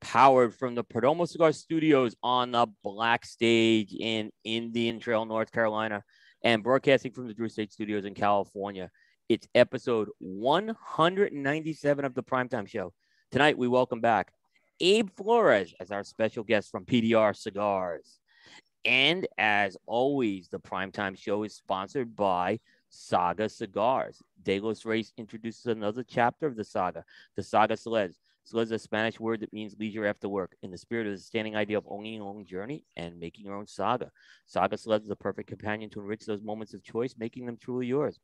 powered from the Perdomo Cigar Studios on the Black Stage in Indian Trail, North Carolina, and broadcasting from the Drew Estate Studios in California. It's episode 197 of the Primetime Show. Tonight, we welcome back Abe Flores as our special guest from PDR Cigars. And as always, the Primetime Show is sponsored by Saga Cigars. De Los Reyes introduces another chapter of the Saga Celez. Celez is a Spanish word that means leisure after work, in the spirit of the standing idea of owning your own journey and making your own saga. Saga Celez is the perfect companion to enrich those moments of choice, making them truly yours.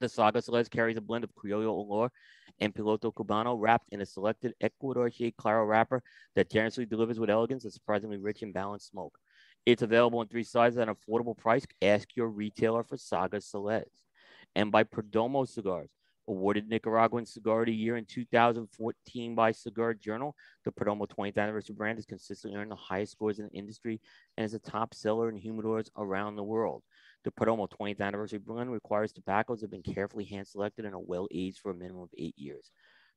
The Saga Celez carries a blend of Criollo Olor and Piloto Cubano wrapped in a selected Ecuador shade Claro wrapper that generously delivers with elegance a surprisingly rich and balanced smoke. It's available in 3 sizes at an affordable price. Ask your retailer for Saga Celez. And by Perdomo Cigars, awarded Nicaraguan Cigar of the Year in 2014 by Cigar Journal, the Perdomo 20th Anniversary brand has consistently earned the highest scores in the industry and is a top seller in humidors around the world. The Perdomo 20th Anniversary blend requires tobaccos that have been carefully hand-selected and are well-aged for a minimum of 8 years.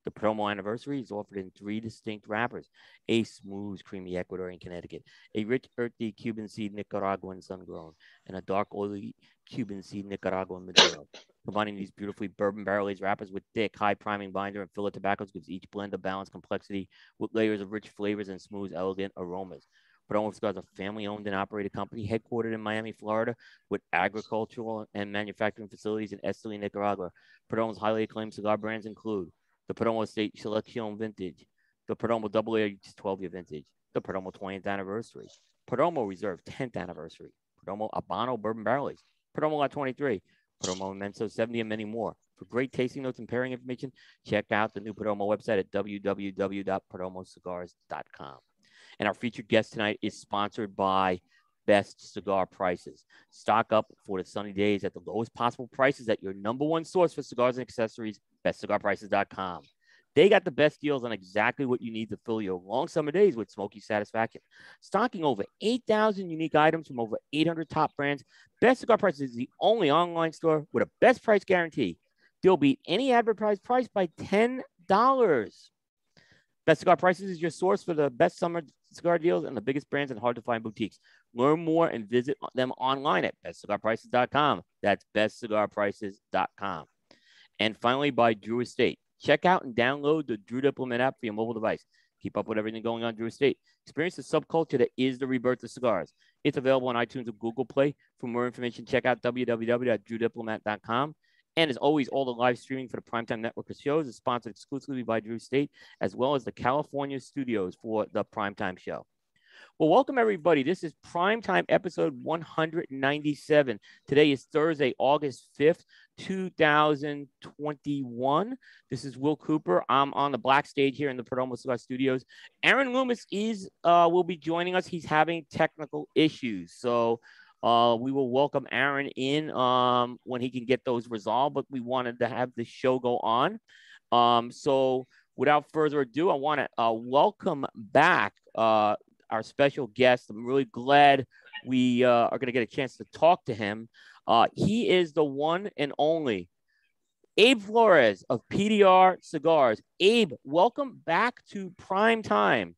The Perdomo Anniversary is offered in 3 distinct wrappers: a smooth, creamy Ecuadorian Connecticut, a rich, earthy Cuban seed Nicaraguan sun-grown, and a dark, oily Cuban seed Nicaraguan Maduro. Combining these beautifully bourbon barrel-aged wrappers with thick, high-priming binder and filler tobaccos gives each blend a balanced complexity with layers of rich flavors and smooth, elegant aromas. Perdomo Cigars is a family-owned and operated company headquartered in Miami, Florida, with agricultural and manufacturing facilities in Esteli, Nicaragua. Perdomo's highly acclaimed cigar brands include the Perdomo Estate Selection Vintage, the Perdomo AA 12-year Vintage, the Perdomo 20th Anniversary, Perdomo Reserve 10th Anniversary, Perdomo Habano Bourbon Barrel Aged, Perdomo La 23, Perdomo Memento 70, and many more. For great tasting notes and pairing information, check out the new Perdomo website at www.perdomocigars.com. And our featured guest tonight is sponsored by Best Cigar Prices. Stock up for the sunny days at the lowest possible prices at your number one source for cigars and accessories, bestcigarprices.com. They got the best deals on exactly what you need to fill your long summer days with smoky satisfaction. Stocking over 8,000 unique items from over 800 top brands, Best Cigar Prices is the only online store with a best price guarantee. They'll beat any advertised price by $10. Best Cigar Prices is your source for the best summer cigar deals and the biggest brands and hard-to-find boutiques. Learn more and visit them online at bestcigarprices.com. That's bestcigarprices.com. And finally, by Drew Estate. Check out and download the Drew Diplomat app for your mobile device. Keep up with everything going on Drew Estate. Experience the subculture that is the rebirth of cigars. It's available on iTunes and Google Play. For more information, check out www.drewdiplomat.com. And as always, all the live streaming for the Primetime Network of shows is sponsored exclusively by Drew Estate, as well as the California studios for the Primetime Show. Well, welcome, everybody. This is Primetime episode 197. Today is Thursday, August 5th, 2021. This is Will Cooper. I'm on the Black Stage here in the Perdomo Cigar Studios. Aaron Loomis will be joining us. He's having technical issues, so we will welcome Aaron in when he can get those resolved, but we wanted to have the show go on. So without further ado, I want to welcome back our special guest. I'm really glad we are going to get a chance to talk to him. He is the one and only Abe Flores of PDR Cigars. Abe, welcome back to Primetime.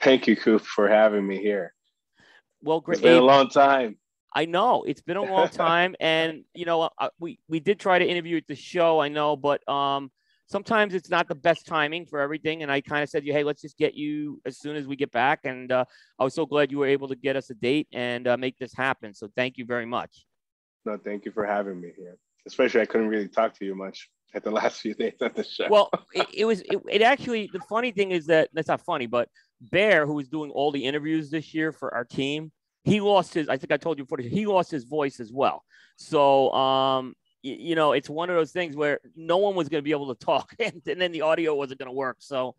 Thank you, Coop, for having me here. Well, great. It's been a long time. I know. It's been a long time. And, you know, we did try to interview at the show, I know, but sometimes it's not the best timing for everything. And I kind of said, hey, let's just get you as soon as we get back. And I was so glad you were able to get us a date and make this happen. So thank you very much. No, thank you for having me here. Especially I couldn't really talk to you much at the last few days at the show. Well, it actually, the funny thing is that, that's not funny, but Bear, who was doing all the interviews this year for our team, he lost his, I think I told you before, he lost his voice as well. So, you know, it's one of those things where no one was going to be able to talk and then the audio wasn't going to work. So,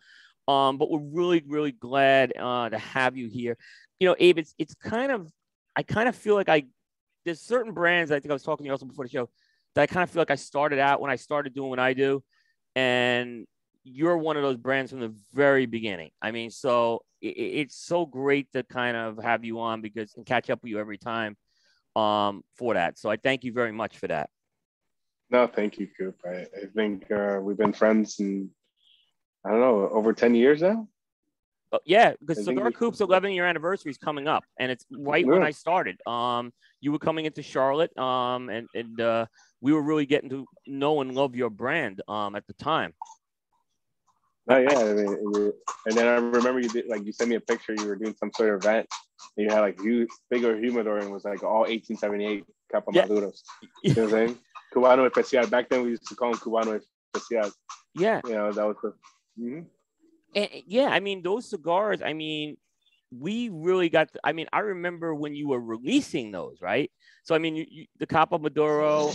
but we're really, really glad to have you here. You know, Abe, it's kind of, I kind of feel like there's certain brands, I think I was talking to you also before the show, that I kind of feel like I started out when I started doing what I do. And you're one of those brands from the very beginning. I mean, so it's so great to kind of have you on because and catch up with you every time for that. So I thank you very much for that. No, thank you, Coop. I think we've been friends and I don't know, over 10 years now? Yeah, because Cigar Coop's 11-year anniversary is coming up, and it's right when I started. You were coming into Charlotte, and we were really getting to know and love your brand at the time. Oh yeah, I mean, and then I remember you did, like, you sent me a picture. You were doing some sort of event. And you had like huge, bigger humidor, and it was like all 1878 Capa Maduros. You know what I'm saying? Cubano Especial. Back then we used to call them Cubano Especial. Yeah. You know, that was the. Mm-hmm. And, yeah, I mean, those cigars, I mean, we really got, I mean, I remember when you were releasing those, right? So, I mean, you, the Capa Maduro,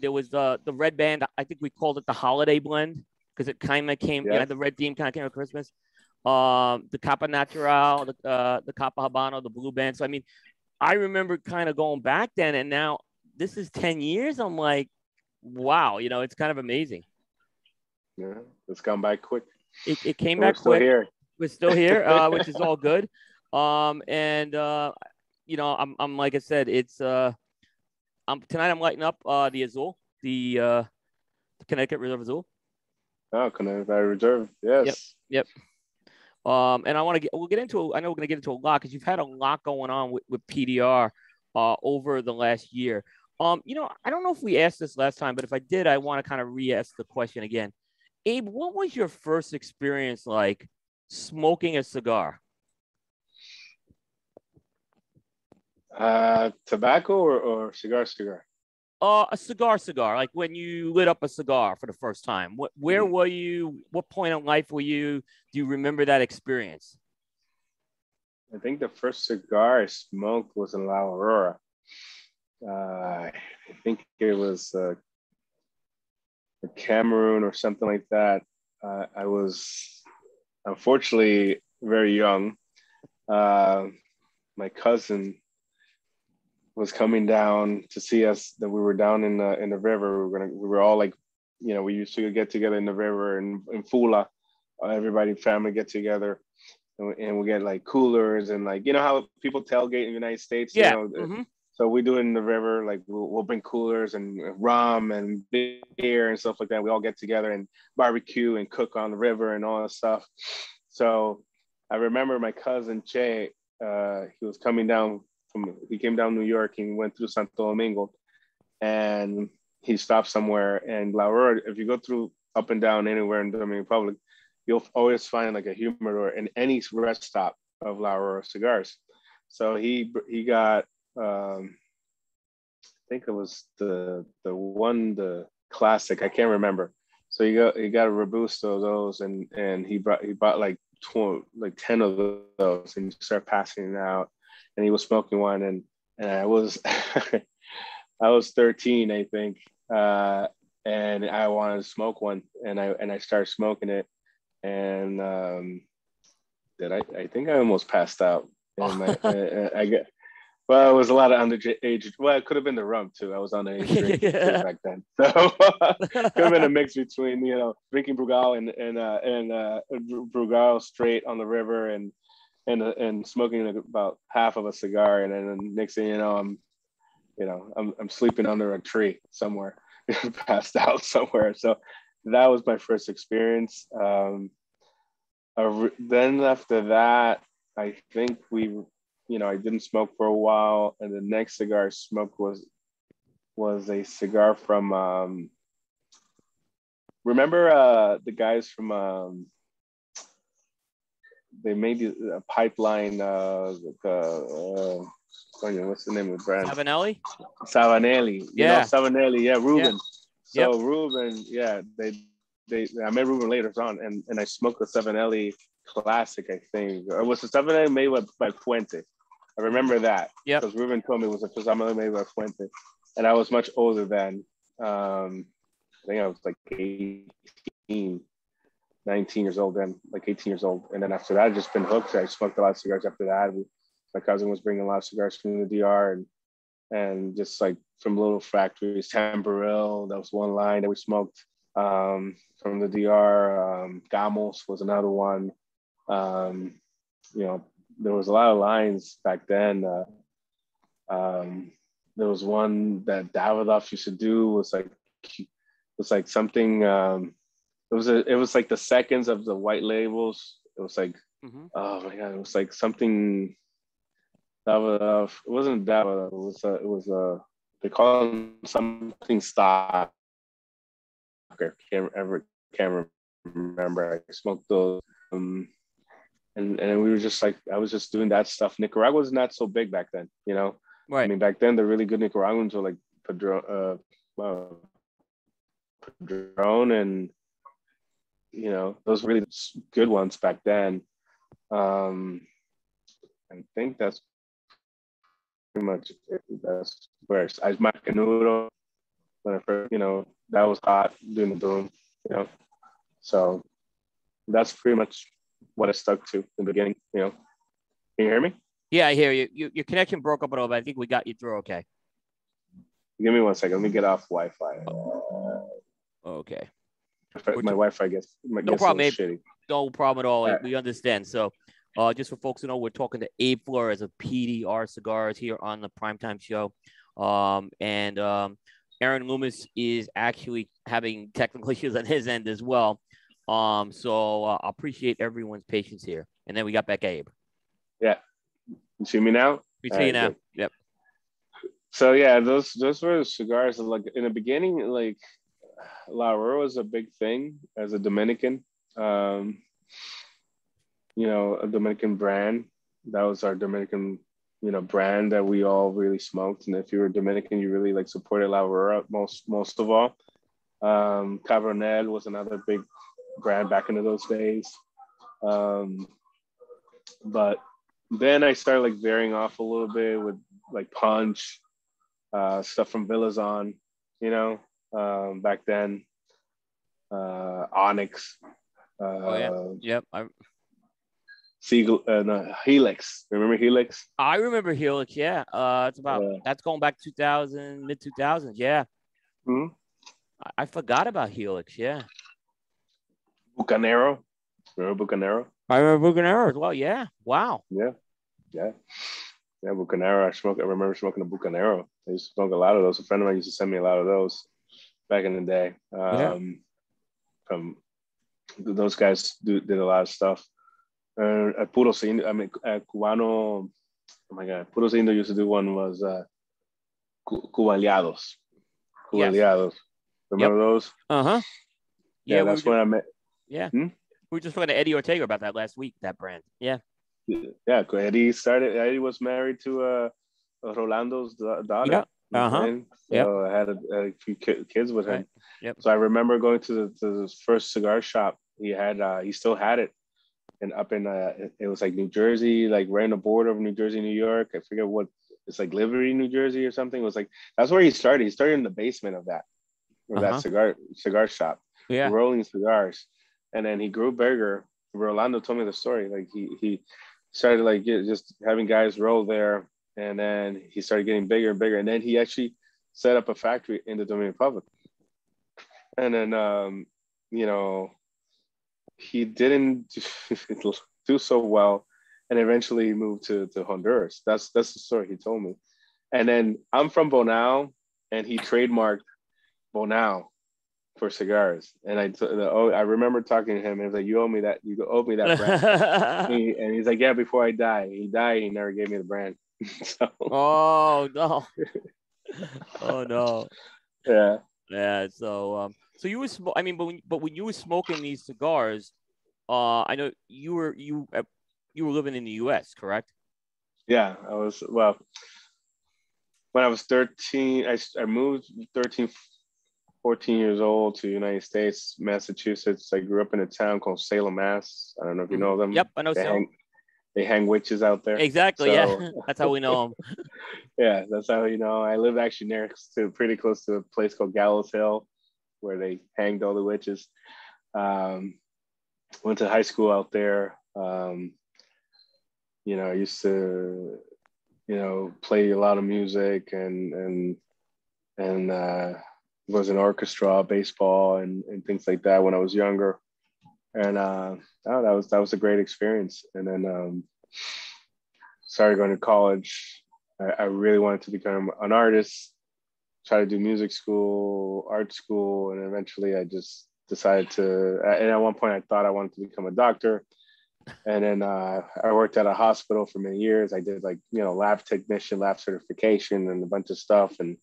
there was the red band, I think we called it the holiday blend, because it kind of came, you know, the red theme kind of came at Christmas. The Capa Natural, the Capa Habano, the blue band. So, I mean, I remember kind of going back then, and now this is 10 years. I'm like, wow, you know, it's kind of amazing. Yeah, it's gone by quick. It came back quick. We're still here, which is all good. You know, I'm like I said, it's tonight. I'm lighting up the Azul, the Connecticut Reserve Azul. Oh, Connecticut Reserve, yes. Yep. And I want to we'll get into. I know we're gonna get into a lot because you've had a lot going on with PDR over the last year. You know, I don't know if we asked this last time, but if I did, I want to kind of re-ask the question again. Abe, what was your first experience like smoking a cigar? Tobacco or cigar? A cigar, like when you lit up a cigar for the first time. Where were you? What point in life were you? Do you remember that experience? I think the first cigar I smoked was in La Aurora. I think it was... Cameroon or something like that. I was unfortunately very young. My cousin was coming down to see us. That we were down in the river. We were all like, you know, we used to get together in the river in Fula. Everybody, family get together, and we get like coolers and like, you know how people tailgate in the United States. Yeah. You know, so we do it in the river, like we'll bring coolers and rum and beer and stuff like that. We all get together and barbecue and cook on the river and all that stuff. So I remember my cousin Che, he was coming down he came down New York and went through Santo Domingo and he stopped somewhere. And La Aurora, if you go through up and down anywhere in the Dominican Republic, you'll always find like a humidor in any rest stop of La Aurora cigars. So he got, I think it was the one, the classic, I can't remember. So he got a Robusto of those and he bought like 10 of those and started passing it out, and he was smoking one and I was I was 13, I think, and I wanted to smoke one and I started smoking it, and I think I almost passed out and well, it was a lot of underage. Well, it could have been the rum too. I was underage back then, so could have been a mix between, you know, drinking Brugal and Brugal straight on the river and smoking about half of a cigar, and then the next thing you know, I'm sleeping under a tree somewhere, passed out somewhere. So that was my first experience. Then after that, I think I didn't smoke for a while, and the next cigar I smoked was a cigar from, remember the guys from, they made a pipeline, what's the name of the brand? Savinelli? Savinelli. Yeah. Savinelli, yeah, Ruben. Yeah. So Ruben, yeah, I met Ruben later on, and I smoked a Savinelli classic, I think. It was a Savinelli made by Fuente. I remember that, yeah, because Ruben told me it was a Savinelli made by Fuente, and I was much older then. I think I was like 19 years old then, like 18 years old. And then after that, I've just been hooked. I smoked a lot of cigars after that. My cousin was bringing a lot of cigars from the DR and just like from little factories, Tamboril. That was one line that we smoked from the DR. Gamos was another one. You know, there was a lot of lines back then. There was one that Davidoff used to do, was like something it was like the seconds of the white labels. It was like, oh my God, it was like something that was, it wasn't that, they call them something stock. I can't remember. I smoked those. And we were just like, I was just doing that stuff. Nicaragua was not so big back then, you know? Right. I mean, back then, the really good Nicaraguans were like Padron and, you know, those really good ones back then. I think that's pretty much it. That's where I Macanudo, when I first, you know, that was hot doing the boom, you know? So that's pretty much what I stuck to in the beginning, you know? Can you hear me? Yeah, I hear you. Your connection broke up a little bit. I think we got you through okay. Give me 1 second. Let me get off Wi-Fi. Okay. My Wi-Fi gets no problem. Abe, no problem at all. Right. We understand. So, just for folks to know, we're talking to Abe Flores of PDR Cigars here on the Primetime Show, and Aaron Loomis is actually having technical issues on his end as well. So I appreciate everyone's patience here. And then we got back Abe. Yeah. You see me now? We see you now. Good. Yep. So yeah, those were cigars. Like in the beginning, like La Aurora was a big thing as a Dominican, you know, a Dominican brand. That was our Dominican, you know, brand that we all really smoked. And if you were Dominican, you really like supported La Aurora most of all. Cabronel was another big brand back into those days. But then I started like veering off a little bit with like Punch, stuff from Villazon, you know, back then, Onyx, Siegel, no, Helix. Remember Helix? I remember Helix. Yeah, it's about that's going back 2000, mid 2000s. Yeah, I forgot about Helix. Yeah, Bucanero. Remember Bucanero? I remember Bucanero as well. Yeah. Wow. Yeah, Bucanero. I remember smoking a Bucanero. I used to smoke a lot of those. A friend of mine used to send me a lot of those back in the day. From those guys did a lot of stuff. Cubano. Oh my God, Puro Cindo used to do one was Cubaleados. Cubaleados. Remember those? Yeah, that's when I met. Yeah. We were just talking to Eddie Ortega about that last week. That brand. Yeah. Yeah, Eddie started. Eddie was married to Rolando's daughter. Yeah. So I had a few kids with him. Right. Yep. So I remember going to the first cigar shop he had. He still had it, and up in it was like New Jersey, like right on the border of New Jersey, New York. I forget what it's like, Liberty, New Jersey, or something. It was like that's where he started. He started in the basement of that cigar shop. Yeah. Rolling cigars, and then he grew bigger. Rolando told me the story. Like he started like just having guys roll there, and then he started getting bigger and bigger, and then he actually set up a factory in the Dominican Republic. And then you know, he didn't do so well, and eventually moved to Honduras. That's the story he told me. And then I'm from Bonao, and he trademarked Bonao for cigars, and I remember talking to him, and I was like, you owe me that brand. and he's like, yeah, before I die. He never gave me the brand. So. Oh no yeah so you were when you were smoking these cigars, I know you were living in the U.S. correct? Yeah, I was. Well, when I was 13, I moved 14 years old to the United States, Massachusetts. I grew up in a town called Salem, Mass. I don't know if you know them. Yep, I know Salem. They hang witches out there. Exactly, so, yeah. That's how we know them. Yeah, that's how you know. I lived actually pretty close to a place called Gallows Hill, where they hanged all the witches. Went to high school out there. You know, I used to, you know, play a lot of music and was in orchestra, baseball, and things like that when I was younger, and that was a great experience. And then started going to college. I really wanted to become an artist, try to do music school, art school, and eventually I just decided to, and at one point I thought I wanted to become a doctor. And then I worked at a hospital for many years. I did, like, you know, lab technician, lab certification, and a bunch of stuff. And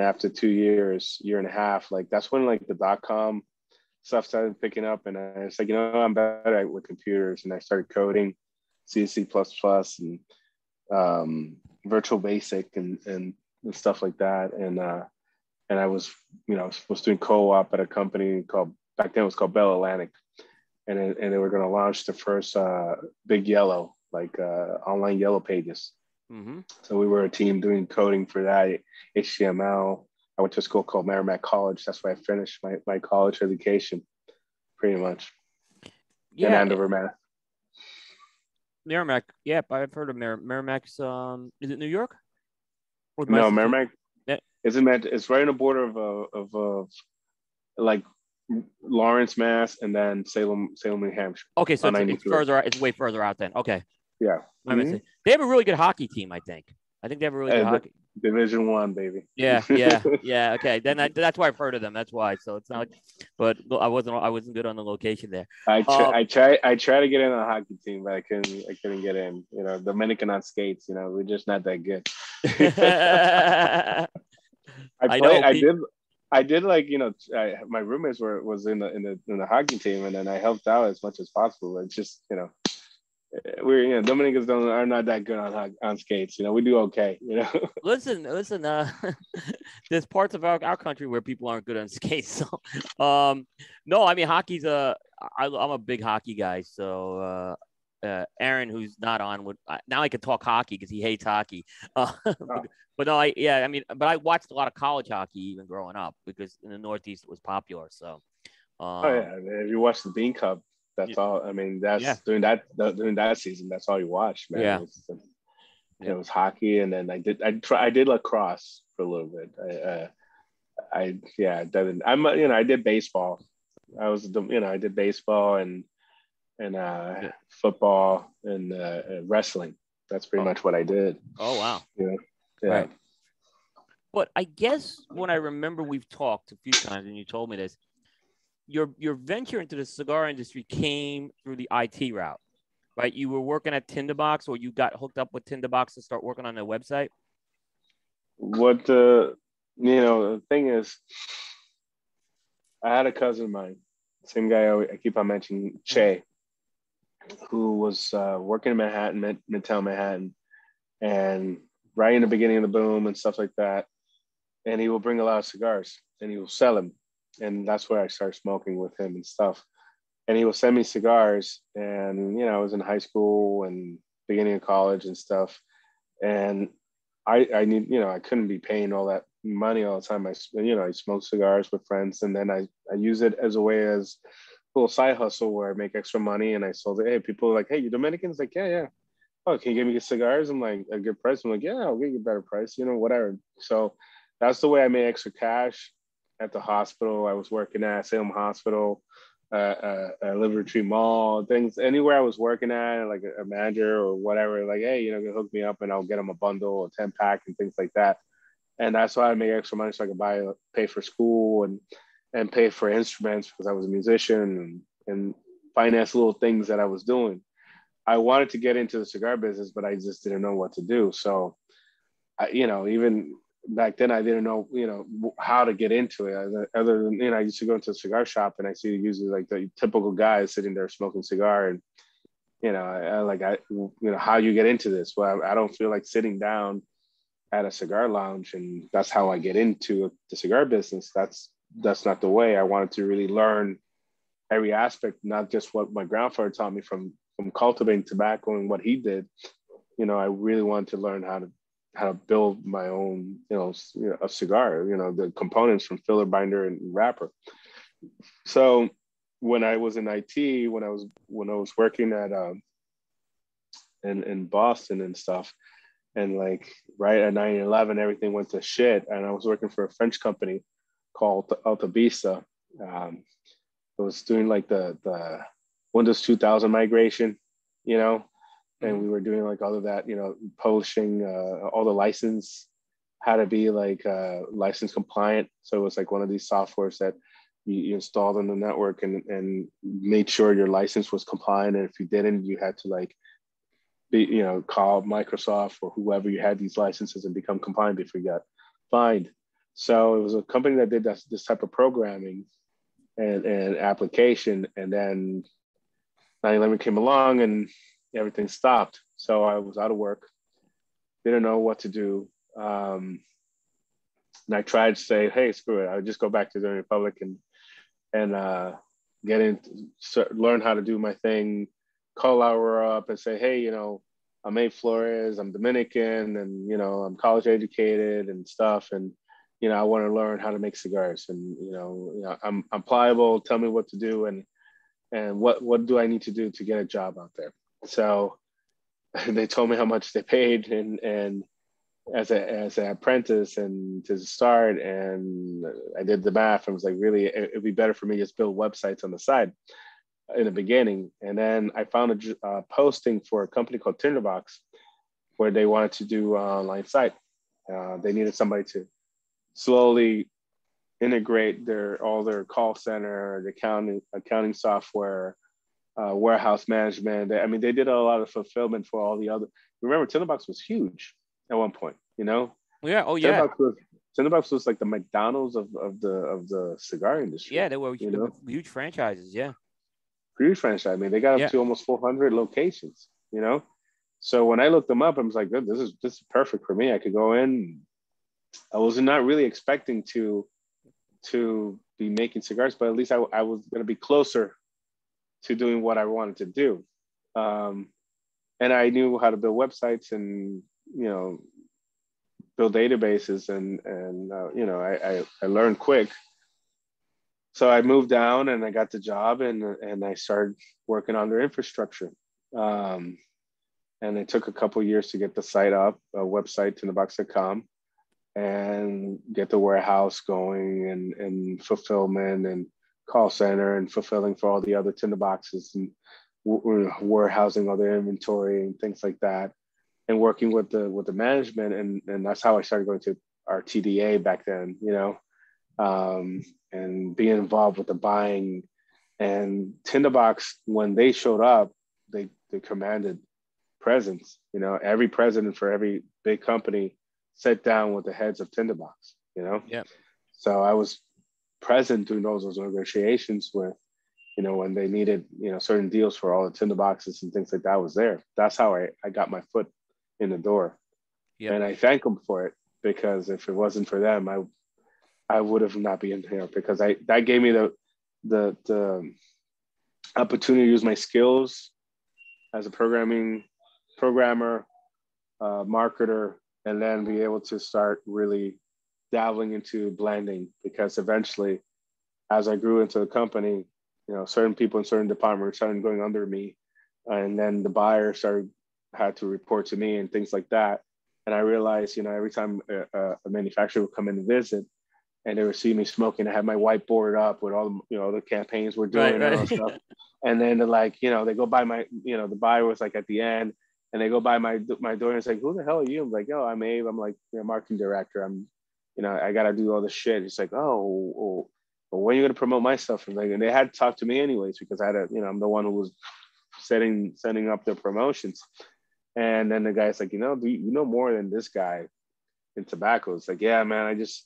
after 2 years, year and a half, like, that's when, like, the .com stuff started picking up. And it's like, you know, I'm better with computers. And I started coding C, C++, and virtual basic and stuff like that. And I was, you know, was doing co-op at a company called, back then it was called Bell Atlantic. And they were going to launch the first big yellow, like online yellow pages. Mm-hmm. So we were a team doing coding for that, HTML. I went to a school called Merrimack College. That's where I finished my college education, pretty much. Yeah. In Andover, Mass. Merrimack. Yep, I've heard of Merrimack's. Is it New York? No, Merrimack. It's right on the border of like Lawrence, Mass, and then Salem, New Hampshire. Okay, so it's further. It's way further out then. Okay. Yeah. Mm-hmm. They have a really good hockey team, I think. They have a really good hockey. Division One, baby. Yeah. Okay, then that's why I've heard of them. That's why. So it's not like, but I wasn't good on the location there. I try to get in on a hockey team, but I couldn't get in. You know, Dominican on skates. You know, we're just not that good. I did like, you know, my roommates was in the hockey team, and then I helped out as much as possible. It's just, you know, Dominicans are not that good on skates. You know, we do okay. You know, listen. There's parts of our country where people aren't good on skates. So, no, I mean, hockey's I'm a big hockey guy. So, Aaron, who's not on, now I can talk hockey because he hates hockey. But I watched a lot of college hockey even growing up because in the Northeast it was popular. So, if you watch the Bean Cup, that's all. I mean, that's during that season, that's all you watch, man. Yeah. It was hockey, and then I did lacrosse for a little bit. I did baseball. I did baseball and football and wrestling. That's pretty much what I did. Oh, wow. Yeah. Right. But I guess when I remember, we've talked a few times and you told me this, your venture into the cigar industry came through the IT route, right? You were working at Tinderbox, or you got hooked up with Tinderbox to start working on their website. What the thing is, I had a cousin of mine, same guy I keep on mentioning, Che, who was working in Manhattan, Midtown Manhattan, and right in the beginning of the boom and stuff like that. And he will bring a lot of cigars and he will sell them. And that's where I started smoking with him and stuff. And he will send me cigars. And, you know, I was in high school and beginning of college and stuff. And I couldn't be paying all that money all the time. I smoked cigars with friends. And then I use it as a way as a little side hustle where I make extra money. And I sold it. Hey, people are like, hey, you Dominicans? Like, yeah. Oh, can you give me cigars? I'm like, a good price. I'm like, yeah, I'll get you a better price, you know, whatever. So that's the way I made extra cash at the hospital. I was working at Salem Hospital, Liver Tree Mall, things, anywhere I was working at, like a manager or whatever, like, hey, you know, hook me up and I'll get them a bundle or 10 pack and things like that. And that's why I made extra money so I could pay for school and pay for instruments because I was a musician and finance little things that I was doing. I wanted to get into the cigar business, but I just didn't know what to do. So, even back then, I didn't know, you know, how to get into it. Other than, you know, I used to go into a cigar shop and I see usually like the typical guy sitting there smoking cigar, and, you know, how you get into this? Well, I don't feel like sitting down at a cigar lounge, and that's how I get into the cigar business. That's not the way. I wanted to really learn every aspect, not just what my grandfather taught me from cultivating tobacco and what he did. You know, I really wanted to learn how to build my own, you know, a cigar, you know, the components from filler, binder, and wrapper. So when I was in IT, when I was working at in Boston and stuff, and like right at 9/11, everything went to shit, and I was working for a French company called Altavista. It was doing like the Windows 2000 migration, you know, and we were doing like all of that, you know, publishing all the license, how to be like license compliant. So it was like one of these softwares that you installed on the network and made sure your license was compliant. And if you didn't, you had to like, call Microsoft or whoever you had these licenses and become compliant before you got fined. So it was a company that did this type of programming and application. And then 9/11 came along and everything stopped. So I was out of work, didn't know what to do. And I tried to say, hey, screw it. I would just go back to the Republic and get in, learn how to do my thing, call La Aurora up and say, hey, I'm Abe Flores, I'm Dominican, and, I'm college educated and stuff. And, I want to learn how to make cigars and, I'm pliable, tell me what to do and what do I need to do to get a job out there? So they told me how much they paid and as an apprentice and to start, and I did the math and was like, really, it'd be better for me to just build websites on the side in the beginning. And then I found a posting for a company called Tinderbox where they wanted to do online site. They needed somebody to slowly integrate all their call center, the accounting software, warehouse management. They did a lot of fulfillment for all the other. Remember, Tinderbox was huge at one point, Yeah. Oh, yeah. Tinderbox was like the McDonald's of the cigar industry. Yeah, they were huge franchises. Yeah. Huge franchise. They got up to almost 400 locations. So when I looked them up, I was like, this is perfect for me. I could go in. I was not really expecting to be making cigars, but at least I was going to be closer to doing what I wanted to do. And I knew how to build websites and, build databases and I learned quick. So I moved down and I got the job and I started working on their infrastructure. And it took a couple of years to get the site up, a website, tinderbox.com, and get the warehouse going and fulfillment and call center and fulfilling for all the other tinderboxes and warehousing all their inventory and things like that. And working with the management, and that's how I started going to our TDA back then, and being involved with the buying. And Tinderbox, when they showed up, they commanded presence. Every president for every big company sat down with the heads of Tinderbox. Yeah. So I was present through those negotiations with, when they needed, certain deals for all the Tinderboxes and things like that. I was there. That's how I got my foot in the door. Yep. And I thank them for it, because if it wasn't for them, I would have not been here, because that gave me the opportunity to use my skills as a programmer, marketer, and then be able to start really dabbling into blending, because eventually as I grew into the company, certain people in certain departments started going under me, and then the buyer had to report to me and things like that. And I realized, every time a manufacturer would come in to visit and they would see me smoking, I had my whiteboard up with all the, the campaigns we're doing right. And all that stuff. And then they're like, they go by my, the buyer was like at the end, and they go by my door and it's like, who the hell are you? I'm like, yo, I'm Abe. I'm like, marketing director. I got to do all this shit. It's like, well, when are you going to promote my stuff? And like, and they had to talk to me anyways, because I had I'm the one who was setting up their promotions. And then the guy's like, do you know more than this guy in tobacco? It's like, yeah, man, I just,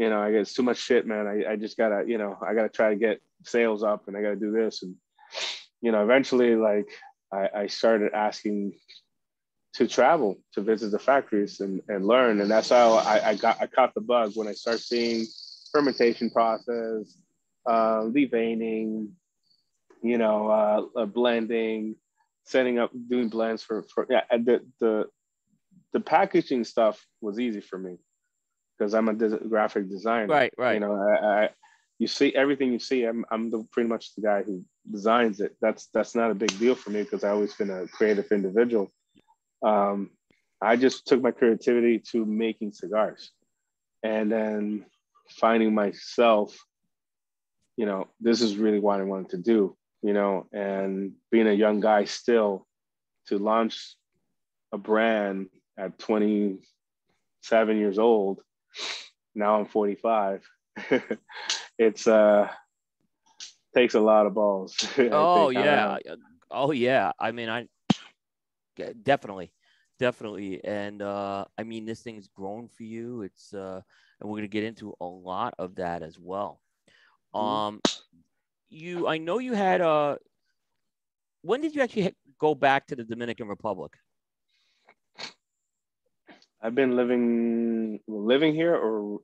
I guess too much shit, man. I just gotta, I gotta try to get sales up and I gotta do this. And, eventually, like I started asking to travel, to visit the factories and learn. And that's how I caught the bug, when I started seeing fermentation process, levaning, blending, setting up, doing blends the packaging stuff was easy for me, because I'm a graphic designer. Right. You see everything you see. I'm pretty much the guy who designs it. That's not a big deal for me, because I've always been a creative individual. I just took my creativity to making cigars, and then finding myself, this is really what I wanted to do. And being a young guy still, to launch a brand at 27 years old, now I'm 45, it's takes a lot of balls. Oh yeah. I mean, definitely. And I mean, this thing's grown for you. It's and we're gonna get into a lot of that as well. I know you had when did you actually go back to the Dominican Republic? I've been living here or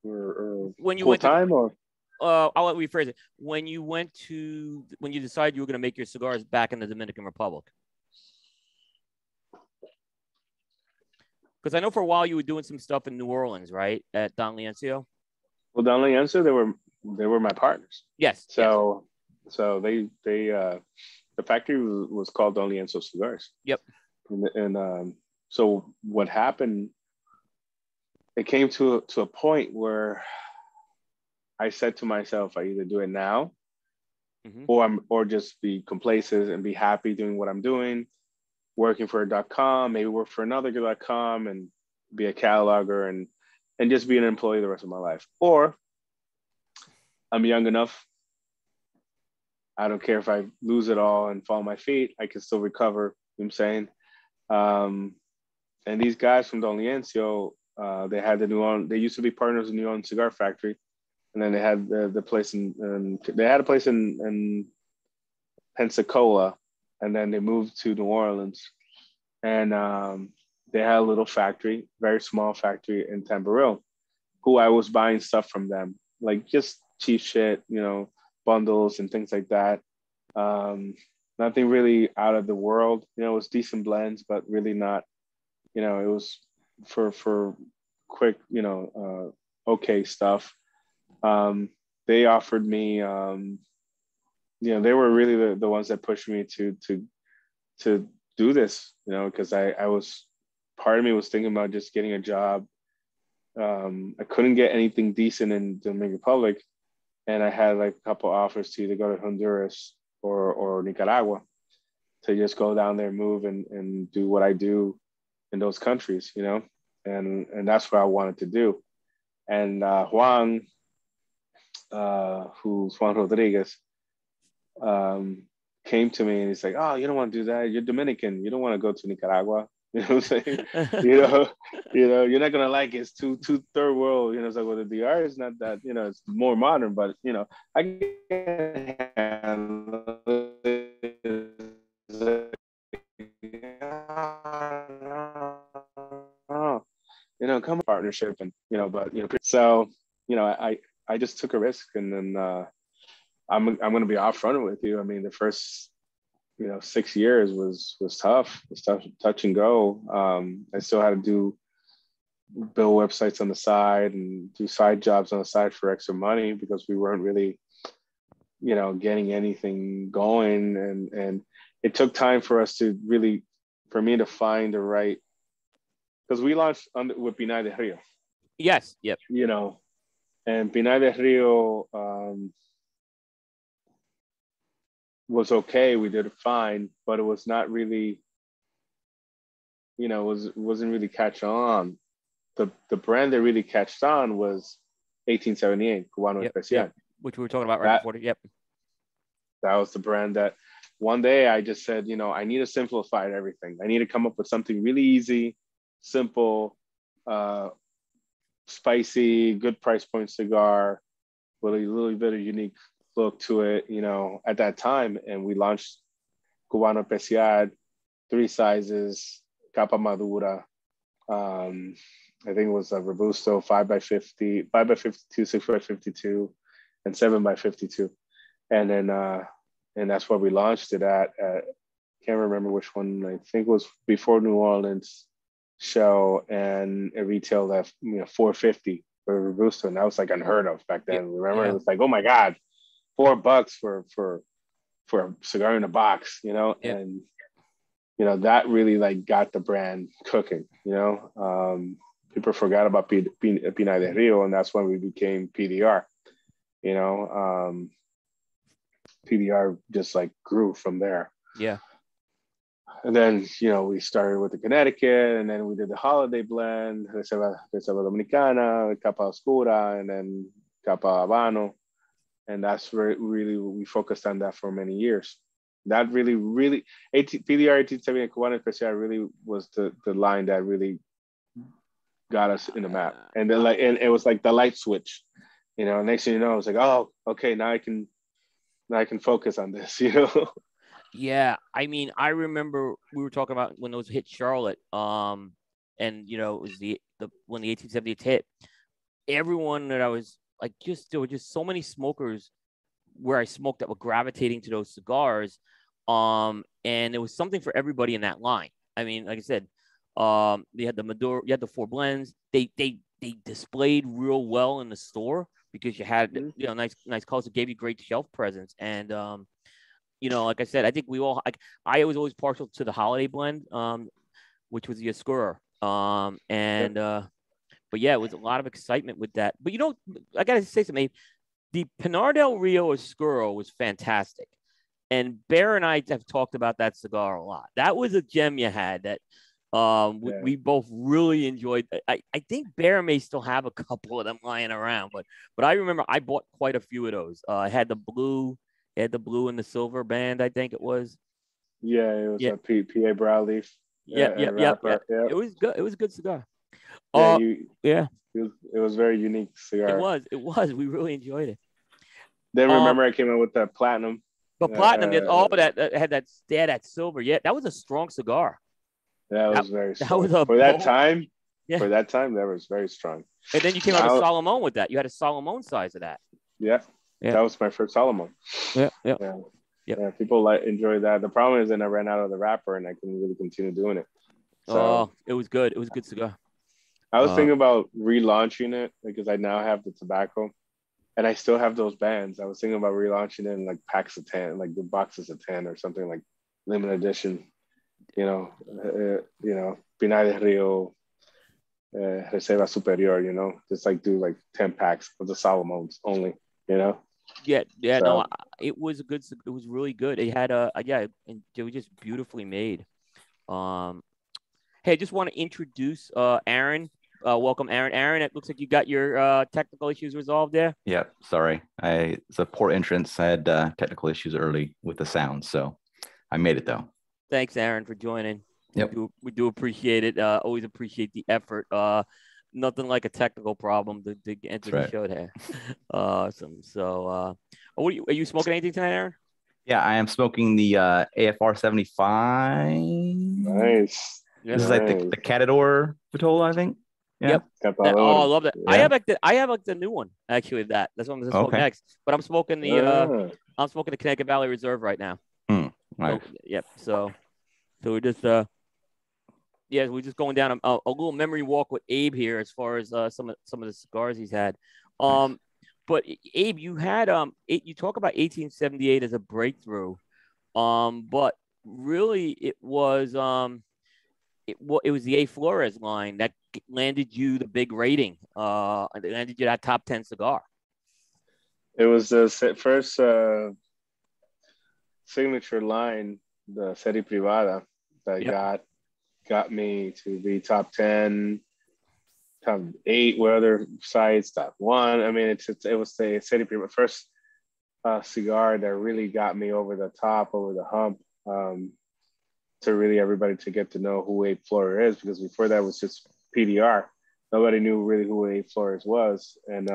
when you full went to, time or I'll rephrase it. When you decided you were going to make your cigars back in the Dominican Republic. Because I know for a while you were doing some stuff in New Orleans, right? At Don Liencio. Well, Don Liencio, they were my partners. Yes. So yes. So they the factory was called Don Liencio Cigars. Yep. And so what happened, it came to a point where I said to myself, I either do it now, or just be complacent and be happy doing what I'm doing, working for .com, maybe work for another .com, and be a cataloger and just be an employee the rest of my life. Or I'm young enough, I don't care if I lose it all and fall on my feet, I can still recover. You know what I'm saying? And these guys from Don Liencio, they had the New Orleans, they used to be partners in New Orleans Cigar Factory. And then they had the place in Pensacola, and then they moved to New Orleans, and they had a little factory, very small factory in Tamboril, who I was buying stuff from them, like just cheap shit, bundles and things like that. Nothing really out of the world, it was decent blends, but really not, it was for quick, okay stuff. They offered me, they were really the ones that pushed me to do this, because part of me was thinking about just getting a job. I couldn't get anything decent in the Dominican Republic, and I had like a couple offers to either go to Honduras or Nicaragua, to just go down there, move and do what I do in those countries, and that's what I wanted to do. And Juan Rodriguez, came to me and he's like, "Oh, you don't want to do that. You're Dominican. You don't want to go to Nicaragua. You know what I'm saying? You're not gonna like it. It's too third world. It's like, well, the DR is not that. It's more modern, but I can handle it. Come partnership and so." I just took a risk, and then I'm going to be upfront with you. I mean, the first 6 years was tough. It was tough, touch and go. I still had to build websites on the side and do side jobs on the side for extra money, because we weren't really getting anything going, and it took time for me to find the right, because we launched with Piña de Rio. Yes. Yep. And Piña de Rio was okay. We did fine, but it was not really, wasn't really catching on. The brand that really catched on was 1878 Cubano Especial, which we were talking about before. Yep, that was the brand that one day I just said, I need to simplify everything. I need to come up with something really easy, simple, spicy, good price point cigar with a little bit of unique look to it, at that time. And we launched Cubano Especial, 3 sizes, Capa Madura. I think it was a Robusto, 5x50, 5x52, 6x52, and 7x52. And then, and that's where we launched it at can't remember which one, I think it was before New Orleans show, and it retailed at $4.50 for a Robusto, and that was like unheard of back then. It was like, oh my god, $4 for a cigar in a box, and that really like got the brand cooking. People forgot about Piña de Rio, and that's when we became PDR. PDR just like grew from there. And then, we started with the Connecticut, and then we did the holiday blend, Reserva Dominicana, Capa Oscura, and then Capa Habano. And that's really, we focused on that for many years. That really, PDR 1870 and Cubano Especial really was the line that really got us in the map. And then and it was like the light switch, you know, next thing you know, I was like, oh, okay, now I can focus on this, you know? Yeah. I mean, I remember we were talking about when those hit Charlotte, and you know, it was when the 1870s hit, everyone that I was like, there were just so many smokers where I smoked that were gravitating to those cigars. And there was something for everybody in that line. I mean, like I said, they had the Maduro, you had the four blends. They displayed real well in the store because you had, you know, nice colors. It gave you great shelf presence. And, you know, like I said, I think we all, I was always partial to the holiday blend, which was the Oscura. But yeah, it was a lot of excitement with that. But you know, I got to say something. The Pinar del Rio Oscuro was fantastic. And Bear and I have talked about that cigar a lot. That was a gem you had that we both really enjoyed. I think Bear may still have a couple of them lying around, but I remember I bought quite a few of those. I had the blue, and the silver band, I think it was. Yeah, it was a PA Broadleaf. Yeah. It was good. It was a good cigar. It was a very unique cigar. It was. We really enjoyed it. Then remember, I came out with that platinum. But platinum, that silver. Yeah, that was a strong cigar. For that time, that was very strong. And then you came out with Salomon with that. You had a Salomon size of that. Yeah. That was my first Salomon. Yeah. People enjoy that. The problem is, then I ran out of the wrapper, and I couldn't really continue doing it. So it was good. It was a good cigar. I was thinking about relaunching it because I now have the tobacco, and I still have those bands. I was thinking about relaunching it in like packs of 10, like the boxes of 10 or something, like limited edition. You know, Piña de Rio, Reserva Superior. You know, just like do like 10 packs of the Salomons only. You know. Yeah. So, no, it was a good. It was really good. It had it was just beautifully made. Hey, I just want to introduce Aaron. Welcome, Aaron. Aaron, it looks like you got your technical issues resolved there. Yeah, sorry. It's a poor entrance. I had technical issues early with the sound, so I made it, though. Thanks, Aaron, for joining. Yep. We do appreciate it. Always appreciate the effort. Nothing like a technical problem to enter the show there. Awesome. So are you smoking anything tonight, Aaron? Yeah, I am smoking the AFR 75. Nice. This is like the Catador Vitola, I think. Yeah. Yep. Oh, I love that. Yeah. I have like the new one actually. That's what I'm gonna smoke next. But I'm smoking the Connecticut Valley Reserve right now. Nice. So, yep. So we're just going down a little memory walk with Abe here as far as some of the cigars he's had. Nice. But Abe, you had you talk about 1878 as a breakthrough, but really it was it was the Abe Flores line that landed you the big rating. It landed you that top 10 cigar. It was the first signature line, the Seri Privada, that got me to be top 10, top 8 with other sites, top 1. I mean, it was the Seri Privada, first cigar that really got me over the top, over the hump. To really everybody to get to know who Abe Flores is, because before that was just PDR. Nobody knew really who Abe Flores was. And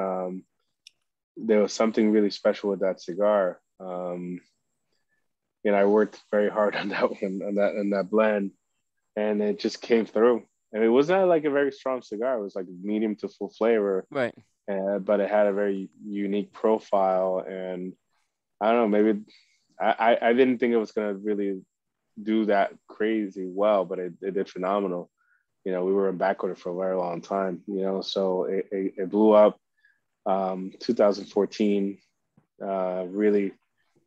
there was something really special with that cigar. And I worked very hard on that one, on that blend, and it just came through. And it was not like a very strong cigar. It was like medium to full flavor. Right. But it had a very unique profile. And I don't know, maybe I didn't think it was going to really do that crazy well, but it did phenomenal. You know, we were in backorder for a very long time, you know, so it blew up. 2014 really,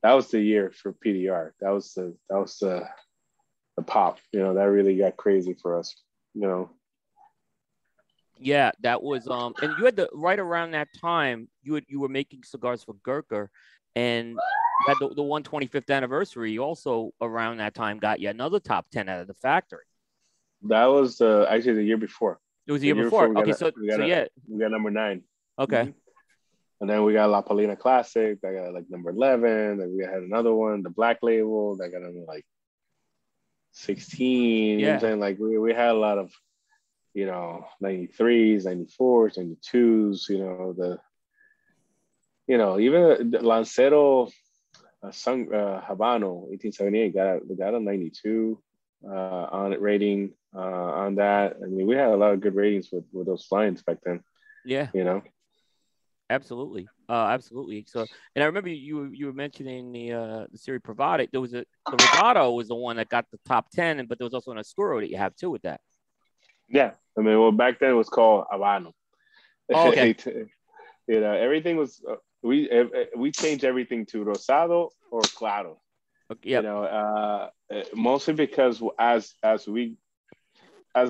that was the year for PDR. That was the pop, you know, that really got crazy for us, you know. Yeah, that was and you had the right around that time you were making cigars for Gurker, and had the 125th anniversary also around that time got you another top 10 out of the factory. That was actually the year before. It was the year before. Okay, we got number 9. Okay. Mm-hmm. And then we got La Palina Classic. I got like number 11. Then we had another one, the Black Label. I got them like 16. You know what I'm saying? Like we had a lot of, you know, 93s, 94s, 92s. You know, the, you know, even the Lancero Habano 1878 got a 92 on it rating on that. I mean, we had a lot of good ratings with those lines back then. Yeah, you know. Absolutely, absolutely. So, and I remember you were mentioning the Siri Privada. There was the Regato was the one that got the top 10, but there was also an Oscuro that you have too with that. Yeah, I mean, well, back then it was called Habano. Oh, okay. You know, everything was we changed everything to Rosado or Claro. Okay, yep. You know, mostly because as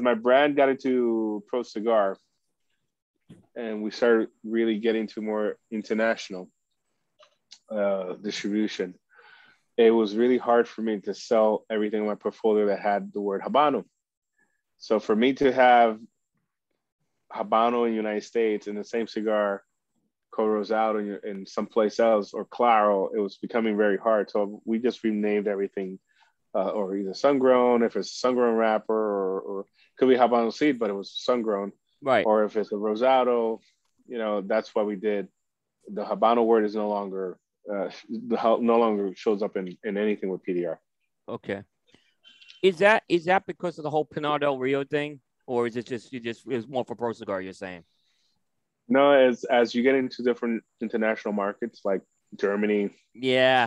my brand got into Pro Cigar. And we started really getting to more international distribution. It was really hard for me to sell everything in my portfolio that had the word Habano. So for me to have Habano in the United States and the same cigar, Corrosado in someplace else, or Claro, it was becoming very hard. So we just renamed everything, or either Sungrown, if it's a Sungrown wrapper, or could be Habano Seed, but it was Sungrown. Right. Or if it's a Rosado, you know, that's what we did. The Habano word is no longer shows up in anything with PDR. Okay. Is that because of the whole Piña de Rio thing? Or is it just it's more for Pro Cigar, you're saying? No, as you get into different international markets like Germany. Yeah.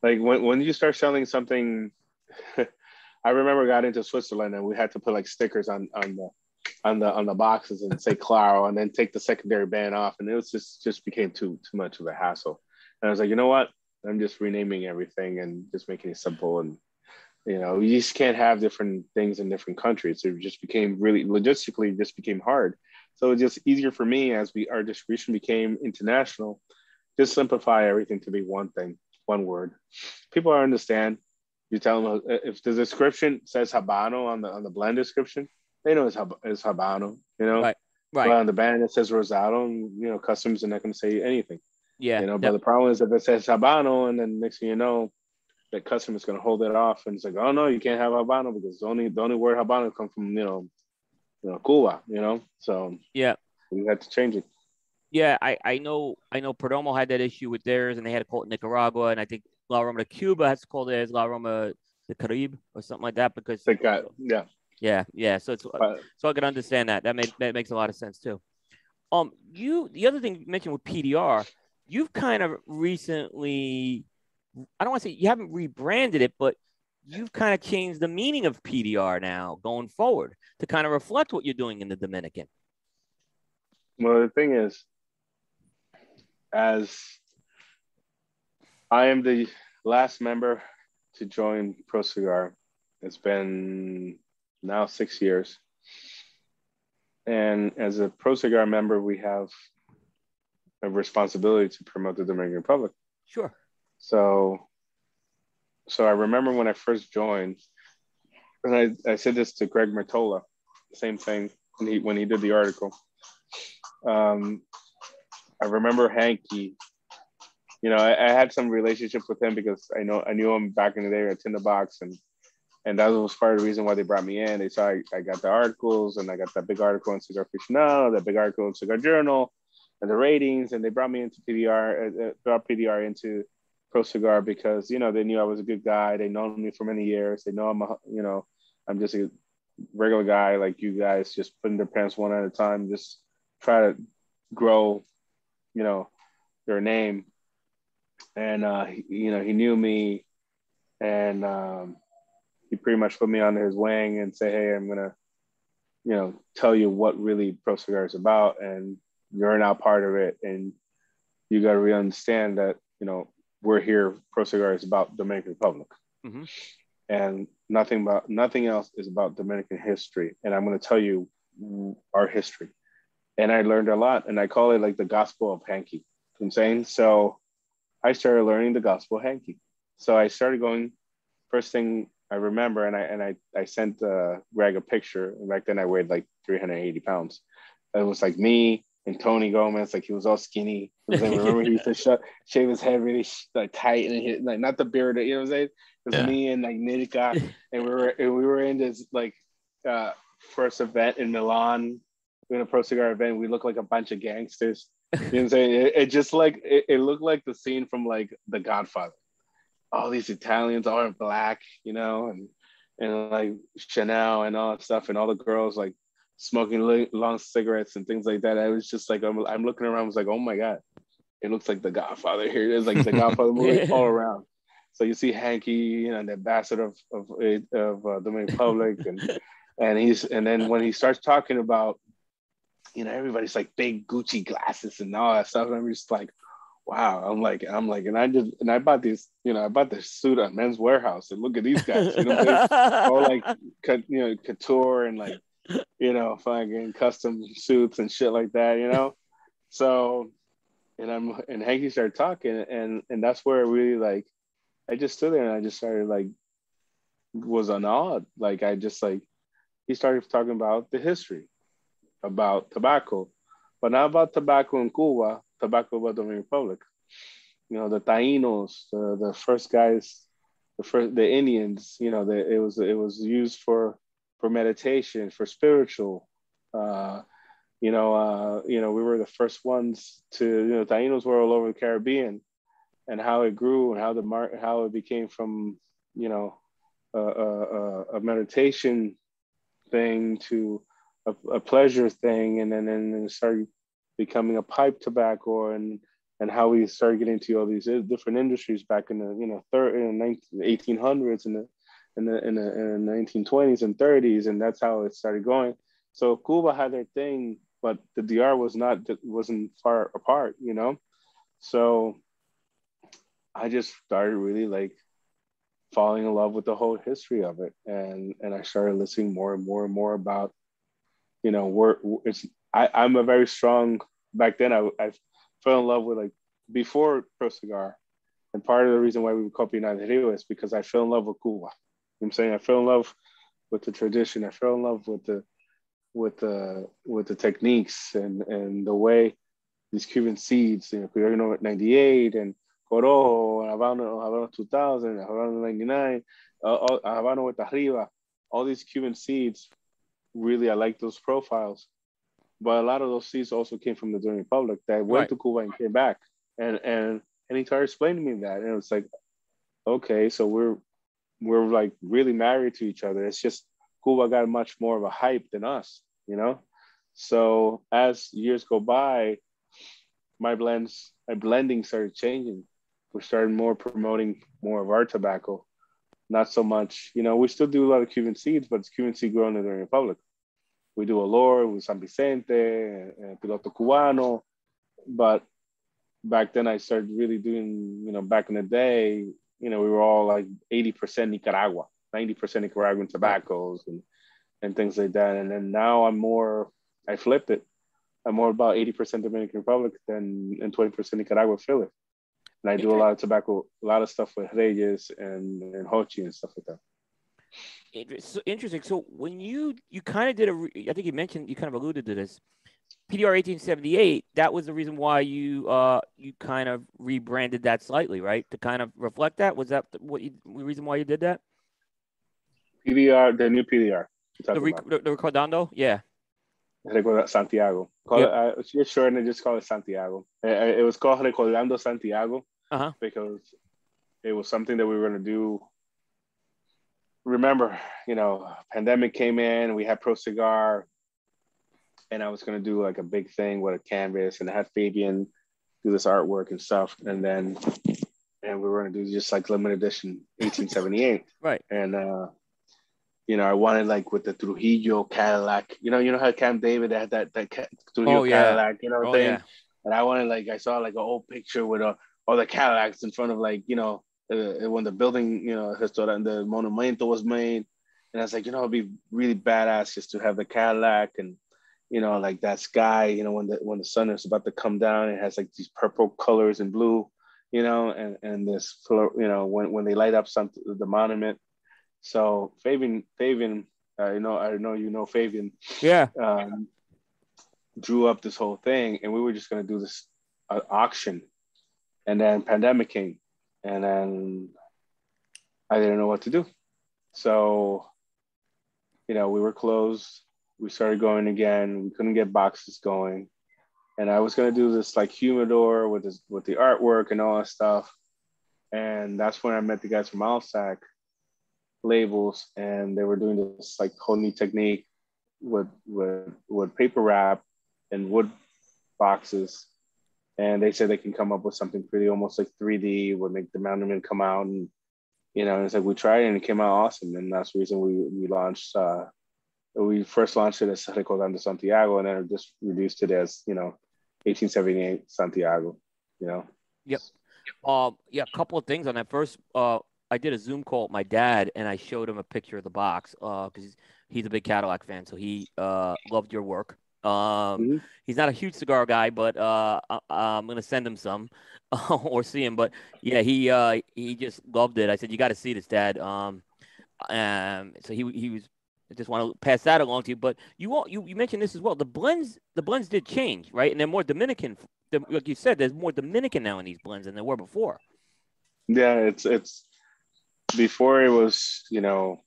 Like when you start selling something, I remember I got into Switzerland and we had to put like stickers on the boxes and say Claro, and then take the secondary band off, and it was just became too much of a hassle. And I was like, you know what? I'm just renaming everything and just making it simple. And you know, you just can't have different things in different countries. It just became really logistically just became hard. So it's just easier for me as our distribution became international. Just simplify everything to be one thing, one word. People understand. You tell them if the description says Habano on the blend description. They know it's Habano, you know? Right, right. But on the band, it says Rosado, and, you know, customs are not going to say anything. Yeah. You know, but the problem is if it says Habano, and then next thing you know, the customer is going to hold it off, and it's like, oh, no, you can't have Habano, because the only word Habano comes from, you know, Cuba, you know? So, yeah. We had to change it. Yeah, I know Perdomo had that issue with theirs, and they had to call it Nicaragua, and I think La Roma de Cuba has to call theirs La Roma de Caribe or something like that, because... They got, yeah. Yeah, yeah. So it's so I can understand that. That makes a lot of sense too. The other thing you mentioned with PDR, you've kind of recently, I don't want to say you haven't rebranded it, but you've kind of changed the meaning of PDR now going forward to kind of reflect what you're doing in the Dominican. Well, the thing is, as I am the last member to join Pro Cigar, it's been now 6 years, and as a Pro Cigar member, we have a responsibility to promote the Dominican Republic. Sure. So I remember when I first joined, and I said this to Greg Mertola, same thing when he did the article. I remember Hanky. You know, I had some relationship with him because I knew him back in the day at Tinderbox, and that was part of the reason why they brought me in. They saw I got the articles, and I got that big article in Cigar Aficionado, that big article in Cigar Journal, and the ratings. And they brought me into PDR, brought PDR into Pro Cigar because, you know, they knew I was a good guy. They known me for many years. They know I'm just a regular guy like you guys, just putting their pants one at a time, just try to grow, you know, their name. And, you know, he knew me, and, he pretty much put me under his wing and say, hey, I'm going to, you know, tell you what really Pro Cigar is about, and you're now part of it. And you got to really understand that, you know, we're here. Pro Cigar is about Dominican Republic, mm-hmm. and nothing else is about Dominican history. And I'm going to tell you our history. And I learned a lot, and I call it like the gospel of Hanky. You know what I'm saying? So I started learning the gospel of Hanky. So I started going, first thing, I remember, and I sent Greg a picture. And back then I weighed like 380 pounds. It was like me, and Tony Gomez, like he was all skinny. It was like, remember, he used to shave his head really like tight and hit, like not the beard, you know what I'm saying? It was me and like Nitka, and we were in this like first event in Milan, doing a pro cigar event. We looked like a bunch of gangsters. You know what I'm saying? It just like it looked like the scene from like The Godfather. All these Italians, all in black, you know, and like Chanel and all that stuff, and all the girls like smoking long cigarettes and things like that. I was just like, I'm looking around. I was like, oh my god, it looks like The Godfather here. It's like The Godfather movie all around. So you see Hanky, you know, the ambassador of Dominican Republic, and then when he starts talking about, you know, everybody's like big Gucci glasses and all that stuff, and I'm just like, wow. I'm like, and I bought these, you know, I bought this suit on Men's Warehouse, and look at these guys, you know, all like, you know, couture and like, you know, fucking custom suits and shit like that, you know. So, and Hanky started talking, and that's where I really like, I just stood there and I just started like, was in awe. Like I just like, he started talking about the history, about tobacco, but not about tobacco in Cuba. Tobacco about the Dominican Republic, you know, the Tainos, the first guys, the Indians, you know, it was used for meditation, for spiritual, we were the first ones to, you know, Tainos were all over the Caribbean, and how it grew and how how it became from, you know, a meditation thing to a pleasure thing, and then it started becoming a pipe tobacco, and how we started getting into all these different industries back in the, you know, 1800s and in the 1920s and 30s, and that's how it started going. So Cuba had their thing, but the DR wasn't far apart, you know. So I just started really like falling in love with the whole history of it, and I started listening more and more and more about, you know, I'm a very strong, back then I fell in love with, like, before Pro Cigar, and part of the reason why we would call Piña de Rio is because I fell in love with Cuba. You know what I'm saying? I fell in love with the tradition. I fell in love with the techniques and the way these Cuban seeds, you know, Cubano 98 and Corojo, and Habano 2000, Habano 99, Habano with Arriba, all these Cuban seeds, really, I like those profiles. But a lot of those seeds also came from the Dominican Republic that went to Cuba and came back. And he started explaining to me that. And it's like, okay, so we're like really married to each other. It's just Cuba got much more of a hype than us, you know? So as years go by, my blending started changing. We started more promoting more of our tobacco. Not so much, you know, we still do a lot of Cuban seeds, but it's Cuban seed grown in the Dominican Republic. We do Olor with San Vicente and Piloto Cubano. But back then I started really doing, you know, back in the day, you know, we were all like 80% Nicaragua, 90% Nicaraguan tobaccos and things like that. And then now I flipped it. I'm more about 80% Dominican Republic and 20% Nicaragua filler. And I do a lot of tobacco, a lot of stuff with Reyes and Hochi and stuff like that. So interesting. So when you kind of did I think you mentioned, you kind of alluded to this, PDR 1878. That was the reason why you kind of rebranded that slightly, right? To kind of reflect that. Was that the reason why you did that? PDR, the new PDR. The Recordando, yeah. Santiago. It's short, and just call it Santiago. It was called Recordando Santiago because it was something that we were going to do. Remember, you know, pandemic came in, we had Pro Cigar, and I was going to do like a big thing with a canvas, and I had Fabian do this artwork and stuff, and we were going to do just like limited edition 1878, right? And you know, I wanted like with the Trujillo Cadillac, you know how Camp David had that Trujillo Cadillac, you know what I'm saying? And I wanted, like, I saw like an old picture with all the Cadillacs in front of, like, you know, when the building, you know, the monumento was made, and I was like, you know, it'd be really badass just to have the Cadillac, and, you know, like that sky, you know, when the sun is about to come down, it has like these purple colors and blue, you know, and this, you know, when they light up something, the monument. So Fabian, I know you know Fabian. Yeah. drew up this whole thing, and we were just going to do this auction. And then pandemic came, and then I didn't know what to do. So, you know, we were closed. We started going again. We couldn't get boxes going. And I was going to do this like humidor with this, with the artwork and all that stuff. And that's when I met the guys from Alsac Labels, and they were doing this like whole new technique with paper wrap and wood boxes. And they said they can come up with something pretty, almost like 3D, would make the monument come out. And, you know, and it's like, we tried it and it came out awesome. And that's the reason we launched, we first launched it as Recordando Santiago, and then just reduced it as, you know, 1878 Santiago, you know? Yep. Yeah, a couple of things on that. First, I did a Zoom call with my dad, and I showed him a picture of the box because he's a big Cadillac fan, so he loved your work. He's not a huge cigar guy, but I'm gonna send him some or see him. But yeah, he just loved it. I said, "You got to see this, Dad." So he was. I just want to pass that along to you. But you mentioned this as well. The blends did change, right? And they're more Dominican. Like you said, there's more Dominican now in these blends than there were before. Yeah, it's before it was, you know,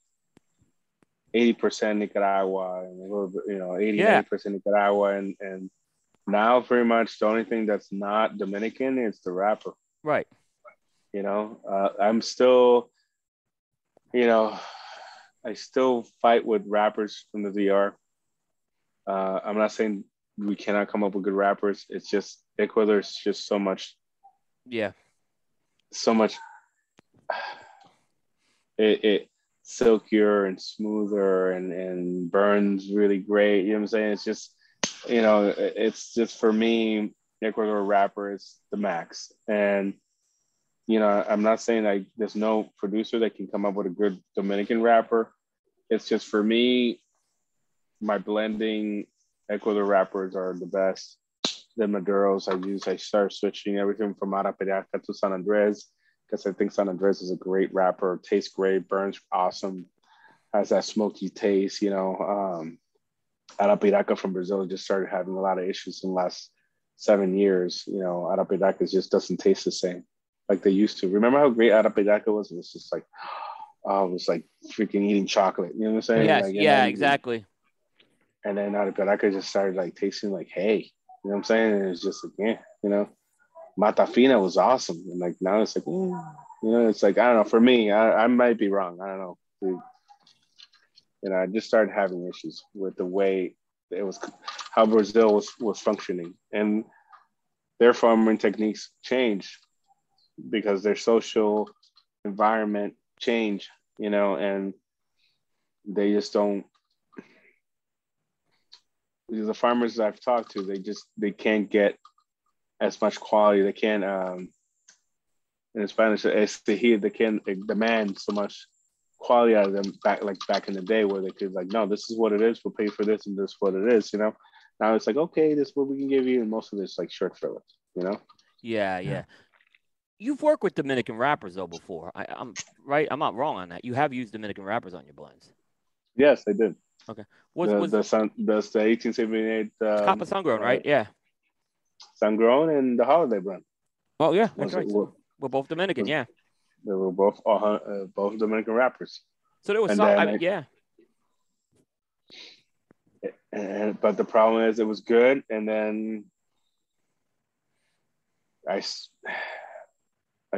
80% Nicaragua and a little bit, you know, 80% Nicaragua, and now pretty much the only thing that's not Dominican is the wrapper, right? You know, I'm still, you know, I still fight with rappers from the DR. I'm not saying we cannot come up with good rappers. It's just Ecuador is just so much, so much. It silkier and smoother and burns really great. You know what I'm saying? It's just, you know, it's just for me, Ecuador rapper is the max. And, you know, I'm not saying like there's no producer that can come up with a good Dominican rapper. It's just for me, my blending Ecuador rappers are the best. The Maduros I start switching everything from Arapiraca to San Andres, because I think San Andres is a great rapper, tastes great, burns awesome, has that smoky taste, you know. Arapiraca from Brazil just started having a lot of issues in the last 7 years. You know, Arapiraca just doesn't taste the same like they used to. Remember how great Arapiraca was? It was just like, oh, it was like freaking eating chocolate. You know what I'm saying? Yes, like, yeah, exactly. And then Arapiraca just started like tasting like hay. You know what I'm saying? And it's just like, yeah, you know. Matafina was awesome, and like now it's like, you know, it's like, I don't know. For me, I might be wrong. I don't know. Dude. You know, I just started having issues with the way it was, how Brazil was functioning, and their farming techniques changed because their social environment changed. You know, and they just don't. The farmers that I've talked to, they can't get as much quality. They can't, in Spanish, they can't demand so much quality out of them back in the day, where they could like, no, this is what it is. We'll pay for this, and this is what it is. You know, now it's like, okay, this is what we can give you, and most of it's like short filler. You know? Yeah. You've worked with Dominican rappers though before. I'm right. I'm not wrong on that. You have used Dominican rappers on your blends. Yes, I did. Okay. The 1878 Capa Sangron, right? Yeah. Sangron and the Holiday brand. Oh yeah, that's right. We're both Dominican, yeah. They were both Dominican rappers. So there was some, yeah. But the problem is, it was good, and then I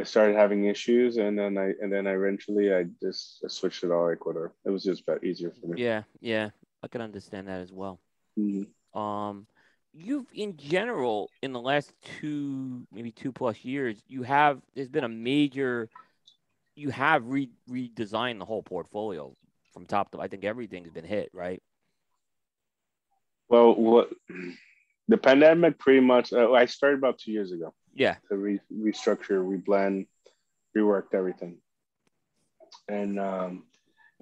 started having issues, and then I eventually I switched it all Ecuador. It was just about easier for me. Yeah, I can understand that as well. Mm-hmm. You've, in general, in the last two plus years, redesigned the whole portfolio from top to, I think everything's been hit, right? Well, the pandemic pretty much, I started about 2 years ago. Yeah. To restructure, reblend, reworked everything. And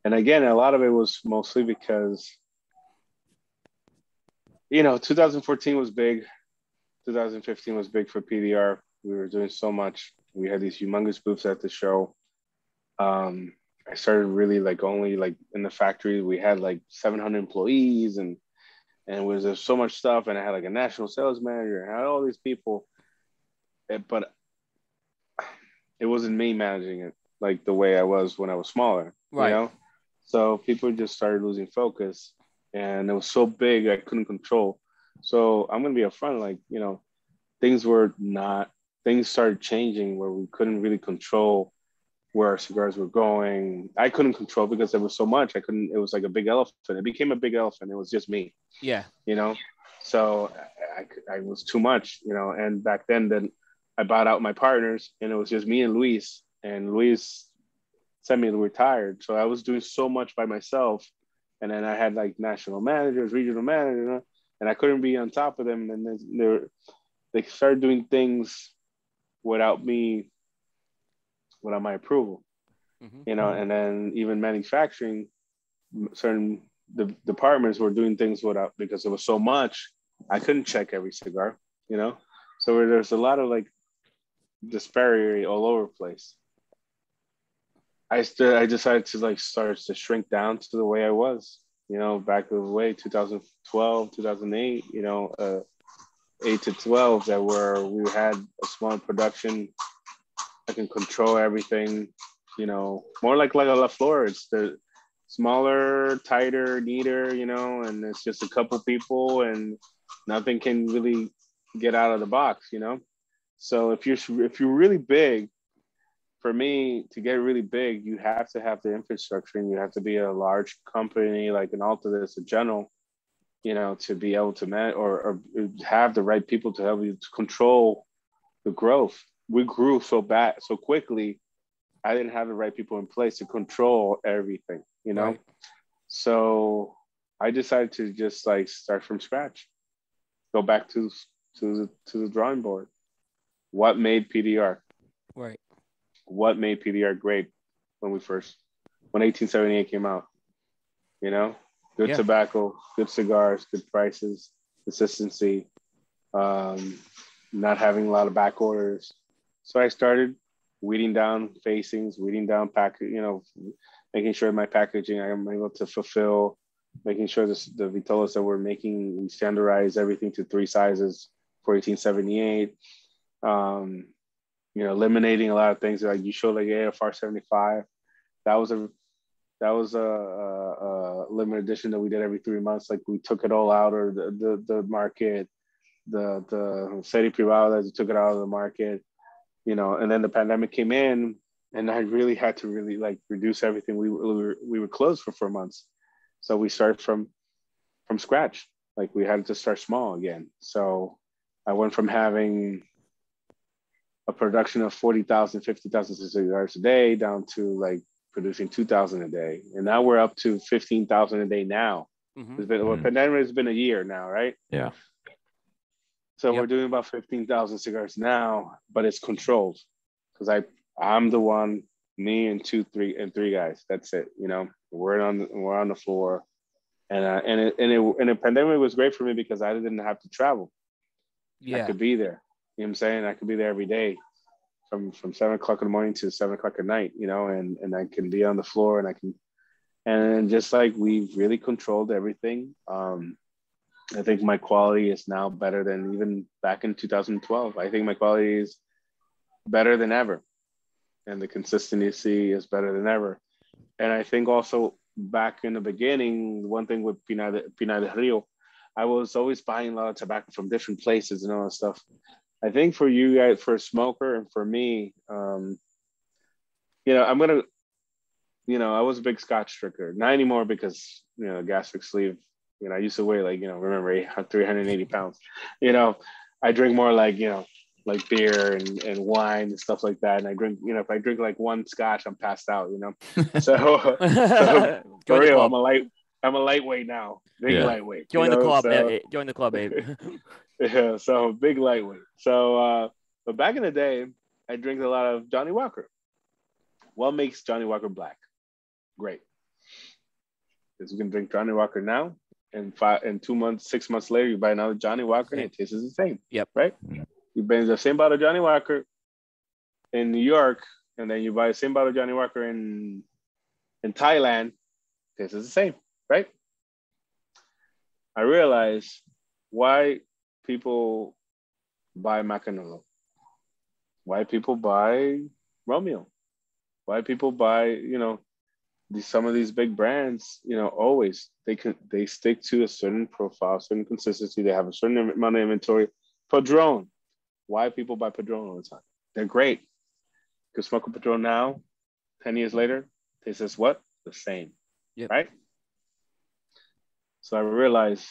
again, a lot of it was mostly because, you know, 2014 was big. 2015 was big for PDR. We were doing so much. We had these humongous booths at the show. I started really like only like in the factory, we had like 700 employees, and and was there's so much stuff, and I had like a national sales manager and I had all these people, but it wasn't me managing it like the way I was when I was smaller, right? You know? So people just started losing focus, and it was so big I couldn't control. So I'm gonna be upfront, like, you know, things started changing where we couldn't really control where our cigars were going. I couldn't control because there was so much. It was like a big elephant. It became a big elephant. It was just me. Yeah. You know? So I was too much, you know? And back then I bought out my partners, and it was just me and Luis. And Luis semi-retired. So I was doing so much by myself. And then I had like national managers, regional managers, and I couldn't be on top of them. And they started doing things without my approval, you know, and then even manufacturing, certain departments were doing things because there was so much, I couldn't check every cigar, you know? So there's a lot of like disparity all over the place. I decided to like start to shrink down to the way I was, you know, back the way 2012, 2008, you know, 8 to 12 that we had a small production. I can control everything, you know, more like La Flores. It's the smaller, tighter, neater, you know, and it's just a couple people and nothing can really get out of the box, you know? So if you're really big, for me, to get really big, you have to have the infrastructure, and you have to be a large company, like an Altadis, a General, you know, to be able to manage or have the right people to help you to control the growth. We grew so quickly. I didn't have the right people in place to control everything, you know? Right. So I decided to just like start from scratch, go back to the drawing board. What made PDR? Right. What made PDR great when 1878 came out, you know? Good tobacco, good cigars, good prices, consistency, not having a lot of back orders. So I started weeding down facings, weeding down package, you know, making sure my packaging I'm able to fulfill, making sure the Vitolas that we're making, we standardize everything to 3 sizes for 1878. You know, eliminating a lot of things like you showed, like AFR 75. That was a limited edition that we did every 3 months. Like we took it all out, or the market, the Seri Privado, that took it out of the market. You know, and then the pandemic came in, and I really had to like reduce everything. We were closed for 4 months. So we started from scratch. Like we had to start small again. So I went from having a production of 40,000, 50,000 cigars a day down to like producing 2,000 a day. And now we're up to 15,000 a day now. The pandemic has been a year now, right? Yeah. So we're doing about 15,000 cigars now, but it's controlled because I'm the one, me and three guys. That's it. You know, we're on the floor, and the pandemic was great for me because I didn't have to travel. Yeah. I could be there. You know what I'm saying? I could be there every day from 7 o'clock in the morning to 7 o'clock at night. You know, and I can be on the floor, and just like we really controlled everything. I think my quality is now better than even back in 2012. I think my quality is better than ever, and the consistency is better than ever. And I think also back in the beginning, one thing with Piña de Rio, I was always buying a lot of tobacco from different places and all that stuff. I think for you guys, for a smoker, and for me, you know, I was a big Scotch drinker. Not anymore because, you know, gastric sleeve. You know, I used to weigh like, you know, remember 380 pounds, you know, I drink more like, you know, like beer and wine and stuff like that. And I drink, you know, if I drink like one Scotch, I'm passed out, you know, so for real, I'm a lightweight now, big lightweight. Join the club, join the club, babe. Yeah. So big lightweight. So, but back in the day, I drink a lot of Johnny Walker. What makes Johnny Walker black? Great. Because you can drink Johnny Walker now. And 2 months, 6 months later, you buy another Johnny Walker, and it tastes the same. Yep. Right? Yep. You buy the same bottle of Johnny Walker in New York, and then you buy the same bottle of Johnny Walker in Thailand, it tastes the same. Right? I realized why people buy Macanudo, why people buy Romeo, why people buy, you know, some of these big brands, you know, always they stick to a certain profile, certain consistency. They have a certain amount of inventory. Padron, why people buy Padron all the time? They're great. You can smoke a Padron now, 10 years later, tastes as what? The same, yep. Right? So I realized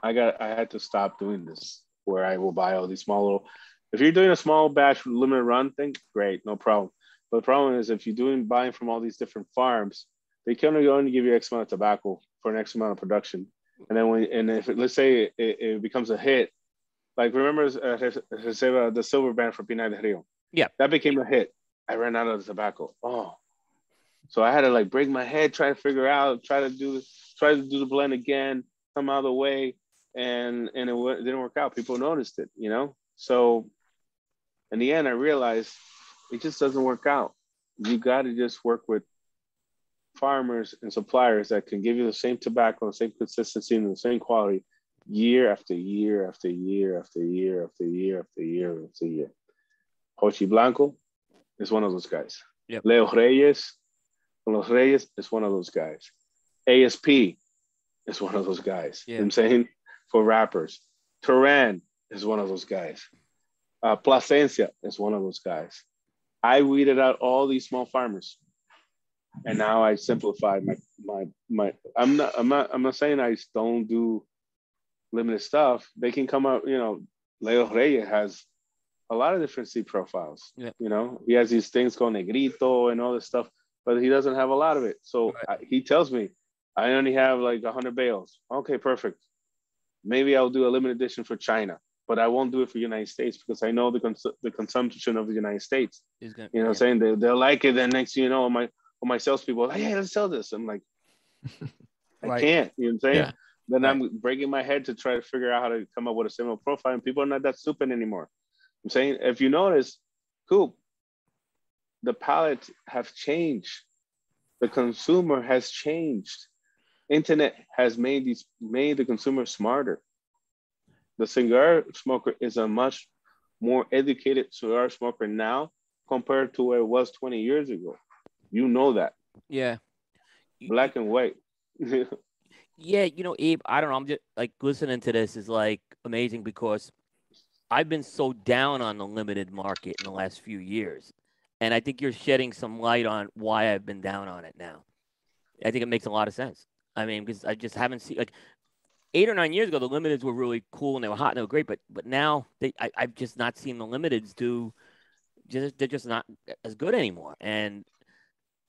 I had to stop doing this, where I will buy all these small little. If you're doing a small batch limited run thing, great, no problem. But the problem is if you're buying from all these different farms, they can only give you X amount of tobacco for an X amount of production, and then let's say it becomes a hit, like remember the silver band for Piña de Rio? Yeah, that became a hit. I ran out of the tobacco. Oh, so I had to like break my head, try to figure out, try to do the blend again, come out of the way, and it didn't work out. People noticed it, you know. So in the end, I realized. It just doesn't work out. You got to just work with farmers and suppliers that can give you the same tobacco, the same consistency, and the same quality year after year after year after year after year after year after year. Hochi Blanco is one of those guys. Yep. Leo Reyes, Los Reyes is one of those guys. ASP is one of those guys. Yeah. You know what I'm saying? For rappers. Turan is one of those guys. Placencia is one of those guys. I weeded out all these small farmers, and now I simplified my. I'm not saying I don't do limited stuff. They can come up, you know. Leo Reyes has a lot of different seed profiles. Yeah. You know, he has these things called Negrito and all this stuff, but he doesn't have a lot of it. So right. He tells me, I only have like 100 bales. Okay, perfect. Maybe I'll do a limited edition for China. But I won't do it for the United States because I know the consumption of the United States. You know what I'm saying? They'll like it. Then next thing you know, my salespeople are like, hey, let's sell this. I'm like, I can't. You know what I'm saying? Yeah. Then right. I'm breaking my head to try to figure out how to come up with a similar profile. And people are not that stupid anymore. I'm saying, if you notice, Coop, the palettes have changed. The consumer has changed. Internet has made the consumer smarter. The cigar smoker is a much more educated cigar smoker now compared to where it was 20 years ago. You know that. Yeah. Black and white. Yeah, you know, Abe, I don't know. I'm just like listening to this is like amazing because I've been so down on the limited market in the last few years. And I think you're shedding some light on why I've been down on it now. I think it makes a lot of sense. I mean, because I just haven't seen like 8 or 9 years ago, the limiteds were really cool and they were hot and they were great. But now I've just not seen the limiteds do. They're just not as good anymore. And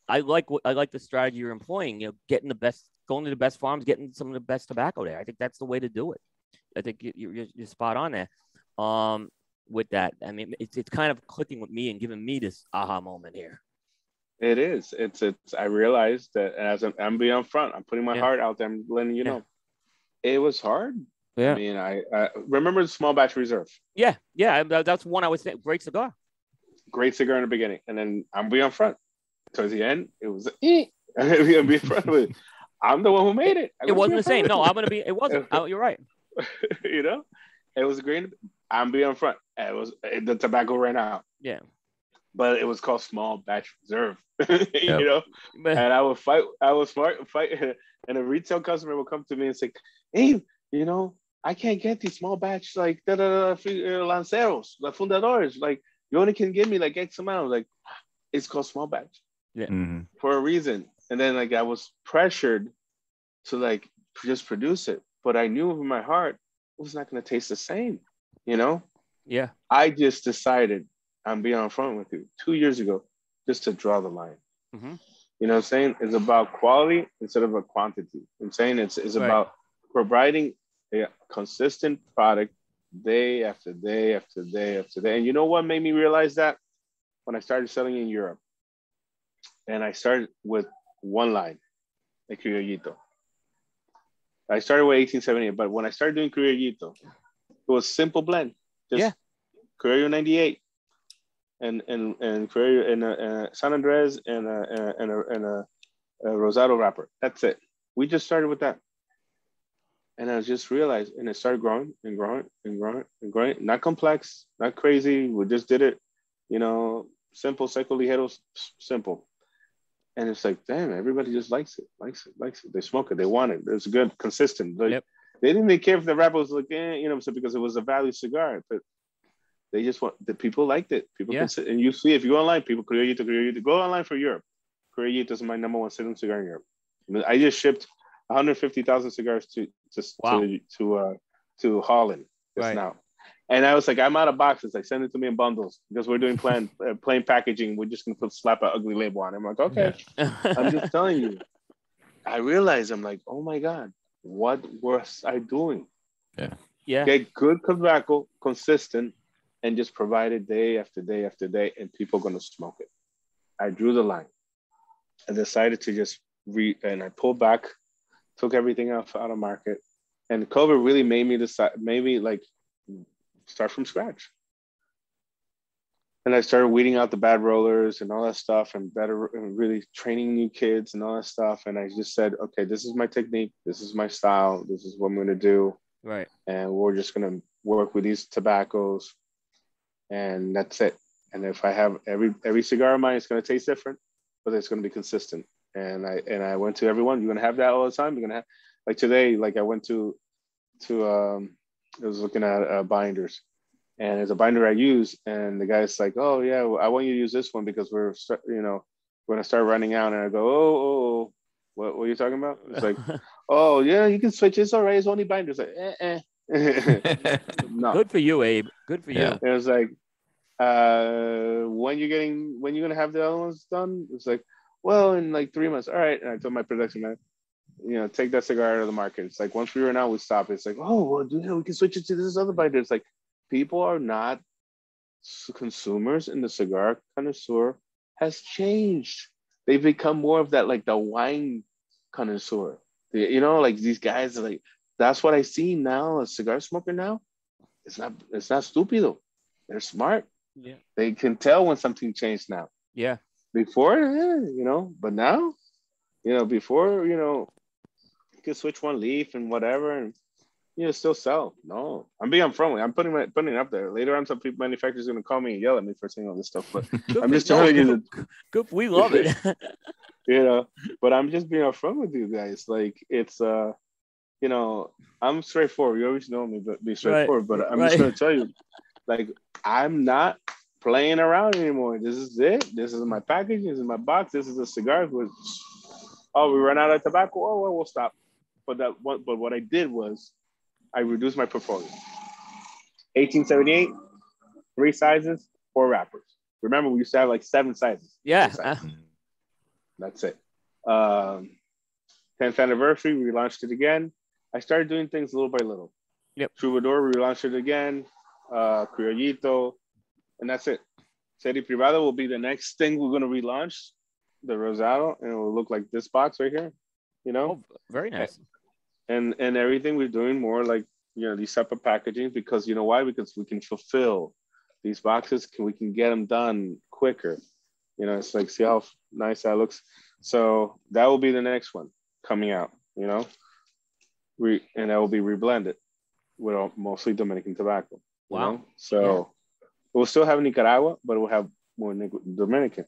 I like the strategy you're employing. You know, getting the best, going to the best farms, getting some of the best tobacco there. I think that's the way to do it. I think you're spot on there with that. I mean, it's kind of clicking with me and giving me this aha moment here. It is. It's. I realized that as I'm being up front, I'm putting my heart out there. I'm letting you know. It was hard. Yeah. I mean, I remember the small batch reserve. Yeah. Yeah. That's one I would say. Great cigar. Great cigar in the beginning. And then I'm be on front. Towards the end, it was be front with it. I'm the one who made it. It wasn't the same. No, I'm going to be. It wasn't. You're right. You know, it was green. I'm be on front. It was the tobacco ran out. Yeah. But it was called small batch reserve. You know? And I would fight. And a retail customer would come to me and say, hey, you know, I can't get these small batch like lanceros, the fundadores. Like you only can give me like X amount. Like it's called small batch, for a reason. And then like I was pressured to like just produce it, but I knew in my heart it was not going to taste the same. You know? Yeah. I just decided I'm being on front with you 2 years ago, just to draw the line. Mm-hmm. You know what I'm saying? It's about quality instead of a quantity. I'm saying it's right. About providing a consistent product day after day after day after day. And you know what made me realize that? When I started selling in Europe. And I started with one line, the Criollito. I started with 1878, but when I started doing Criollito, it was simple blend. Just Criollo 98 and Criollo and San Andres and a Rosado wrapper. That's it. We just started with that. And I just realized, and it started growing and growing and growing and growing. Not complex, not crazy. We just did it, you know, simple, seco ligero, simple. And it's like, damn, everybody just likes it. They smoke it. They want it. It's good, consistent. Like, yep. They didn't even care if the wrapper was like, eh, you know, because it was a value cigar. But they just want, the people liked it. People, yeah. And you see, if you go online, people, Criollito, go online for Europe. Criollito is my number one selling cigar in Europe. I just shipped 150,000 cigars to Holland just now. And I was like, I'm out of boxes. Like, send it to me in bundles because we're doing plain packaging. We're just going to slap an ugly label on it. I'm like, okay. Yeah. I'm just telling you. I realized, I'm like, oh my God, what was I doing? Yeah. Get good tobacco, consistent, and just provide it day after day after day, and people are going to smoke it. I drew the line. I decided to just and I pulled back, took everything out of market, and COVID really made me decide, maybe like start from scratch. And I started weeding out the bad rollers and all that stuff, and really training new kids and all that stuff. And I just said, okay, this is my technique, this is my style, this is what I'm going to do. Right. And we're just going to work with these tobaccos, and that's it. And if I have every cigar of mine, it's going to taste different, but it's going to be consistent. And I went to everyone. You're gonna have that all the time. You're gonna have, like today. Like I went to I was looking at binders, and there's a binder I use. And the guy's like, "Oh yeah, well, I want you to use this one because we're gonna start running out." And I go, "Oh, what are you talking about?" It's like, "Oh yeah, you can switch. It's all right. It's only binders." Like, No. Good for you, Abe. Good for you. It was like, when you're gonna have the other ones done? It's like, well, in like 3 months. All right. And I told my production man, take that cigar out of the market. It's like, once we run out, we stop it. It's like, oh, well, we can switch it to this other binder. It's like, people are not consumers, and the cigar connoisseur has changed. They've become more of that, like the wine connoisseur. Like these guys are like, that's what I see now. A cigar smoker now, it's not stupido. They're smart. Yeah. They can tell when something changed now. Yeah. Before, but now, before, you could switch one leaf and whatever, and still sell. No, I'm being friendly. I'm putting it up there. Later on, some people, manufacturers, are gonna call me and yell at me for saying all this stuff. But I'm just telling you, Coop, we love it. But I'm just being upfront with you guys. Like it's, I'm straightforward. You always know me, but be straightforward. Right. But I'm just gonna tell you, like I'm not playing around anymore. This is it. This is my package. This is my box. This is a cigar. We run out of tobacco. Oh, well, we'll stop. But what I did was I reduced my portfolio. 1878, 3 sizes, 4 wrappers. Remember, we used to have like 7 sizes. Yeah. Sizes. That's it. 10th anniversary, we launched it again. I started doing things little by little. Yep. Troubadour, we launched it again. Criollito. And that's it. Serie Privada will be the next thing we're going to relaunch, the Rosado, and it will look like this box right here, Oh, very nice. And everything we're doing more like, these separate packaging, because you know why? Because we can fulfill these boxes. We can get them done quicker. It's like, see how nice that looks. So that will be the next one coming out, and that will be reblended with mostly Dominican tobacco. Wow. So... Yeah. We'll still have Nicaragua, but we'll have more Dominican.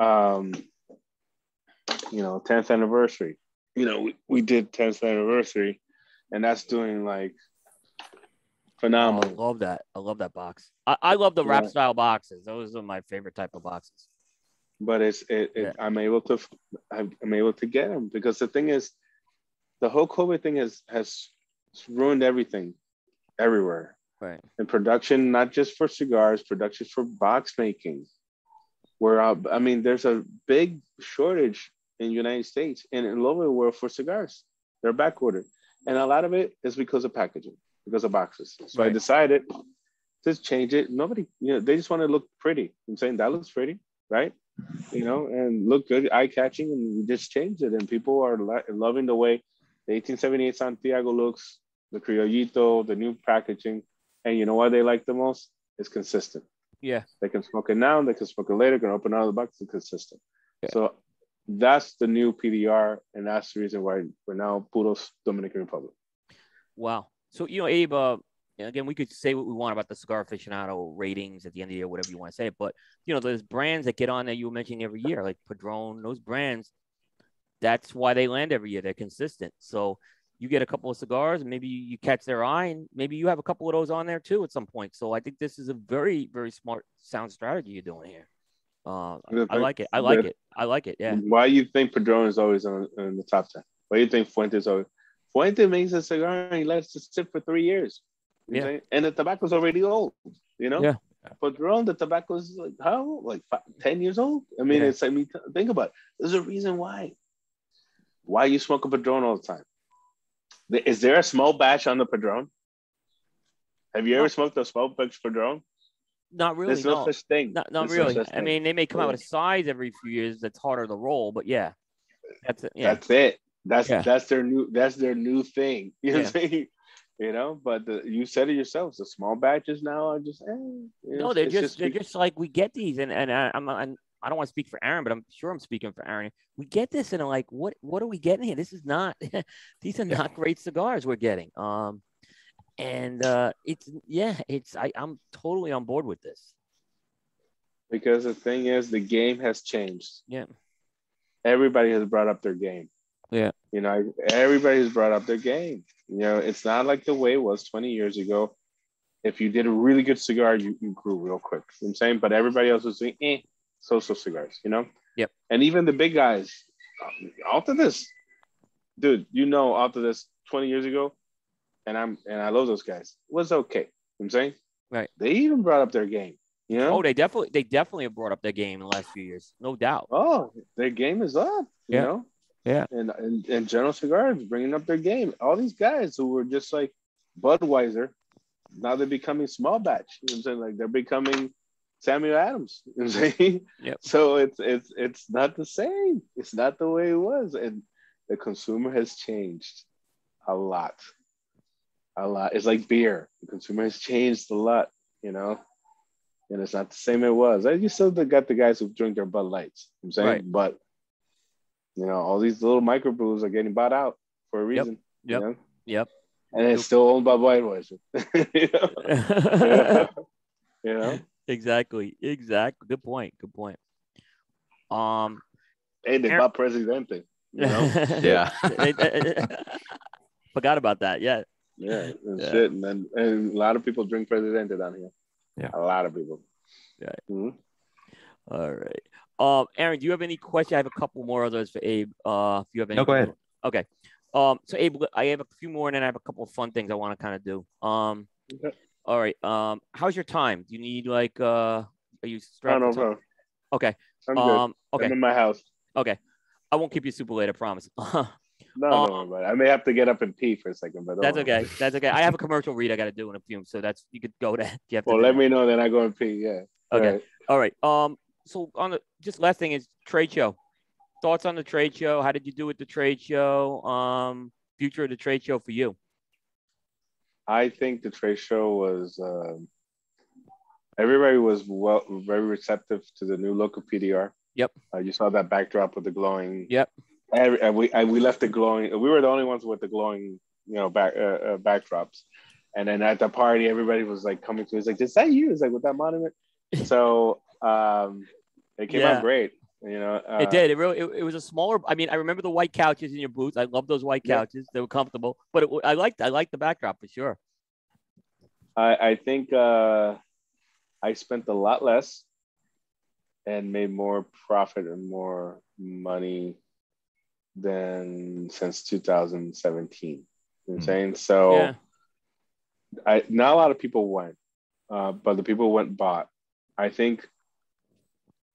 10th anniversary. We did 10th anniversary, and that's doing like phenomenal. Oh, I love that. I love that box. I love the wrap style boxes. Those are my favorite type of boxes. But I'm able to get them, because the thing is, the whole COVID thing has ruined everything, everywhere. Right. And production, not just for cigars, production for box making. There's a big shortage in the United States and in all over the world for cigars. They're back ordered. And a lot of it is because of packaging, because of boxes. So I decided to change it. Nobody, they just want to look pretty. I'm saying that looks pretty, right? And look good, eye-catching, and we just changed it. And people are loving the way the 1878 Santiago looks, the Criollito, the new packaging. And you know what they like the most? It's consistent. Yeah. They can smoke it now. They can smoke it later. They can open out of the box. It's consistent. Yeah. So that's the new PDR. And that's the reason why we're now Puros Dominican Republic. Wow. So, you know, Abe, again, we could say what we want about the cigar aficionado ratings at the end of the year, whatever you want to say. But, you know, those brands that get on that you were mentioning every year, like Padron, those brands, that's why they land every year. They're consistent. So you get a couple of cigars and maybe you catch their eye and maybe you have a couple of those on there too at some point. So I think this is a very, very smart, sound strategy you're doing here. I like it. I like it. I like it. Yeah. Why do you think Padron is always on the top 10? Why do you think Fuente is always? Fuente makes a cigar and he lets it sit for 3 years. Yeah. And the tobacco's already old, you know? Yeah. Padron, the tobacco's like, how? Like 10 years old? I mean, yeah. It's like, think about it. There's a reason why. Why you smoke a Padron all the time? Is there a small batch on the Padron? Have you ever smoked a small batch Padron? Not really. There's no such thing. Not really. I mean, they may come out of size every few years. That's harder to roll, but yeah, that's it. Yeah. That's it. That's their new thing. You know what I'm saying? You know, but you said it yourselves. The small batches now are just no. They're just like we get these, and I don't want to speak for Aaron, but I'm sure I'm speaking for Aaron. We get this, and I'm like, what are we getting here? This is not. These are not great cigars we're getting. I'm totally on board with this. Because the thing is, the game has changed. Yeah. Everybody has brought up their game. Yeah. You know, everybody's brought up their game. You know, it's not like the way it was 20 years ago. If you did a really good cigar, you grew real quick. You know what I'm saying? But everybody else was doing so cigars, you know? Yep. And even the big guys, after this, dude, you know, after this 20 years ago, and I love those guys, was okay. You know what I'm saying? Right. They even brought up their game. You know? Oh, they definitely have brought up their game in the last few years. No doubt. Oh, their game is up, you know? Yeah. And General Cigars bringing up their game. All these guys who were just like Budweiser, now they're becoming small batch. You know what I'm saying? Like they're becoming Samuel Adams. You know what I'm saying? Yep. So it's not the same. It's not the way it was. And the consumer has changed a lot. A lot. It's like beer. The consumer has changed a lot, you know, and it's not the same it was. You still got the guys who drink their Bud Lights. You know what I'm saying? Right. But you know, all these little microbrews are getting bought out for a reason. Yep. You know? Yep. And it's still owned by white boys. You know? Yeah. You know? Exactly. Good point. Hey, they bought Presidente. You know? Yeah. Forgot about that. Yeah. Yeah, shit, and a lot of people drink Presidente down here. Yeah, a lot of people. Yeah. Mm-hmm. All right. Aaron, do you have any questions? I have a couple more others for Abe. If you have any, no, go ahead. Okay. So Abe, I have a few more, and then I have a couple of fun things I want to kind of do. Okay. All right. How's your time? Do you need like are you strapped? I don't know. Okay. I'm good. Okay. I'm in my house. Okay. I won't keep you super late. I promise. No, but I may have to get up and pee for a second, but that's okay. That's okay. I have a commercial read I got to do in a few, so that's you could go to. You have to let me know, then I go and pee. Yeah. Okay. All right. So on the just last thing is trade show. Thoughts on the trade show? How did you do with the trade show? Future of the trade show for you. I think the trade show was everybody was very receptive to the new local PDR. Yep. You saw that backdrop with the glowing. Yep. We left the glowing. We were the only ones with the glowing, you know, backdrops. And then at the party, everybody was like coming to us, like, "Is that you?" It's like with that monument. So it came out great. You know, it did. It was a smaller. I mean, I remember the white couches in your booth. I love those white couches. They were comfortable. But I liked the backdrop for sure. I think I spent a lot less and made more profit and more money than since 2017. You know what I'm saying? So not a lot of people went, but the people went bought. I think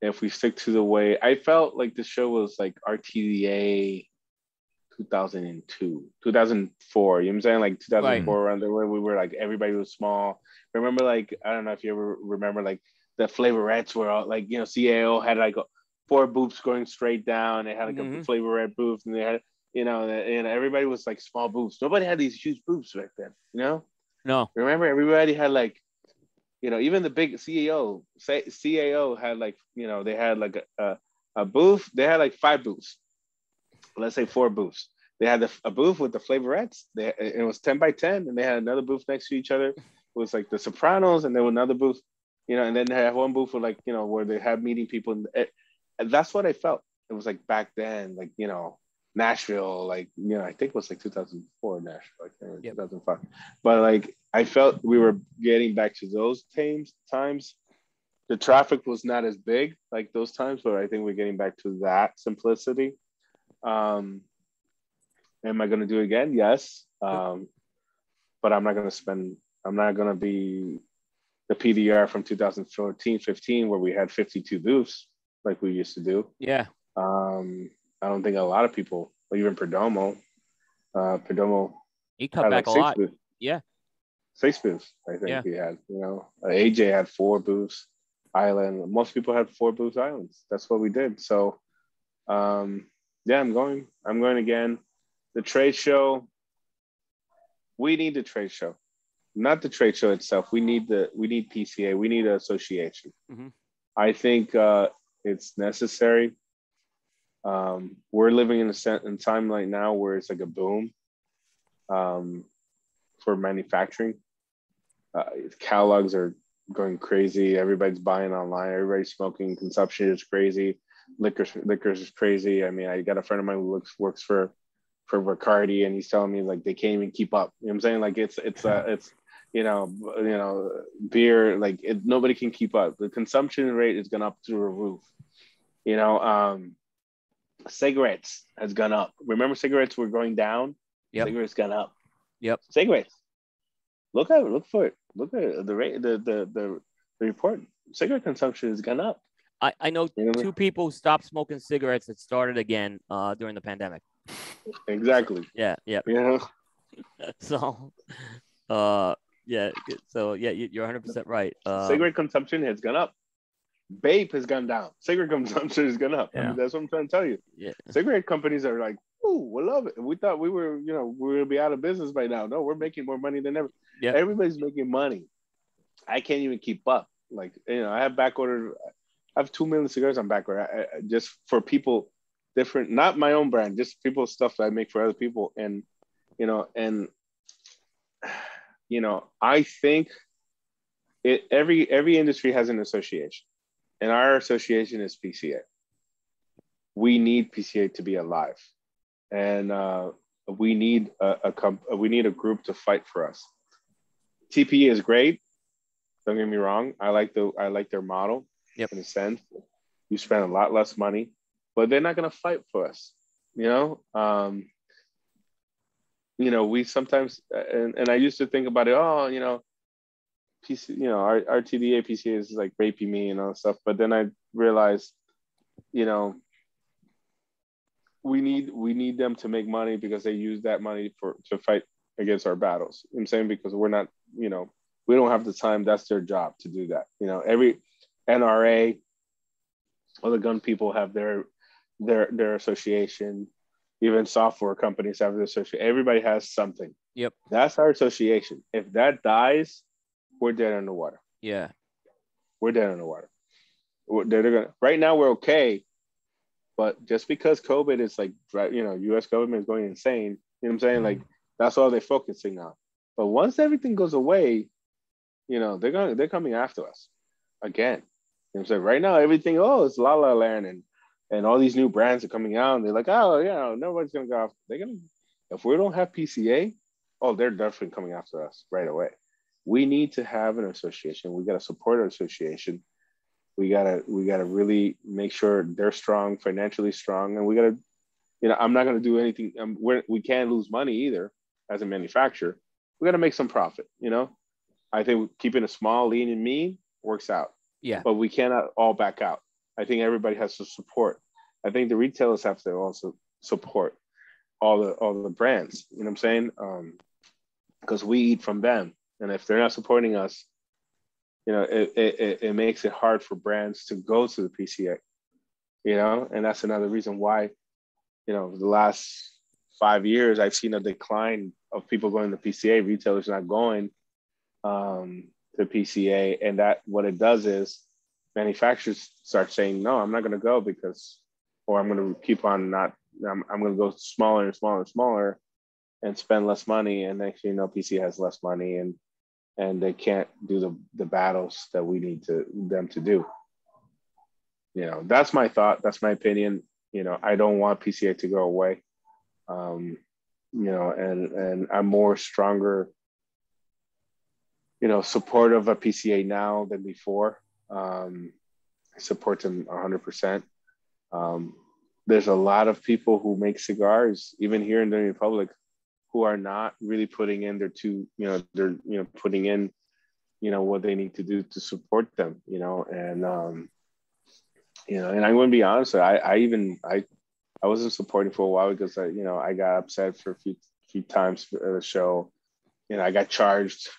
if we stick to the way, I felt like the show was like RTDA 2002, 2004, you know what I'm saying? Like 2004 around the way we were like, everybody was small. Remember like, I don't know if you ever remember like the Flavorettes were all like, you know, CAO had like a 4 booths going straight down. They had like a Flavorette booth, and they had, you know, and everybody was like small booths. Nobody had these huge booths back then, you know? No. Remember, everybody had like, you know, even the big CAO had like, you know, they had like a booth. They had like 5 booths, let's say 4 booths. They had a booth with the Flavorettes. It was 10 by 10, and they had another booth next to each other with like the Sopranos, and there was another booth, you know, and then they had one booth with like, you know, where they had meeting people. And that's what I felt. It was like back then, like, you know, Nashville, like, you know, I think it was like 2004 Nashville, I can't remember, 2005. But like, I felt we were getting back to those times. The traffic was not as big like those times, but I think we're getting back to that simplicity. Am I going to do it again? Yes. But I'm not going to be the PDR from 2014, 15, where we had 52 booths like we used to do. Yeah. I don't think a lot of people, even Perdomo. He cut back like a lot. Booths. Yeah. 6 booths, I think he had. You know, AJ had 4 booths. Island. Most people had 4 booths. Islands. That's what we did. So, yeah, I'm going again. The trade show. We need the trade show, not the trade show itself. We need PCA. We need an association. Mm-hmm. I think it's necessary. We're living in a time right now where it's like a boom for manufacturing. Catalogs are going crazy. Everybody's buying online. Everybody's smoking. Consumption is crazy. Liquors is crazy. I mean, I got a friend of mine who works for Bacardi, and he's telling me like they can't even keep up. You know what I'm saying? Like it's you know beer, like nobody can keep up. The consumption rate has gone up through the roof. You know, cigarettes has gone up. Remember, cigarettes were going down. Yep. Cigarettes gone up. Yep. Cigarettes. Look at it. Look for it. Look at it. The rate. The report. Cigarette consumption has gone up. I know, you know two people stopped smoking cigarettes that started again during the pandemic. Exactly. Yeah. You know? So, you're 100% right. Cigarette consumption has gone up. Vape has gone down. Cigarette consumption has gone up. Yeah. I mean, that's what I'm trying to tell you. Yeah. Cigarette companies are like, "Ooh, we love it. We thought we were, you know, we would be out of business by now. No, we're making more money than ever." Yeah. Everybody's making money. I can't even keep up. Like, you know, I have back ordered. I have 2 million cigars on back order just for people. Different, not my own brand, just people's stuff that I make for other people. And, you know, I think every industry has an association, and our association is PCA. We need PCA to be alive, and we need a group to fight for us. TPE is great. Don't get me wrong. I like their model. Yep. In a sense, you spend a lot less money, but they're not going to fight for us, you know? You know, we sometimes, and I used to think about it, oh, you know, PC, you know, our TDA, PCA is like raping me and all that stuff. But then I realized, you know, we need them to make money because they use that money to fight against our battles. You know what I'm saying? Because we're not, you know, we don't have the time. That's their job to do that. You know, every NRA, all the gun people have their association, even software companies have their association. Everybody has something. Yep. That's our association. If that dies, we're dead in the water. Yeah. We're dead in the water. Right now we're okay, but just because COVID is like, you know, U.S. government is going insane. You know what I'm saying? Like that's all they're focusing on. But once everything goes away, you know, they're coming after us again. You know what I'm saying? Right now, everything, oh, it's La La Land and all these new brands are coming out. And they're like, oh, yeah, nobody's going to go. They're going to, if we don't have PCA, oh, they're definitely coming after us right away. We need to have an association. We got to support our association. We got to really make sure they're strong, financially strong. And we got to, you know, I'm not going to do anything. We can't lose money either as a manufacturer. We got to make some profit, you know? I think keeping a small, lean, and mean works out. Yeah, but we cannot all back out. I think everybody has to support. I think the retailers have to also support all the brands. You know what I'm saying? Because we eat from them, and if they're not supporting us, you know, it makes it hard for brands to go to the PCA. You know, and that's another reason why, you know, the last 5 years I've seen a decline of people going to PCA. Retailers not going. The PCA, and that what it does is manufacturers start saying, no, I'm not going to go because, or I'm going to keep on not I'm going to go smaller and smaller and smaller and spend less money. And next thing you know, PC has less money and they can't do the battles that we need them to do. You know, that's my thought. That's my opinion. You know, I don't want PCA to go away. You know, and I'm more stronger, you know, supportive of PCA now than before. I support them 100%. There's a lot of people who make cigars, even here in the Republic, who are not really putting in their what they need to do to support them, you know, and, you know, and I'm going to be honest, I wasn't supporting for a while because I got upset for a few times for the show, and I got charged,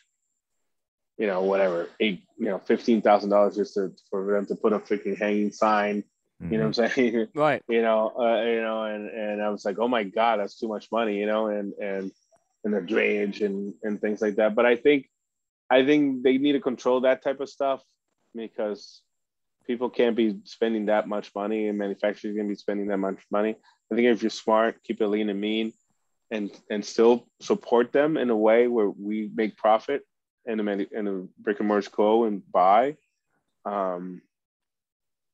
$15,000 just for them to put a freaking hanging sign. Mm-hmm. You know what I'm saying? Right. And I was like, oh my God, that's too much money, and the drainage and things like that. But I think they need to control that type of stuff, because people can't be spending that much money, and manufacturers are gonna be spending that much money. I think if you're smart, keep it lean and mean, and still support them in a way where we make profit and the brick and mortars go and buy.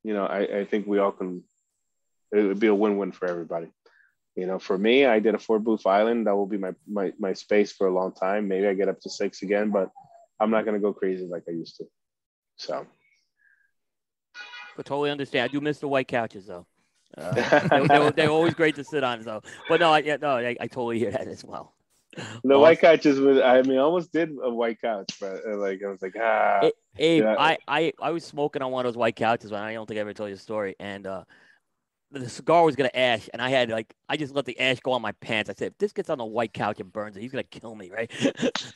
I think we all can, it would be a win-win for everybody. You know, for me, I did a 4-booth island. That will be my space for a long time. Maybe I get up to 6 again, but I'm not going to go crazy like I used to. So. I totally understand. I do miss the white couches, though. They're always great to sit on, though. But no, I totally hear that as well. The white couches was, I almost did a white couch, but I was like, Abe, yeah. I was smoking on one of those white couches, but I don't think I ever told you the story. And the cigar was gonna ash, and I just let the ash go on my pants. I said, if this gets on the white couch and burns it, he's gonna kill me, right?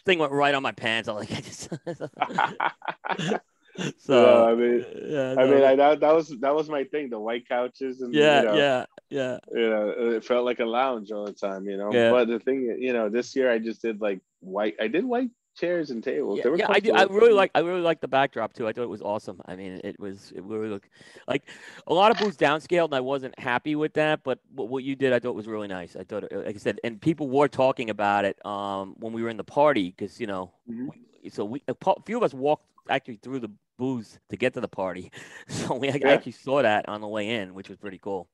Thing went right on my pants. That was my thing. The white couches and it felt like a lounge all the time, Yeah. But the thing, this year I just did white chairs and tables. Yeah, I really like the backdrop too. I thought it was awesome. It really looked like a lot of booths downscaled, and I wasn't happy with that. But what you did, I thought was really nice. I thought, like I said, and people were talking about it when we were in the party, because mm-hmm. A few of us walked actually through the booze to get to the party, so we actually saw that on the way in, which was pretty cool.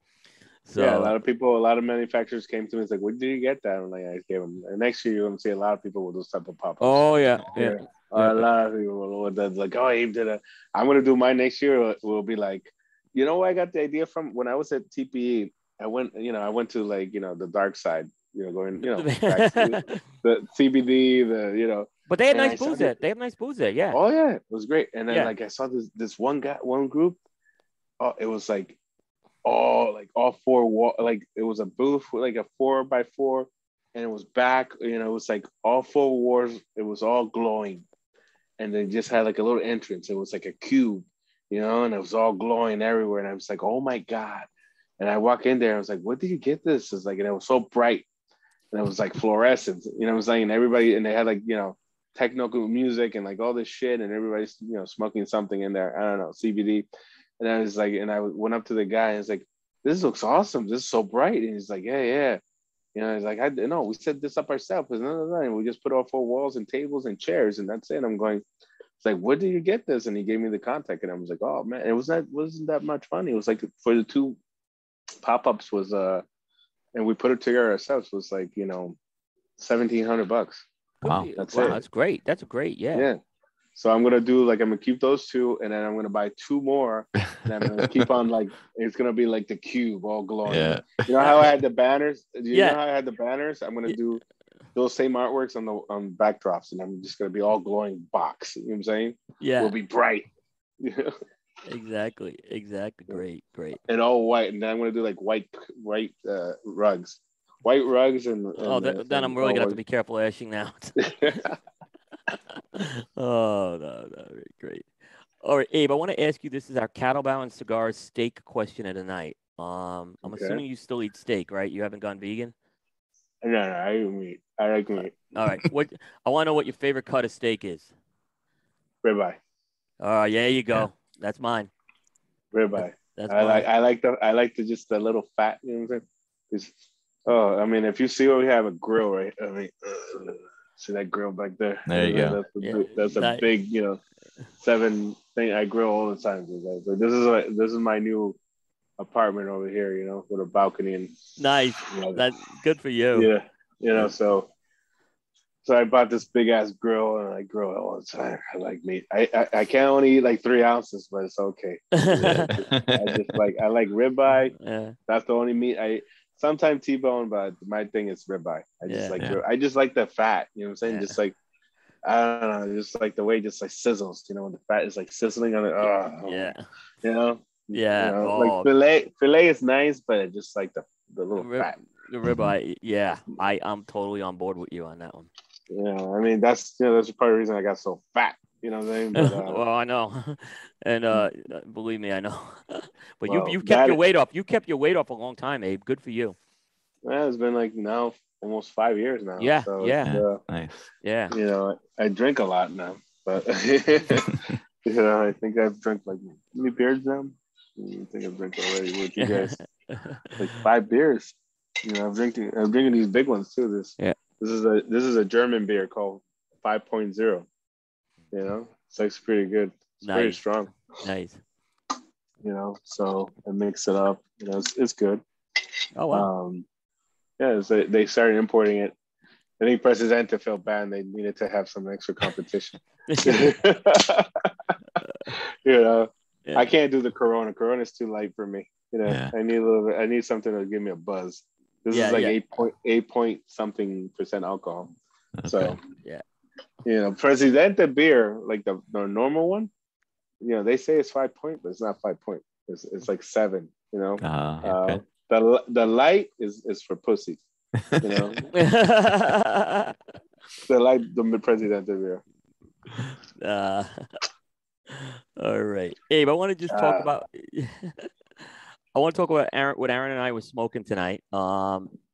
So yeah, a lot of manufacturers came to me. It's like, where did you get that? I'm like, I gave them. And next year you're gonna see a lot of people with those type of pop-ups. Oh yeah. A lot of people with that, like, oh, Abe did I'm gonna do mine next year. We'll be like, where I got the idea from? When I was at TPE, I went to the dark side, going the CBD, But they had nice booze there. Yeah. Oh yeah, it was great. And then I saw this one guy, one group. Oh, it was all four wall. It was a booth with a 4x4, and it was back. It was all four walls. It was all glowing, and they just had a little entrance. It was a cube, and it was all glowing everywhere. And I was like, oh my God! And I walk in there, and I was like, what did you get this? It's and it was so bright, and it was fluorescent. You know what I'm saying? And everybody, and they had techno music and all this shit, and everybody's smoking something in there. I don't know, CBD. And I was and I went up to the guy and it's this looks awesome. This is so bright. And he's yeah. He's we set this up ourselves. And we just put all four walls and tables and chairs, and that's it. And I'm going, it's where do you get this? And he gave me the contact, and I was oh man, wasn't that much money. It was for the two pop-ups was and we put it together ourselves, was $1,700. Wow, that's great. That's great. Yeah. Yeah. So I'm gonna do I'm gonna keep those two, and then I'm gonna buy two more, and I'm gonna keep on it's gonna be the cube all glowing. Yeah. You know how I had the banners? Do you know how I had the banners? I'm gonna do those same artworks on the backdrops, and I'm just gonna be all glowing box. You know what I'm saying? Yeah. We'll be bright. Exactly. Great. And all white, and then I'm gonna do white rugs. White rugs and then I'm really gonna have to be careful ashing now. Oh no, great. All right, Abe, I want to ask you, this is our Kettlebell and Cigars steak question of the night. I'm assuming you still eat steak, right? You haven't gone vegan? No, I eat meat. I like meat. All right. What I want to know what your favorite cut of steak is. Ribeye. Yeah, you go. Yeah. That's mine. Ribeye. That's mine. I like the just the little fat, you know what I'm saying? Oh, I mean, if you see what we have, a grill, right? I mean, see that grill back there? There you go. That's a big, you know, seven thing. I grill all the time. Like, this is my new apartment over here, you know, with a balcony and nice. You know, that's good for you. Yeah, you know, so I bought this big ass grill and I grill it all the time. I like meat. I can only eat like 3 ounces, but it's okay. Yeah. I like ribeye. Yeah. That's the only meat I. Sometimes T-bone, but my thing is ribeye. I just like the fat. You know what I'm saying? Yeah. Just like, I don't know, just like the way it just like sizzles. You know, when the fat is like sizzling on it. Oh, yeah. You know. Yeah. You know? Oh. Like fillet is nice, but it just like the little fat. The ribeye. Yeah, I'm totally on board with you on that one. Yeah, I mean that's part of the reason I got so fat. You know what I mean? But, well, I know, and believe me, I know. But well, you kept your weight off. You kept your weight off a long time, Abe. Good for you. Well, it's been like now almost 5 years now. Yeah, so nice. Yeah. You know, I drink a lot now, but you know, I think I've drunk like how many beers now? I think I've drank already with you guys like 5 beers. You know, I'm drinking these big ones too. This is a German beer called 5.0. You know, it's actually pretty good. It's nice. Pretty strong. Nice. You know, so I mix it up. You know, it's good. Oh, wow. They started importing it. I think Presidente felt bad and they needed to have some extra competition. You know, yeah. I can't do the Corona. Corona's too light for me. You know, yeah. I need something to give me a buzz. This is like 8 point something percent alcohol. Okay. So, yeah. You know, Presidente beer, like the normal one, you know, they say it's 5 point, but it's not 5 point. It's like 7, you know. Okay. The light is for pussy, you know. the Presidente beer. All right. Abe, I want to just talk about Aaron, what Aaron and I were smoking tonight.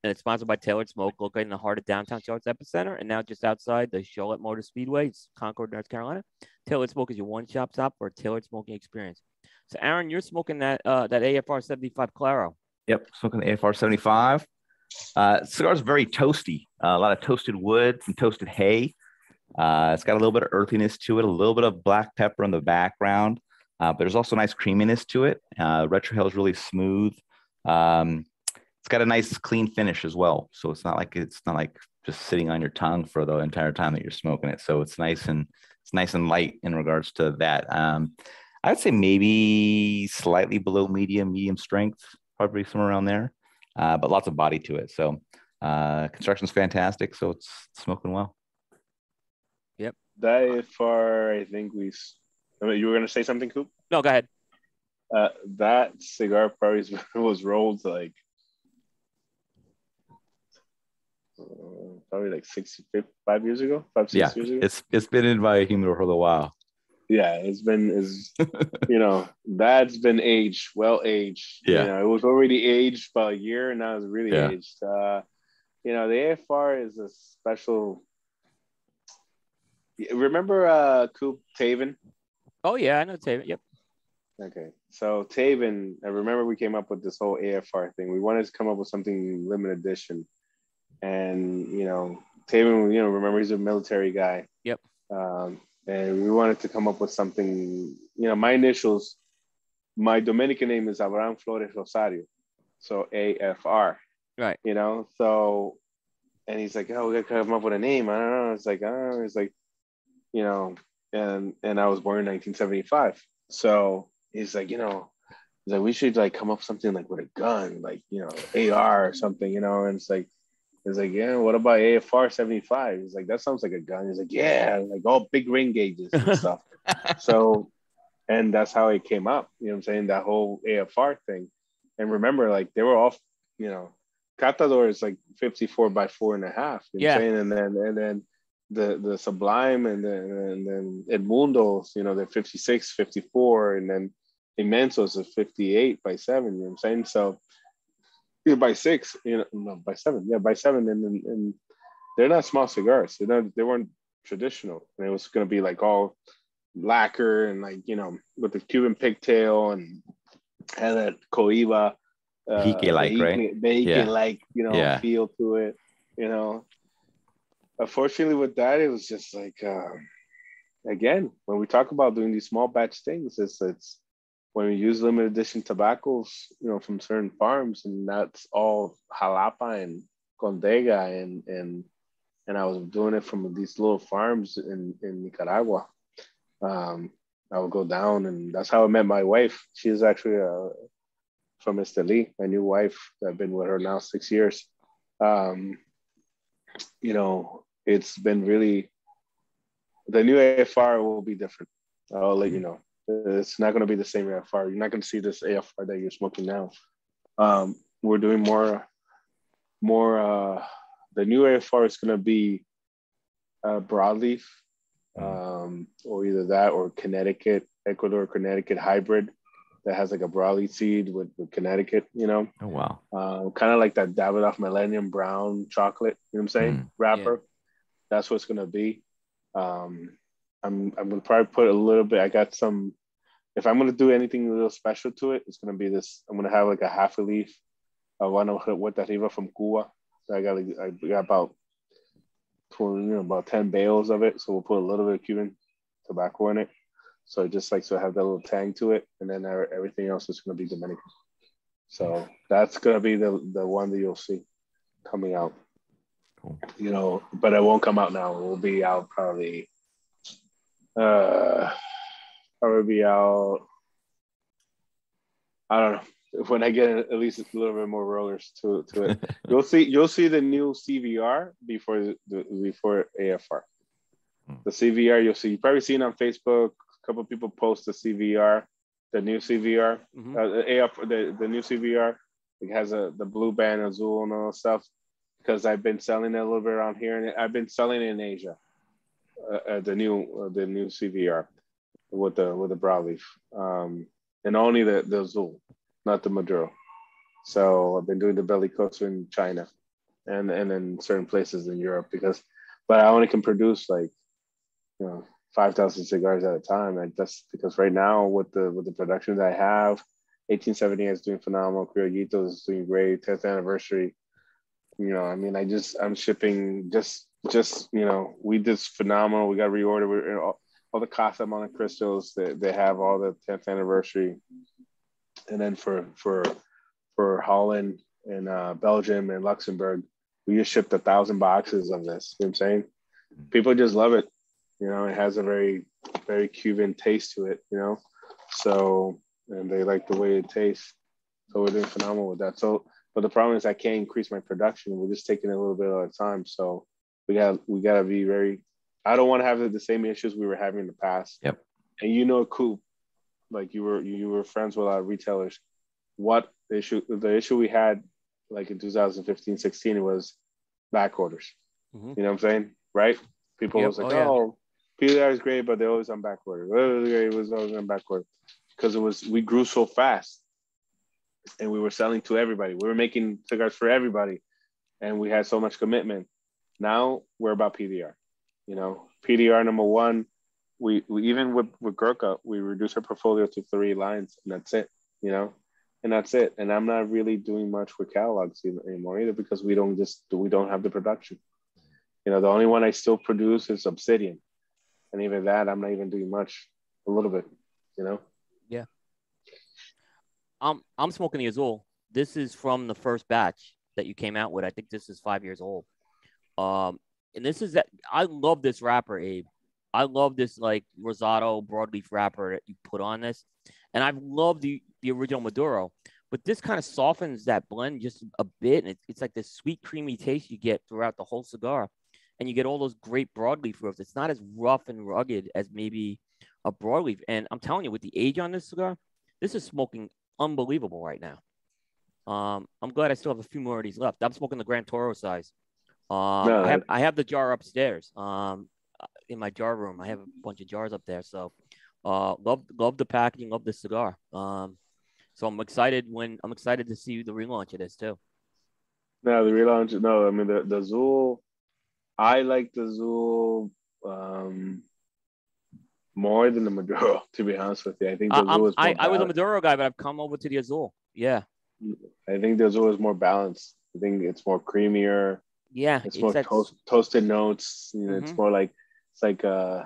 And it's sponsored by Tailored Smoke, located in the heart of downtown Charlotte's epicenter, and now just outside the Charlotte Motor Speedway, it's Concord, North Carolina. Tailored Smoke is your one-stop shop for a tailored smoking experience. So, Aaron, you're smoking that AFR 75 Claro. Yep, smoking the AFR 75. Cigar's very toasty. A lot of toasted wood, some toasted hay. It's got a little bit of earthiness to it, a little bit of black pepper in the background, but there's also nice creaminess to it. Retrohale is really smooth. It's got a nice clean finish as well, so it's not like just sitting on your tongue for the entire time that you're smoking it. So it's nice and light in regards to that. I'd say maybe slightly below medium strength, probably somewhere around there, but lots of body to it. So construction's fantastic, so it's smoking well. Yep, that far. I think you were gonna say something, Coop? No, go ahead. That cigar probably was rolled like. Probably like 5, 6 years ago. It's been in my humidor for a while. Yeah, it's you know, that's been aged, well aged. Yeah, you know, it was already aged by a year, and now it's really aged. You know, the AFR is a special. Remember Coop Taven? Oh yeah, I know Taven. Yep. Okay, so Taven, I remember we came up with this whole AFR thing. We wanted to come up with something limited edition. And, you know, Taven, you know, remember, he's a military guy. Yep. And we wanted to come up with something, you know, my initials, my Dominican name is Abraham Flores Rosario. So AFR. Right. You know, so, and he's like, oh, we got to come up with a name. I don't know. It's like, oh, it's like, you know, and I was born in 1975. So he's like, you know, he's like, we should like come up with something like with a gun, like, you know, AR or something, you know, and it's like, he's like, yeah, what about AFR 75? He's like, that sounds like a gun. He's like, yeah, like all big ring gauges and stuff. So, and that's how it came up. You know what I'm saying? That whole AFR thing. And remember, like, they were all, you know, Catador is like 54 by 4.5. You know what I'm saying? And then the Sublime and then Edmundo's, you know, they're 56, 54. And then Immenso's a 58 by 7. You know what I'm saying? So, by 6, you know, no, by 7, yeah, by 7, and they're not small cigars. They weren't traditional, and it was going to be like all lacquer and like, you know, with the Cuban pigtail and had that coiba Hique-like feel to it, you know. Unfortunately, with that, it was just like, again, when we talk about doing these small batch things, it's when we use limited edition tobaccos, you know, from certain farms, and that's all Jalapa and Condega, and I was doing it from these little farms in Nicaragua. I would go down, and that's how I met my wife. She's actually from Esteli, my new wife. I've been with her now 6 years. You know, it's been really, the new AFR will be different. I'll let you know. It's not going to be the same AFR. You're not going to see this AFR that you're smoking now. We're doing more, the new AFR is going to be broadleaf, or either that or Connecticut, Ecuador, Connecticut hybrid that has like a broadleaf seed with Connecticut, you know? Oh, wow. Kind of like that Davidoff Millennium Brown chocolate, you know what I'm saying? Wrapper. Yeah. That's what it's going to be. I'm going to probably put a little bit, I got some, if I'm going to do anything a little special to it, it's going to be this. I'm going to have like a half a leaf of one of Huerta Arriba from Cuba. So I got about 20, you know, about 10 bales of it. So we'll put a little bit of Cuban tobacco in it. So just like, so I have that little tang to it. And then everything else is going to be Dominican. So that's going to be the one that you'll see coming out. Cool. You know, but it won't come out now. It will be out probably, I don't know, when I get at least a little bit more rollers to it. You'll see the new CVR before AFR. The CVR you've probably seen on Facebook. A couple of people post the CVR, the new CVR, the new CVR. It has the blue band, azul, and all that stuff. Because I've been selling it a little bit around here, and I've been selling it in Asia. The new CVR with the broadleaf, and only the azul, not the Maduro. So I've been doing the Bellicoso in China, and in certain places in Europe but I only can produce 5,000 cigars at a time. Like, that's because right now with the production that I have, 1878 is doing phenomenal, Criollito is doing great, 10th anniversary. You know, I mean, I'm shipping just, you know, we did phenomenal. We got reordered. All the Casa Monte Cristos, they have all the 10th anniversary. And then for Holland and Belgium and Luxembourg, we just shipped 1,000 boxes of this. You know what I'm saying? People just love it. You know, it has a very, very Cuban taste to it, you know? So, and they like the way it tastes. So we're doing phenomenal with that. So, but the problem is I can't increase my production. We're just taking it a little bit at a time. So, We gotta be very. I don't want to have the same issues we were having in the past. Yep. And you know, Coop, like you were friends with our retailers. What the issue we had, like in 2015-16, was back orders. Mm-hmm. You know what I'm saying, right? People was like, PDR is great, but they're always on back order. It was always on back order because we grew so fast, and we were selling to everybody. We were making cigars for everybody, and we had so much commitment. Now we're about PDR, you know, PDR number one. We even with Gurkha, we reduce our portfolio to 3 lines, and that's it, you know, and that's it. And I'm not really doing much with catalogs anymore either, because we don't have the production. You know, the only one I still produce is Obsidian, and even that I'm not even doing much, a little bit, you know. Yeah. I'm smoking the Azul. This is from the first batch that you came out with. I think this is 5 years old. And this is that I love this wrapper, Abe. I love this like Rosado broadleaf wrapper that you put on this, and I've loved the original Maduro, but this kind of softens that blend just a bit, and it's like this sweet creamy taste you get throughout the whole cigar, and you get all those great broadleaf roofs. It's not as rough and rugged as maybe a broadleaf, and I'm telling you, with the age on this cigar, this is smoking unbelievable right now. I'm glad I still have a few more of these left. I'm smoking the Gran Toro size. No, I have the jar upstairs, in my jar room. I have a bunch of jars up there. So, love the packaging, love the cigar. So I'm excited to see the relaunch of this too. No, the relaunch. No, I mean the Azul. I like the Azul more than the Maduro. To be honest with you, I think the Azul is. I was a Maduro guy, but I've come over to the Azul. Yeah. I think there's always more balance. I think it's more creamier. Yeah, it's more toasted notes. You know, mm-hmm. It's more like a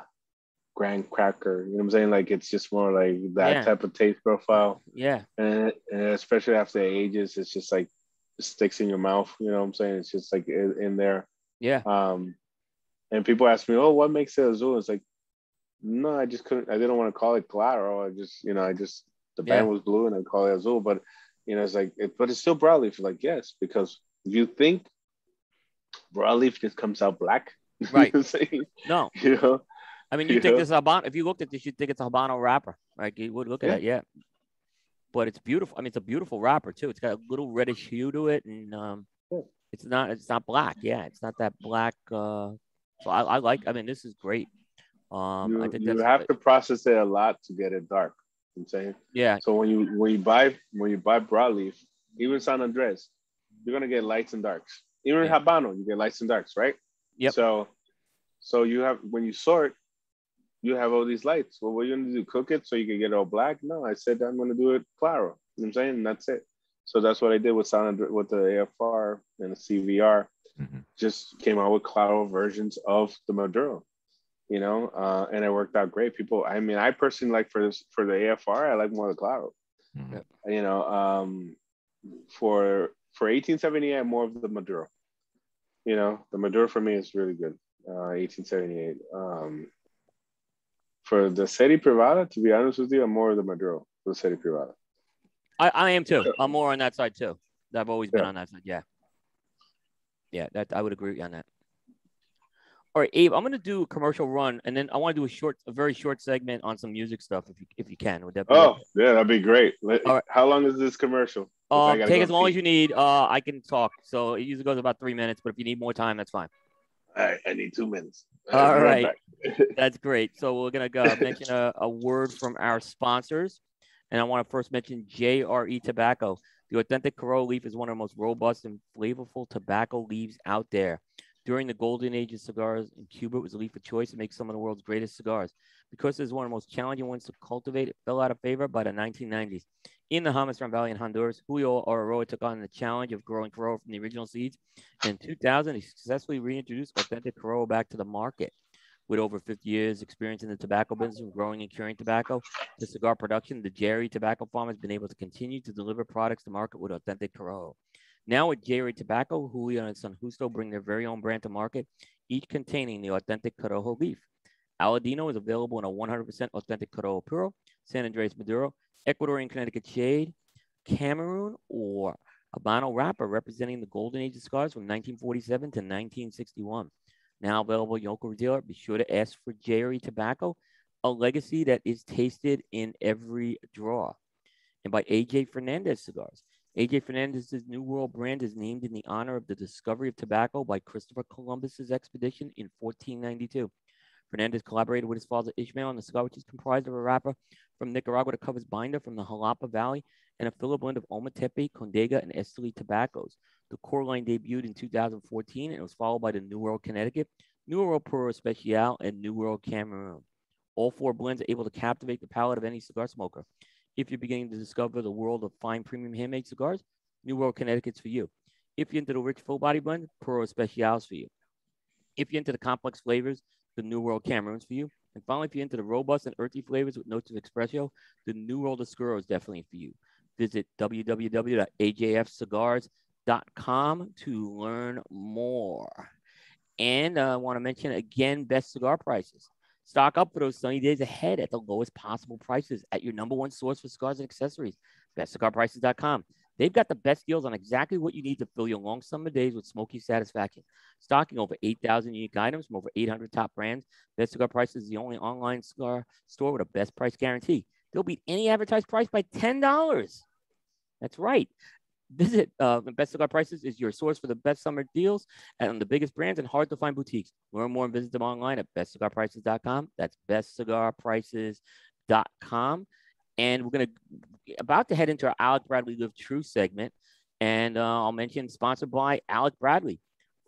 graham cracker. You know what I'm saying? Like it's just more like that type of taste profile. Yeah, and especially after it ages, it's just like it sticks in your mouth. You know what I'm saying? It's just like in there. Yeah. And people ask me, "Oh, what makes it Azul?" It's like, no, I just couldn't. I didn't want to call it Claro. I just the band was blue, and I call it Azul. But you know, it's like, but it's still broadleaf. Like yes, because you think. Broadleaf just comes out black, right? No, you know, I mean, you think this Habano. If you looked at this, you'd think it's a Habano wrapper. Like you would look at it, but it's beautiful. I mean, it's a beautiful wrapper too. It's got a little reddish hue to it, and it's not black. Yeah, it's not that black. So I like. I mean, this is great. I think you have to process it a lot to get it dark. You know I'm saying, so when you buy broadleaf, even San Andres, you're gonna get lights and darks. Even Habano, you get lights and darks, right? Yep. So you have, when you sort, you have all these lights. Well, what are you going to do? Cook it so you can get all black? No, I said I'm going to do it Claro. You know what I'm saying? And that's it. So that's what I did with the AFR and the CVR. Mm-hmm. Just came out with Claro versions of the Maduro, you know? And it worked out great. People, I mean, I personally like for the AFR, I like more the Claro. Mm-hmm. You know, for 1878, I'm more of the Maduro. You know, the Maduro for me is really good. 1878. For the Seri Privada, to be honest with you, I'm more of the Maduro for the Seri Privada. I am too. I'm more on that side too. I've always been on that side. Yeah. Yeah, that I would agree with you on that. All right, Abe, I'm going to do a commercial run, and then I want to do a very short segment on some music stuff, if you can. Would that be that'd be great. All right. How long is this commercial? Take as long as you need. I can talk. So it usually goes about 3 minutes, but if you need more time, that's fine. All right. I need 2 minutes. All right. That's great. So we're going to mention a word from our sponsors. And I want to first mention JRE Tobacco. The authentic Corolla leaf is one of the most robust and flavorful tobacco leaves out there. During the golden age of cigars in Cuba, it was a leaf of choice to make some of the world's greatest cigars. Because it was one of the most challenging ones to cultivate, it fell out of favor by the 1990s. In the Hamastron Valley in Honduras, Julio Arroyo took on the challenge of growing Corolla from the original seeds. In 2000, he successfully reintroduced authentic Corolla back to the market. With over 50 years experience in the tobacco business of growing and curing tobacco, the cigar production, the Jerry Tobacco Farm has been able to continue to deliver products to market with authentic Corolla. Now with Jerry Tobacco, Julio and San Justo bring their very own brand to market, each containing the authentic Corolla leaf. Aladino is available in a 100% authentic Corolla Puro, San Andres Maduro, Ecuadorian Connecticut Shade, Cameroon, or Habano wrapper representing the golden age of cigars from 1947 to 1961. Now available at your local dealer. Be sure to ask for Jerry Tobacco, a legacy that is tasted in every draw. And by AJ Fernandez Cigars. AJ Fernandez's New World brand is named in the honor of the discovery of tobacco by Christopher Columbus's expedition in 1492. Fernandez collaborated with his father Ishmael on the cigar, which is comprised of a wrapper from Nicaragua that covers binder from the Jalapa Valley and a filler blend of Ometepe, Condega, and Esteli tobaccos. The core line debuted in 2014 and was followed by the New World Connecticut, New World Puro Especial, and New World Cameroon. All four blends are able to captivate the palate of any cigar smoker. If you're beginning to discover the world of fine premium handmade cigars, New World Connecticut's for you. If you're into the rich full body blend, Puro Especial's for you. If you're into the complex flavors, the New World Cameroon's for you. And finally, if you're into the robust and earthy flavors with notes of espresso, the New World Oscuro is definitely for you. Visit www.ajfcigars.com to learn more. And I want to mention again, Best Cigar Prices. Stock up for those sunny days ahead at the lowest possible prices at your number one source for cigars and accessories, bestcigarprices.com. They've got the best deals on exactly what you need to fill your long summer days with smoky satisfaction. Stocking over 8,000 unique items from over 800 top brands, Best Cigar Prices is the only online cigar store with a best price guarantee. They'll beat any advertised price by $10. That's right. Visit Best Cigar Prices is your source for the best summer deals on the biggest brands and hard-to-find boutiques. Learn more and visit them online at bestcigarprices.com. That's bestcigarprices.com. And we're about to head into our Alec Bradley Live True segment. And I'll mention sponsored by Alec Bradley.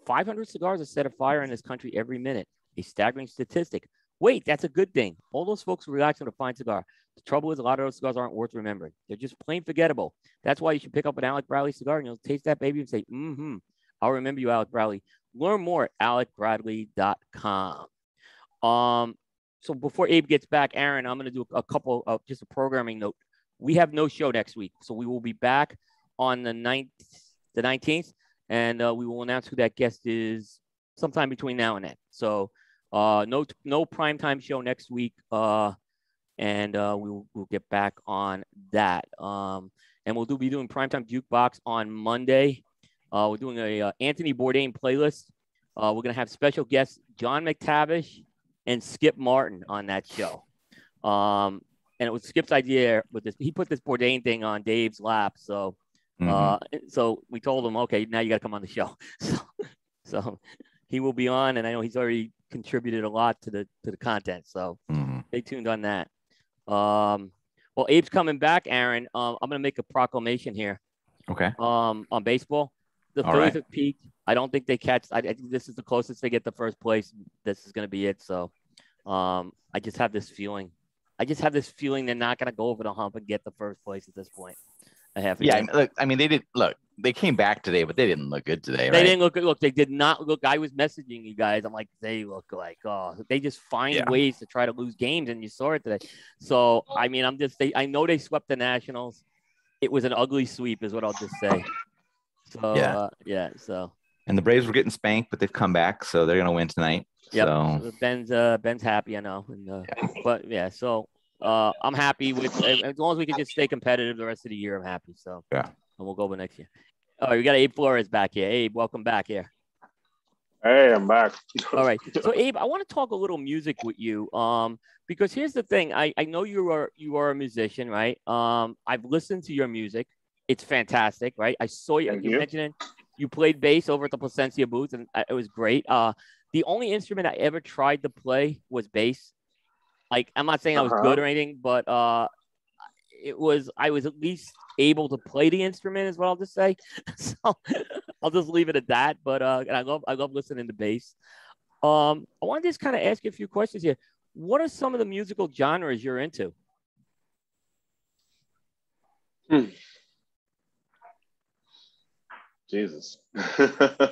500 cigars are set afire in this country every minute. A staggering statistic. Wait, that's a good thing. All those folks relax on a fine cigar. The trouble is a lot of those cigars aren't worth remembering. They're just plain forgettable. That's why you should pick up an Alec Bradley cigar and you'll taste that baby and say, mm-hmm, I'll remember you, Alec Bradley. Learn more at alecbradley.com. So before Abe gets back, Aaron, I'm going to do a couple of just a programming note. We have no show next week, so we will be back on the 19th, and we will announce who that guest is sometime between now and then. So no primetime show next week, and we'll get back on that. And we'll be doing Primetime Jukebox on Monday. We're doing a Anthony Bourdain playlist. We're going to have special guests John McTavish and Skip Martin on that show. And it was Skip's idea with this. He put this Bourdain thing on Dave's lap. So, so we told him, okay, now you got to come on the show. So he will be on, and I know he's already contributed a lot to the content. So stay tuned on that. Well, Abe's coming back, Aaron. I'm going to make a proclamation here. Okay. On baseball, the Phillies have peaked. I don't think they catch. I think this is the closest they get to first place. This is going to be it. So, I just have this feeling. They're not going to go over the hump and get the first place at this point. I have. Yeah. Look, I mean, they did. Look, they came back today, but they didn't look good today. They didn't look good. Look, they did not look. I was messaging you guys. I'm like, they look like, oh, they just find ways to try to lose games, and you saw it today. So, I mean, I know they swept the Nationals. It was an ugly sweep, is what I'll just say. So so. And the Braves were getting spanked, but they've come back, so they're gonna win tonight. Yeah. So Ben's happy, I know. And, but yeah, so I'm happy with as long as we can just stay competitive the rest of the year. I'm happy. So and we'll go over next year. All right, we got Abe Flores back here. Abe, welcome back here. Hey, I'm back. All right. So Abe, I want to talk a little music with you. Because here's the thing. I know you are a musician, right? I've listened to your music. It's fantastic, right? I saw you. You mentioned it. You played bass over at the Placencia booth, and it was great. The only instrument I ever tried to play was bass. Like, I'm not saying I was good or anything, but I was at least able to play the instrument, is what I'll just say. So I'll just leave it at that. But and I love listening to bass. I want to just kind of ask you a few questions here. What are some of the musical genres you're into? Jesus.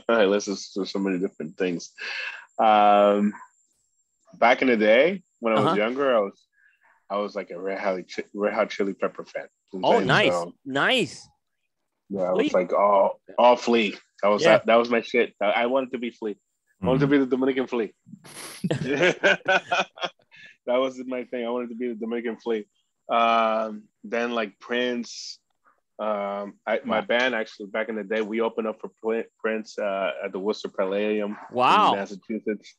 I listen to so many different things. Back in the day when I was younger, I was like a Red Hot Chili Pepper fan. Oh, nice. Nice. Yeah, I was like all Flea. That was my shit. I wanted to be Flea. I wanted to be the Dominican Flea. That was my thing. I wanted to be the Dominican Flea. Then like Prince. My band actually back in the day, we opened up for Prince at the Worcester Palladium in Massachusetts.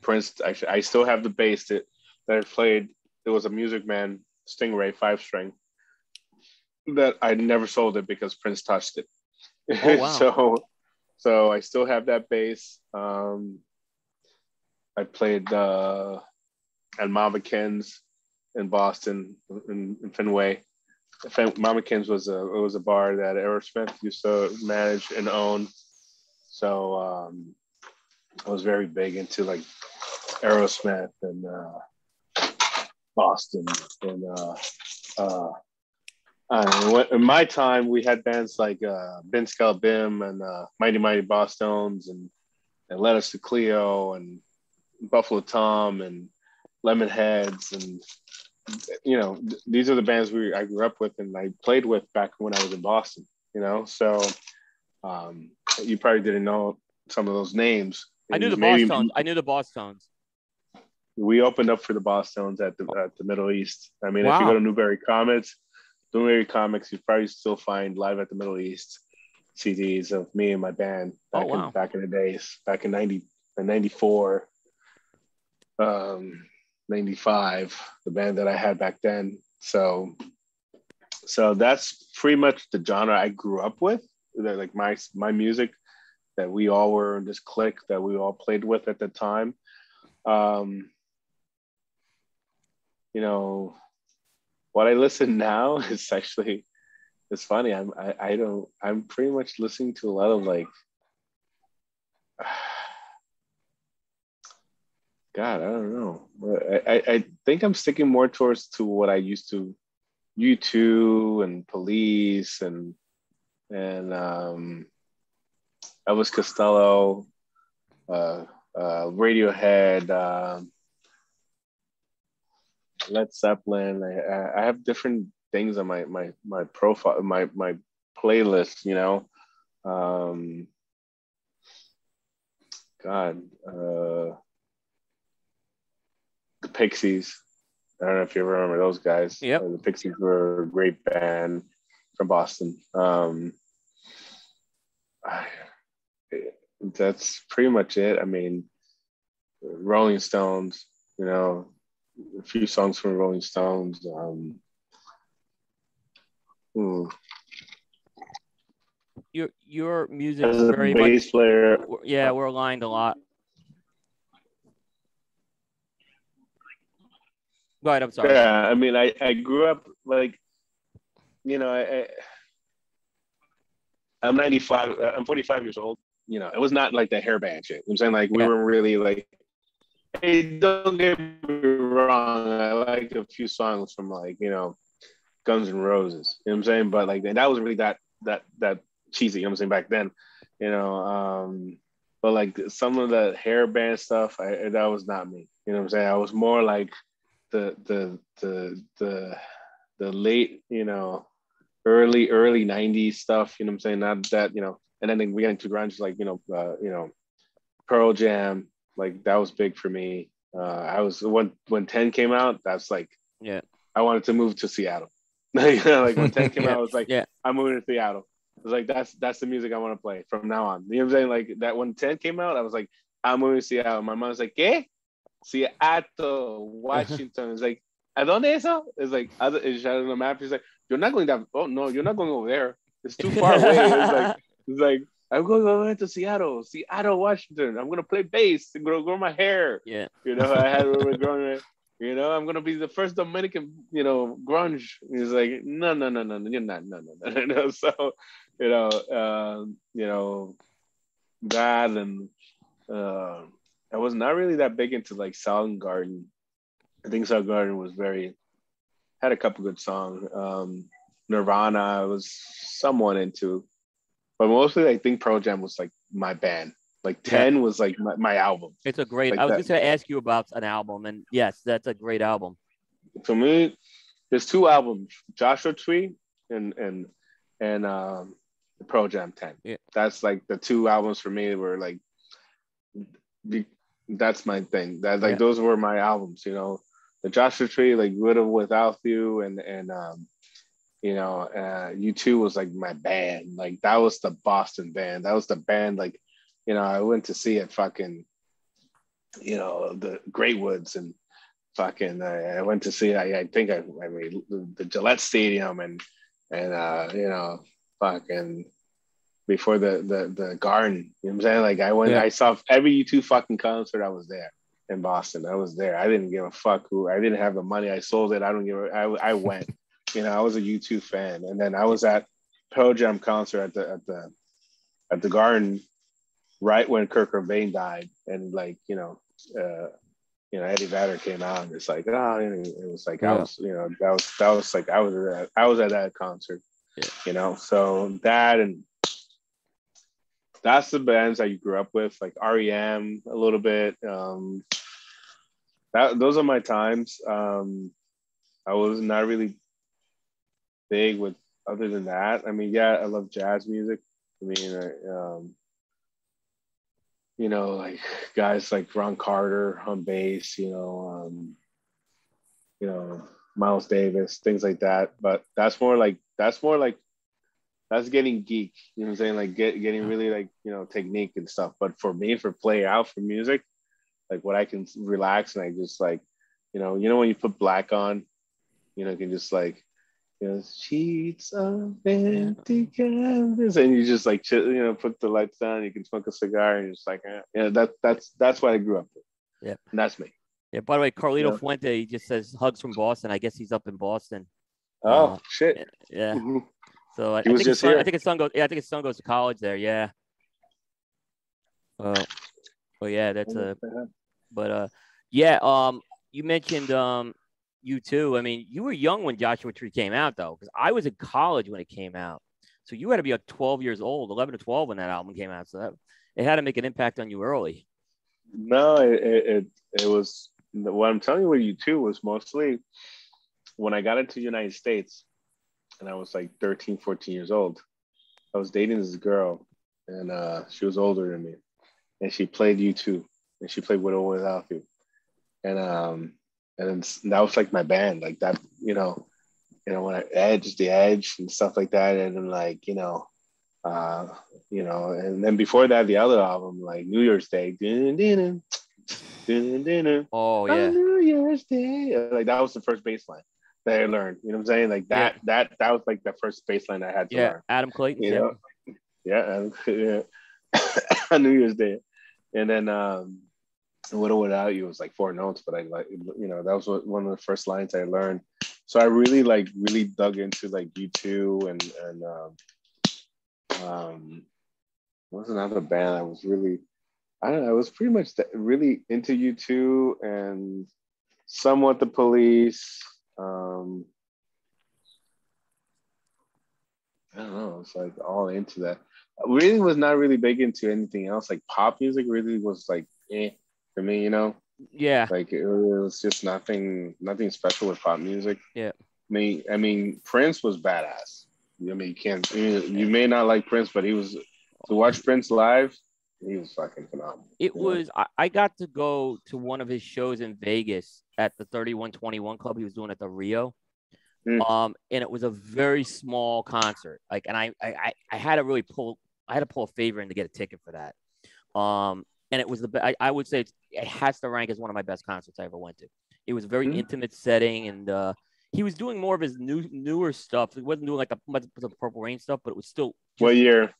Prince, actually, I still have the bass that I played. It was a Music Man Stingray 5-string that I never sold it because Prince touched it. Oh, wow. So I still have that bass. I played at Mama Ken's in Boston, in Fenway. Mama Ken's was a bar that Aerosmith used to manage and own. So I was very big into like Aerosmith and Boston. And in my time, we had bands like Ben Scalabim and Mighty Mighty Bosstones and Let Us to Cleo and Buffalo Tom and Lemonheads, and you know, these are the bands I grew up with and I played with back when I was in Boston, you know. So you probably didn't know some of those names. I knew the Bosstones. We opened up for the Bosstones at the Middle East. I mean, if you go to Newberry Comics, you probably still find Live at the Middle East CDs of me and my band back in the days, back in 94, 95, the band that I had back then. So that's pretty much the genre I grew up with. They're like my music that we all were in this clique that we all played with at the time. You know, what I listen now is actually, it's funny. I'm pretty much listening to a lot of like God, I don't know. I think I'm sticking more towards to what I used to, U2 and Police and Elvis Costello, Radiohead, Led Zeppelin. I have different things on my profile, my playlist, you know. The Pixies. I don't know if you remember those guys. Yeah, the Pixies were a great band from Boston. That's pretty much it. I mean, Rolling Stones, you know, a few songs from Rolling Stones. Your music is very bass much player. Yeah, we're aligned a lot. Go ahead, I'm sorry. Yeah, I mean, I grew up like, you know, I'm 95. I'm 45 years old. You know, it was not like the hair band shit. You know what I'm saying, like, we were really like, hey, don't get me wrong. I like a few songs from, like, you know, Guns N' Roses. You know what I'm saying? But like, that was really that cheesy. You know what I'm saying? Back then, you know. But like some of the hair band stuff, that was not me. You know what I'm saying? I was more like the late, you know, early 90s stuff, you know what I'm saying? Not that, you know, and then we got into grunge, like, you know, Pearl Jam, like that was big for me. I was when 10 came out, that's like, yeah, I wanted to move to Seattle. Like when 10 came out, I was like, yeah, I'm moving to Seattle. I was like, that's the music I want to play from now on. You know what I'm saying? Like that when 10 came out, I was like, I'm moving to Seattle. My mom's like, ¿Qué? Seattle, Washington. It's like, ¿a dónde eso? It's like, it's showing the map. She's like, you're not going that. Oh no, you're not going over there. It's too far away. It's like I'm going over to Seattle, Washington. I'm gonna play bass and grow my hair. Yeah, you know, I had growing. You know, I'm gonna be the first Dominican. You know, grunge. It's like, no, you're not. No. So, you know, that and I was not really that big into like Soundgarden. I think Soundgarden was had a couple good songs. Nirvana, I was somewhat into, but mostly I think Pearl Jam was like my band. Like 10 was like my album. It's a great. Like I was just gonna ask you about an album, and yes, that's a great album. For me, there's two albums: Joshua Tree and Pearl Jam 10. Yeah, that's like the two albums for me were like. That's my thing. That like those were my albums, you know. The Joshua Tree, like With or Without You, and you know, U2 was like my band. Like that was the Boston band. That was the band. Like, you know, I went to see it fucking, you know, the Great Woods and fucking. I went to see. I think I mean the Gillette Stadium and you know fucking. Before the Garden, you know what I'm saying? Like I went, I saw every U2 fucking concert. I was there in Boston. I was there. I didn't give a fuck who. I didn't have the money. I sold it. I don't give. I went. You know, I was a U2 fan, and then I was at Pearl Jam concert at the Garden, right when Kurt Cobain died, and like you know Eddie Vedder came out, and it's like it was like I was, you know, that was like I was at that concert, you know. So that and. That's the bands that you grew up with, like REM a little bit. Those are my times. I was not really big with other than that. I mean, yeah, I love jazz music. I mean, you know, like guys like Ron Carter on bass, you know, Miles Davis, things like that. But that's more like that's getting geek, you know what I'm saying? Like getting really like, you know, technique and stuff. But for me, for play out for music, like what I can relax and I just like, you know, when you put black on, you know, you can just like, you know, sheets of empty canvas, and you just like, chill, you know, put the lights down, you can smoke a cigar and just like, you know, that's what I grew up with. Yeah. And that's me. Yeah. By the way, Carlito Fuente, he just says hugs from Boston. I guess he's up in Boston. Oh, shit. Yeah. Mm-hmm. So I think his son goes to college there. Yeah. Oh, yeah. That's a. But Yeah. You mentioned you too. I mean, you were young when Joshua Tree came out, though, because I was in college when it came out. So you had to be like 12 years old, 11 or 12 when that album came out. So that, it had to make an impact on you early. No, it was what I'm telling you with you too was mostly when I got into the United States and I was like 13, 14 years old. I was dating this girl and she was older than me and she played U2 and she played With or Without You. And that was like my band, like that, you know, when I edged the Edge and stuff like that. And then like, and then before that, the other album, like New Year's Day. Oh, yeah. New Year's Day. Like that was the first bass line that I learned. You know what I'm saying? Like that, that was like the first bass line I had to learn. Adam Clayton. Yeah. New Year's Day. And then, With or Without You was like four notes, but I like, you know, that was one of the first lines I learned. So I really dug into like U2 and what was another band I was really, I don't know, I was pretty much really into U2 and somewhat The Police. I don't know, it's like all into that. I really was not really big into anything else. Like pop music really was like, eh. For me, you know, like it was just nothing special with pop music. Yeah, I mean, Prince was badass. I mean, you may not like Prince, but he was to watch Prince live. He was fucking phenomenal. It was. I got to go to one of his shows in Vegas at the 3121 Club he was doing at the Rio, and it was a very small concert. Like, and I had to really pull a favor in to get a ticket for that. And it was I would say it has to rank as one of my best concerts I ever went to. It was a very intimate setting, and he was doing more of his newer stuff. He wasn't doing like the Purple Rain stuff, but it was still. What year?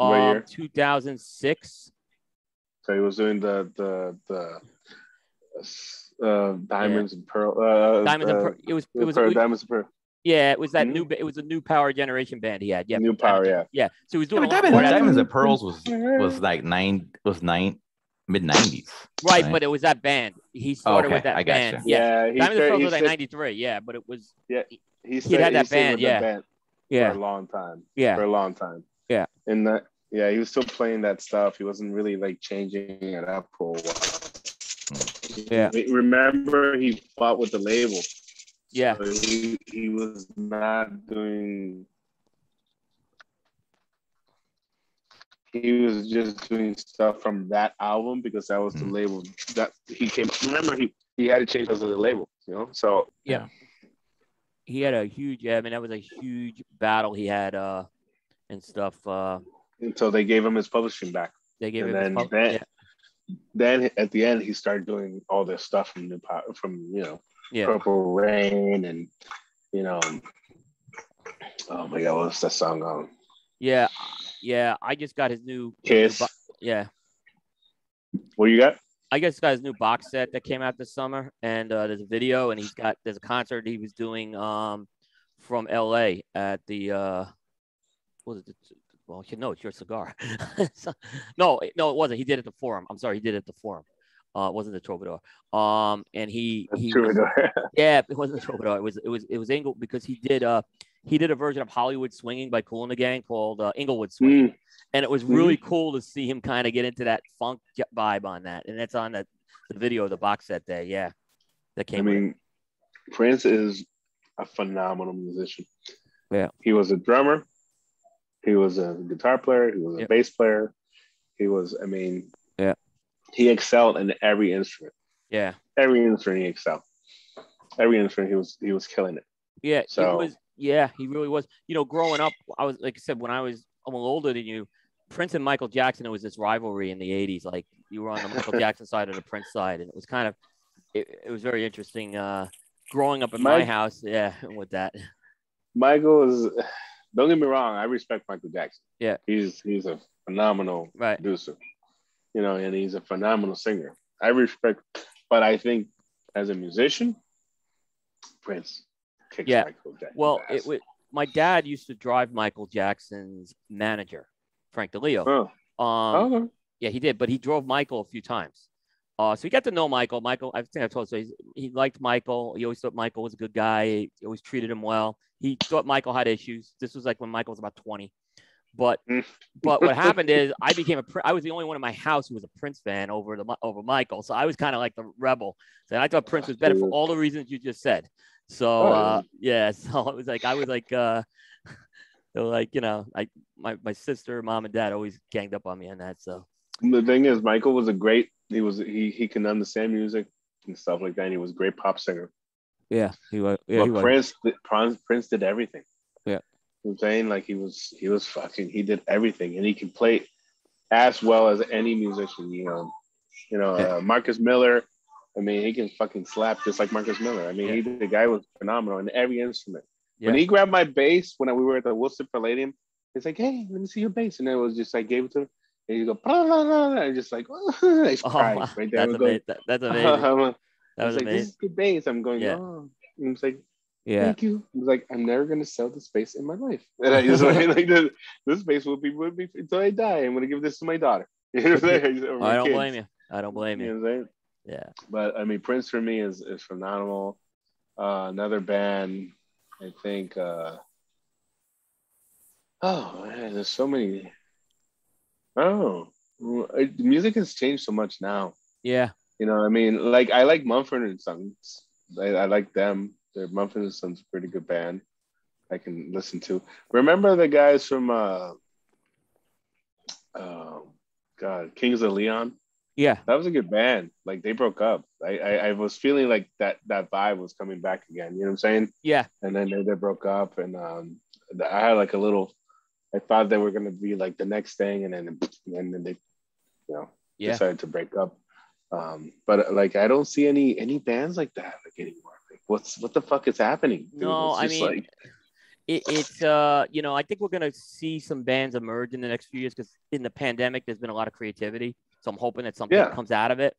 2006. So he was doing the Diamonds and Pearl. Diamonds and Pearl. Yeah, it was that new. It was a New Power Generation band he had. Yeah, New Power. Yeah. So he was doing. Diamonds and Pearls was like mid-90s. Right, but it was that band. He started with that band. Gotcha. Yeah, Diamonds and Pearls was like 93. Yeah, but it was. Yeah, he had that band. For a long time. Yeah. And he was still playing that stuff. He wasn't really like changing it up for a while. Yeah. Remember, he fought with the label. Yeah, so he was not doing. He was just doing stuff from that album because that was the label that he came. Remember, he had to change because of the label, you know. So yeah, he had a huge. Yeah, I mean, that was a huge battle he had, and stuff. And so they gave him his publishing back. They gave him his publishing. Then at the end, he started doing all this stuff from you know. Yeah. Purple Rain and oh my god, what's that song on? Yeah, I just got his new Kiss. What you got? I just got his new box set that came out this summer, and there's a video, and there's a concert he was doing from LA at the It's Your Cigar. No, it wasn't. He did it at the Forum. I'm sorry, he did it at the Forum. It wasn't the Troubadour. And he it wasn't the Troubadour. It was Inglewood, because he did a version of Hollywood Swinging by Kool and the Gang called Inglewood Swinging, and it was really cool to see him kind of get into that funk vibe on that, and that's on the video of the box set there. Yeah, that came. I mean, Prince is a phenomenal musician. Yeah, he was a drummer, he was a guitar player, he was a bass player, he was. I mean, yeah. He excelled in every instrument. Yeah, every instrument he excelled. Every instrument he was killing it. Yeah, so he was. Yeah, he really was. You know, growing up, I was like I said, when I was a little older than you, Prince and Michael Jackson. There was this rivalry in the '80s. Like you were on the Michael Jackson side or the Prince side, and it was kind of it was very interesting. Growing up in my house, with that. Michael is. Don't get me wrong. I respect Michael Jackson. Yeah, he's a phenomenal producer. You know, and he's a phenomenal singer. I respect, but I think as a musician, Prince kicks Michael Jackson. Well, my dad used to drive Michael Jackson's manager, Frank DeLeo. Oh. Yeah, he did, but he drove Michael a few times. So you got to know Michael. Michael, I think I told you, so he liked Michael. He always thought Michael was a good guy. He always treated him well. He thought Michael had issues. This was like when Michael was about 20. But what happened is I became I was the only one in my house who was a Prince fan over Michael. So I was kind of like the rebel. So I thought Prince was better for all the reasons you just said. So, yeah, so it was like, I was like, you know, my sister, mom and dad always ganged up on me on that. So the thing is, Michael was a great, he can understand music and stuff like that. And he was a great pop singer. Yeah. He was. Yeah, but Prince did everything. Yeah. I'm saying, like, he was fucking, he did everything, and he can play as well as any musician, you know, Marcus Miller. I mean, he can fucking slap just like Marcus Miller. I mean, the guy was phenomenal in every instrument. Yeah. When he grabbed my bass, when we were at the Wilson Palladium, he's like, hey, let me see your bass. And then it was just, I gave it to him. And you go, blah, blah, blah, and just like, oh, he's crying right there. That's amazing. That was like, amazing. This is good bass. I'm going, oh. And I was like, yeah. Thank you. He was like, I'm never gonna sell this space in my life. And I was like, this space will be until I die. I'm gonna give this to my daughter. I don't blame you. You know what I'm saying? Yeah. But I mean, Prince for me is phenomenal. Another band, I think. Oh man, there's so many. Oh, music has changed so much now. Yeah. You know, I mean, like I like Mumford & Sons. I like them. Mumford & Sons is a pretty good band I can listen to. Remember the guys from Kings of Leon? Yeah. That was a good band. Like they broke up. I was feeling like that vibe was coming back again. You know what I'm saying? Yeah. And then they broke up, and I had like a little, I thought they were gonna be like the next thing, and then they decided to break up. But like I don't see any bands like that like anymore. What the fuck is happening? Dude? No, I mean, like... it's you know, I think we're gonna see some bands emerge in the next few years because in the pandemic there's been a lot of creativity. So I'm hoping that something comes out of it.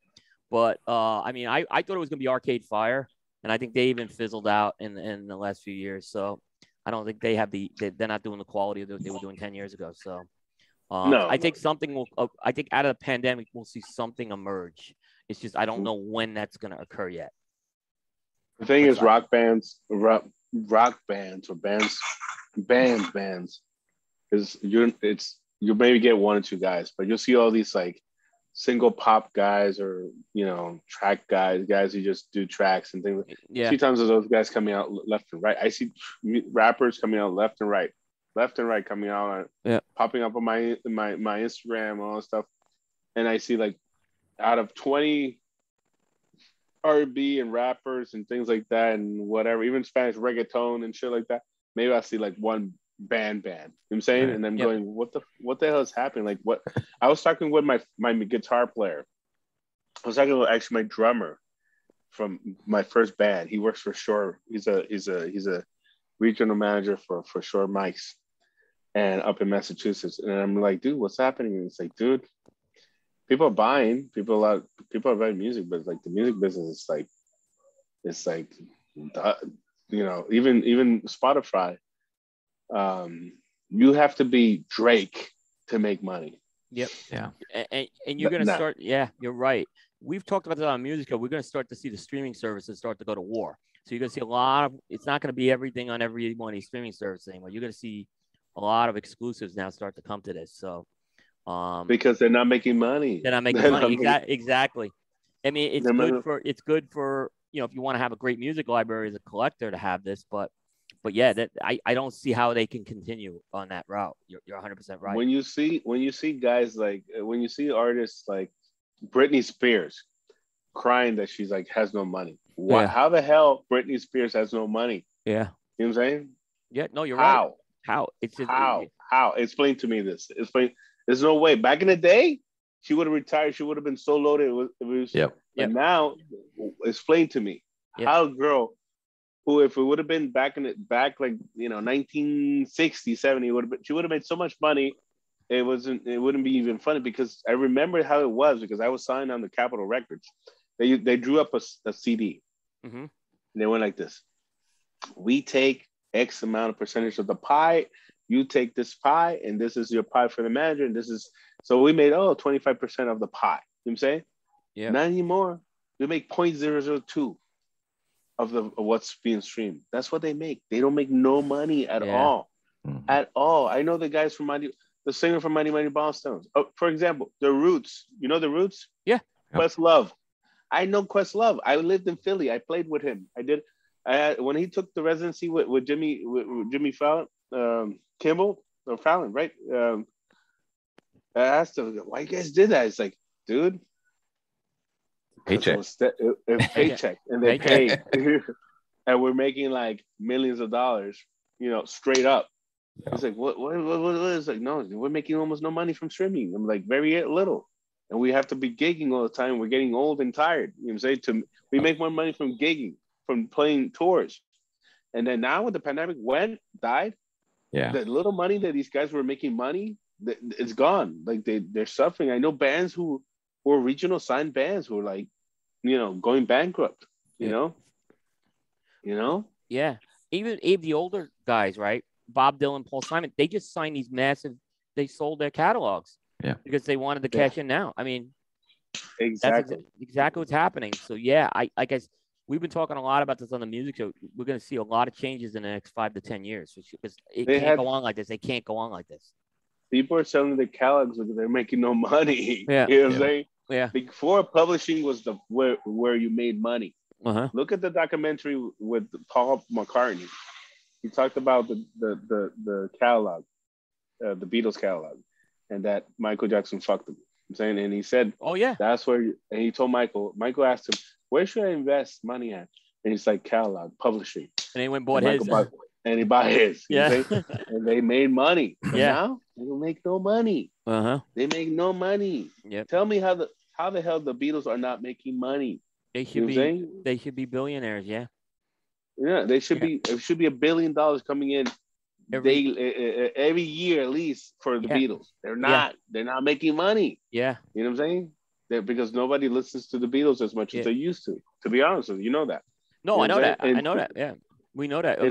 But I mean, I thought it was gonna be Arcade Fire, and I think they even fizzled out in the last few years. So I don't think they have they're not doing the quality of what they were doing 10 years ago. So I think something will. I think out of the pandemic we'll see something emerge. It's just I don't know when that's gonna occur yet. The thing is, rock bands or bands is you maybe get one or two guys, but you'll see all these like single pop guys or track guys who just do tracks and things. Yeah, few times of those guys coming out left and right. I see rappers coming out left and right coming out, popping up on my Instagram, all that stuff, and I see like out of 20. R&B and rappers and things like that and whatever, even Spanish reggaeton and shit like that, maybe I see like one band, you know what I'm saying? And I'm going, what the hell is happening? Like what? I was talking with my guitar player. I was talking with actually my drummer from my first band. He works for Shore. He's a regional manager for Shore Mics and up in Massachusetts. And I'm like, dude, what's happening? And it's like, dude, people are buying. People are buying music, but like the music business is like, even Spotify. You have to be Drake to make money. Yep. Yeah. And you're gonna start. Yeah, you're right. We've talked about that on Musica. We're gonna start to see the streaming services start to go to war. So you're gonna see a lot of. It's not gonna be everything on every one of these streaming services anymore. You're gonna see a lot of exclusives now start to come to this. So. Because they're not making money. They're not making money. Exactly. I mean, it's good for if you want to have a great music library as a collector to have this, but yeah, that I don't see how they can continue on that route. You're 100% right. When you see guys like when you see artists like Britney Spears crying that she's like has no money. Why? Yeah. How the hell Britney Spears has no money? Yeah. You know what I'm saying? Yeah. No, you're right. How? It's just how? Explain to me this. Explain. There's no way. Back in the day, she would have retired. She would have been so loaded. But now, explain to me how a girl who, if it would have been back like 1960, 70, she would have made so much money. It wouldn't be even funny because I remember how it was because I was signed on the Capitol Records. They drew up a CD. Mm-hmm. And they went like this: we take X amount of percentage of the pie. You take this pie, and this is your pie for the manager, and this is, so we made 25% of the pie. You know what I'm saying? Yeah. Not anymore. They make 0.002 of what's being streamed. That's what they make. They don't make no money at all. Mm-hmm. At all. I know the guys from the singer from Mighty Mighty Ballstones. Oh, for example, The Roots. You know The Roots? Yeah. Questlove. I know Questlove. I lived in Philly. I played with him. I did. When he took the residency with Jimmy Fallon, Kimball or Fallon, right? I asked him, why you guys did that? It's like, dude, paycheck. Paycheck, and they paid, and we're making like millions of dollars, you know, straight up. Yeah. It's like, what is like? No, we're making almost no money from streaming. I'm like, very little. And we have to be gigging all the time. We're getting old and tired. You know what I'm saying? We make more money from gigging, from playing tours. And then now with the pandemic, the little money that these guys were making it's gone. Like they're suffering. I know bands who were regional signed bands who were like, you know, going bankrupt, you know? Yeah. Even Abe, the older guys, right? Bob Dylan, Paul Simon, they just signed these they sold their catalogs. Yeah, because they wanted to cash in now. I mean, exactly. That's exactly what's happening. So yeah, I guess we've been talking a lot about this on the music show. We're going to see a lot of changes in the next 5 to 10 years because they can't go on like this. They can't go on like this. People are selling their catalogs because they're making no money. Yeah. You know what I'm saying? Yeah. Before publishing was where you made money. Uh-huh. Look at the documentary with Paul McCartney. He talked about the catalog, the Beatles catalog. And that Michael Jackson fucked him. I'm saying, and he said, "Oh yeah, that's where." And he told Michael. Michael asked him, "Where should I invest money at?" And he's like, "Catalog, publishing." And he went bought his. And he bought his. Yeah. And they made money. Yeah. Now they don't make no money. Uh huh. They make no money. Yeah. Tell me how the hell the Beatles are not making money? They should be. They should be billionaires. Yeah. Yeah. They should be. It should be $1 billion coming in. Every year at least for the Beatles. They're not making money. Yeah. You know what I'm saying? Because nobody listens to the Beatles as much as they used to. To be honest with you, know that. No, you know I know that. I know that. Yeah. We know that. And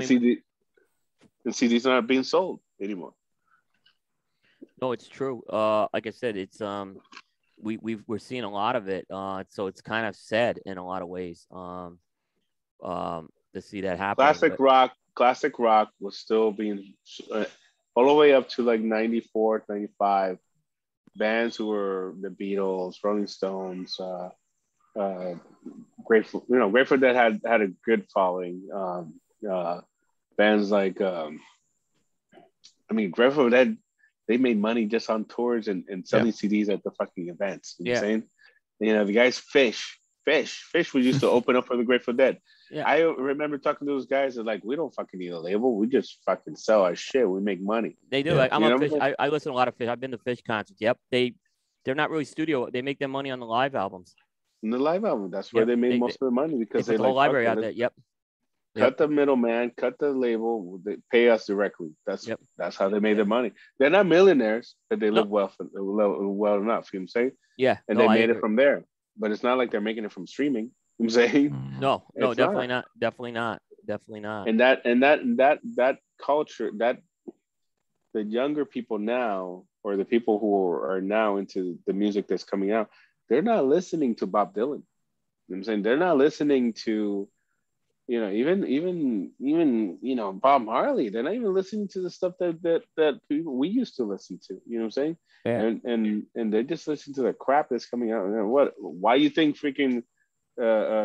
CDs are not being sold anymore. No, it's true. Like I said, it's we're seeing a lot of it. So it's kind of sad in a lot of ways. To see that happen. Classic rock was still being all the way up to like 94, 95 bands who were the Beatles, Rolling Stones, Grateful Dead had a good following. Bands like, Grateful Dead, they made money just on tours and selling CDs at the fucking events. You know what I'm saying? You know, the guys Fish we used to open up for the Grateful Dead. Yeah. I remember talking to those guys. They're like, we don't fucking need a label. We just fucking sell our shit. We make money. They do. Yeah. Like Fish. I listen to a lot of Fish. I've been to Fish concerts. Yep. They're not really studio. They make their money on the live albums. And the live album. That's where they made most of their money because they put the whole library out there. Yep. Cut the middleman. Cut the label. They pay us directly. That's how they made their money. They're not millionaires, but they live well enough. You know what I'm saying? Yeah. And they made it from there. But it's not like they're making it from streaming. You know what I'm saying? No, definitely not. And that culture, that the younger people now, or the people who are now into the music that's coming out, they're not listening to Bob Dylan. You know what I'm saying? They're not listening to, you know, even you know, Bob Marley. They're not even listening to the stuff that people we used to listen to. You know what I'm saying? Yeah. And they just listen to the crap that's coming out. And why you think freaking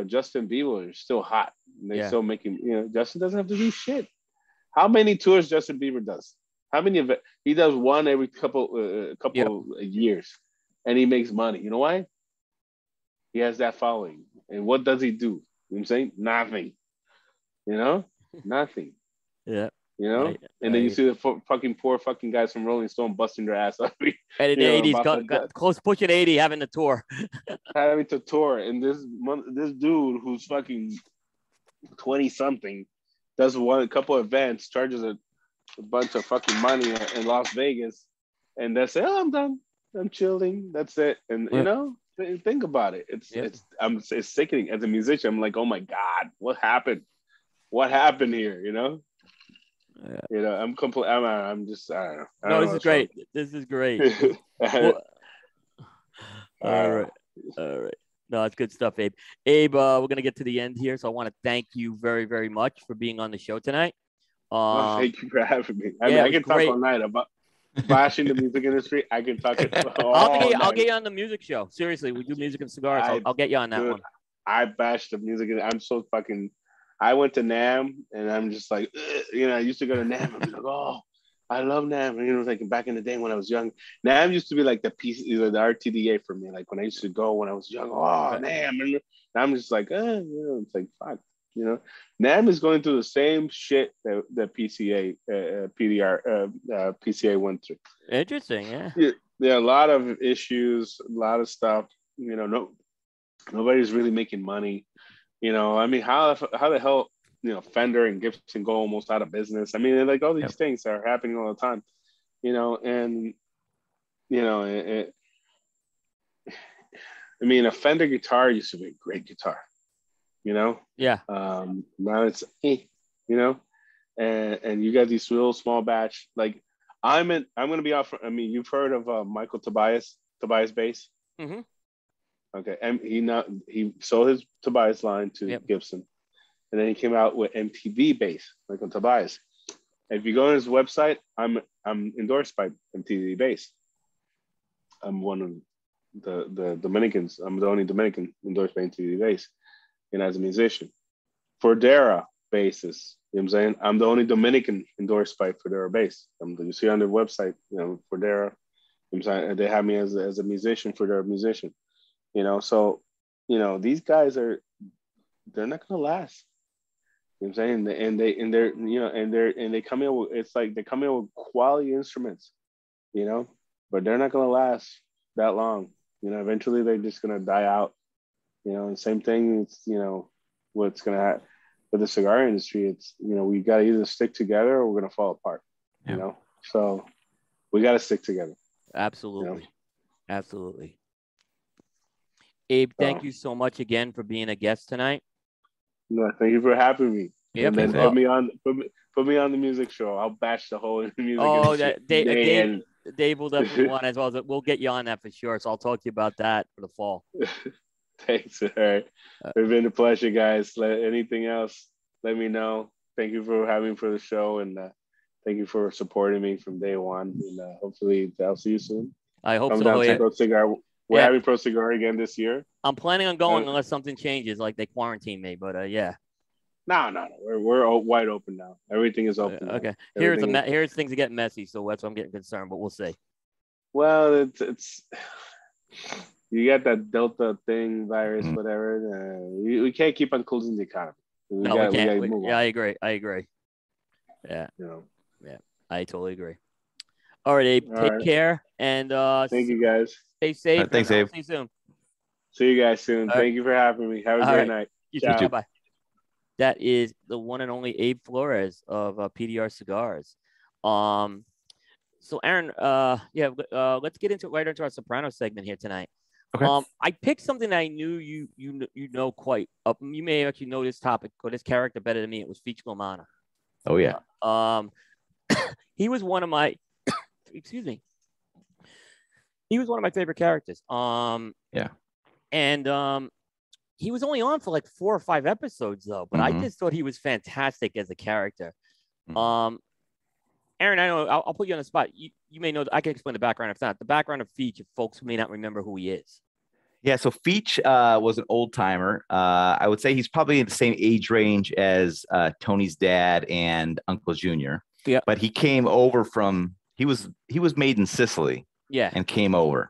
Justin Bieber is still hot? And they're still making, you know, Justin doesn't have to do shit. How many tours Justin Bieber does? How many he does one every couple years, and he makes money. You know why? He has that following. And what does he do? You know what I'm saying? Nothing. You know? Nothing. Yeah. You know, and then you see the fucking poor fucking guys from Rolling Stone busting their ass up. And in the 80s, got close pushing 80, having the tour. Having to tour, and this dude who's fucking 20-something does a couple events, charges a bunch of fucking money in Las Vegas, and they say, "Oh, I'm done. I'm chilling. That's it." And you know, think about it. It's sickening. As a musician, I'm like, "Oh my god, what happened? What happened here?" You know. Yeah. You know, I don't know. This is great. All right. No, it's good stuff, Abe. Abe, we're going to get to the end here, so I want to thank you very, very much for being on the show tonight. Well, thank you for having me. I mean, I can talk all night about flashing the music industry. I can talk it all I'll get you on the music show. Seriously, we do music and cigars. I'll get you on that one. I bashed the music. I'm so fucking... I went to NAMM, and I'm just like, ugh. You know, I used to go to NAMM. I'm like, oh, I love NAMM. You know, like back in the day when I was young, NAMM used to be like the piece, you know, the RTDA for me. Like when I used to go when I was young, oh, NAMM. And I'm just like, you know, it's like, fuck. You know, NAMM is going through the same shit that the PCA, PDR, PCA went through. Interesting, yeah. There are a lot of issues, a lot of stuff. You know, nobody's really making money. You know, I mean, how the hell, you know, Fender and Gibson go almost out of business. I mean, like all these things are happening all the time, you know, and, you know, I mean, a Fender guitar used to be a great guitar, you know? Yeah. Now it's, you know, and you got these real small batch, like I'm going to be off. I mean, you've heard of Michael Tobias Bass. Mm-hmm. Okay, and he sold his Tobias line to Gibson, and then he came out with MTV Bass, like on Tobias. If you go on his website, I'm endorsed by MTV Bass. I'm one of the Dominicans. I'm the only Dominican endorsed by MTV Bass, and as a musician, Fordera Basses. You know what I'm saying? I'm the only Dominican endorsed by Fordera Bass. You see on their website, you know, Fordera. You know what I'm saying? They have me as a musician for their musician. You know, so, you know, these guys they're not going to last. You know what I'm saying? And they come in with, it's like they come in with quality instruments, you know, but they're not going to last that long. You know, eventually they're just going to die out, you know, and same thing, it's, you know, what's going to happen with the cigar industry. It's, you know, we got to either stick together or we're going to fall apart, you know? So we got to stick together. Absolutely. You know? Absolutely. Abe, thank you so much again for being a guest tonight. No, thank you for having me. Yep, and then put me on the music show. I'll bash the whole music. Oh, Dave will definitely want as well. We'll get you on that for sure. So I'll talk to you about that for the fall. Thanks. All right. It's been a pleasure, guys. Anything else, let me know. Thank you for having me for the show. And thank you for supporting me from day one. And hopefully I'll see you soon. I hope so. We're having Pro Cigar again this year. I'm planning on going unless something changes, like they quarantine me. But yeah, no, we're all wide open now. Everything is open. Okay, here's things that get messy, so that's why I'm getting concerned. But we'll see. Well, it's you got that Delta thing, virus, whatever. We can't keep on closing the economy. We can't. I agree. Yeah. You know. Yeah, I totally agree. All right, Abe. Take care, and thank you, guys. Stay safe. Thanks, Abe. See you soon. See you guys soon. All Thank you for having me. Have a great night. You too. Bye. That is the one and only Abe Flores of PDR Cigars. So Aaron, let's get right into our Soprano segment here tonight. Okay. I picked something that I knew you know quite. You may actually know this topic or this character better than me. It was Feach Lomana. Oh yeah. He was one of my. Excuse me. He was one of my favorite characters. And he was only on for like 4 or 5 episodes, though. But I just thought he was fantastic as a character. Aaron, I know I'll put you on the spot. You may know. I can explain the background. If not, the background of Feach, if folks who may not remember who he is. Yeah. So Feach was an old timer. I would say he's probably in the same age range as Tony's dad and Uncle Junior. Yeah. But he came over from. He was made in Sicily. Yeah, and came over,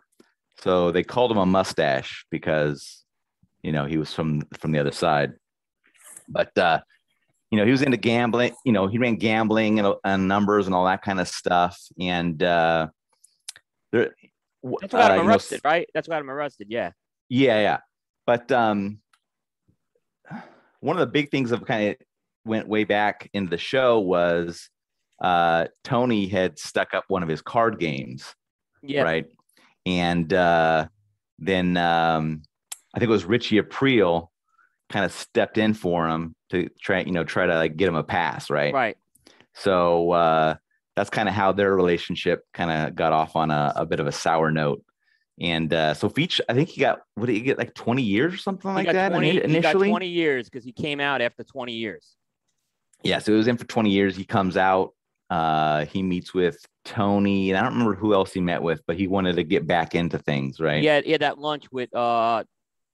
so they called him a mustache because, you know, he was from the other side. But you know, he was into gambling. You know, he ran gambling and numbers and all that kind of stuff. And that's what got him arrested, right? That's what got him arrested. Yeah. But one of the big things that kind of went way back into the show was Tony had stuck up one of his card games. Yeah. Right. And then I think it was Richie Aprile kind of stepped in for him to try to like get him a pass. Right. So that's kind of how their relationship kind of got off on a bit of a sour note. And so Feach, I think he got, what did he get, like 20 years or something like that? 20, initially, he got 20 years because he came out after 20 years. Yeah, so he was in for 20 years. He comes out. He meets with Tony, and I don't remember who else he met with, but he wanted to get back into things, right? Yeah, he had that lunch with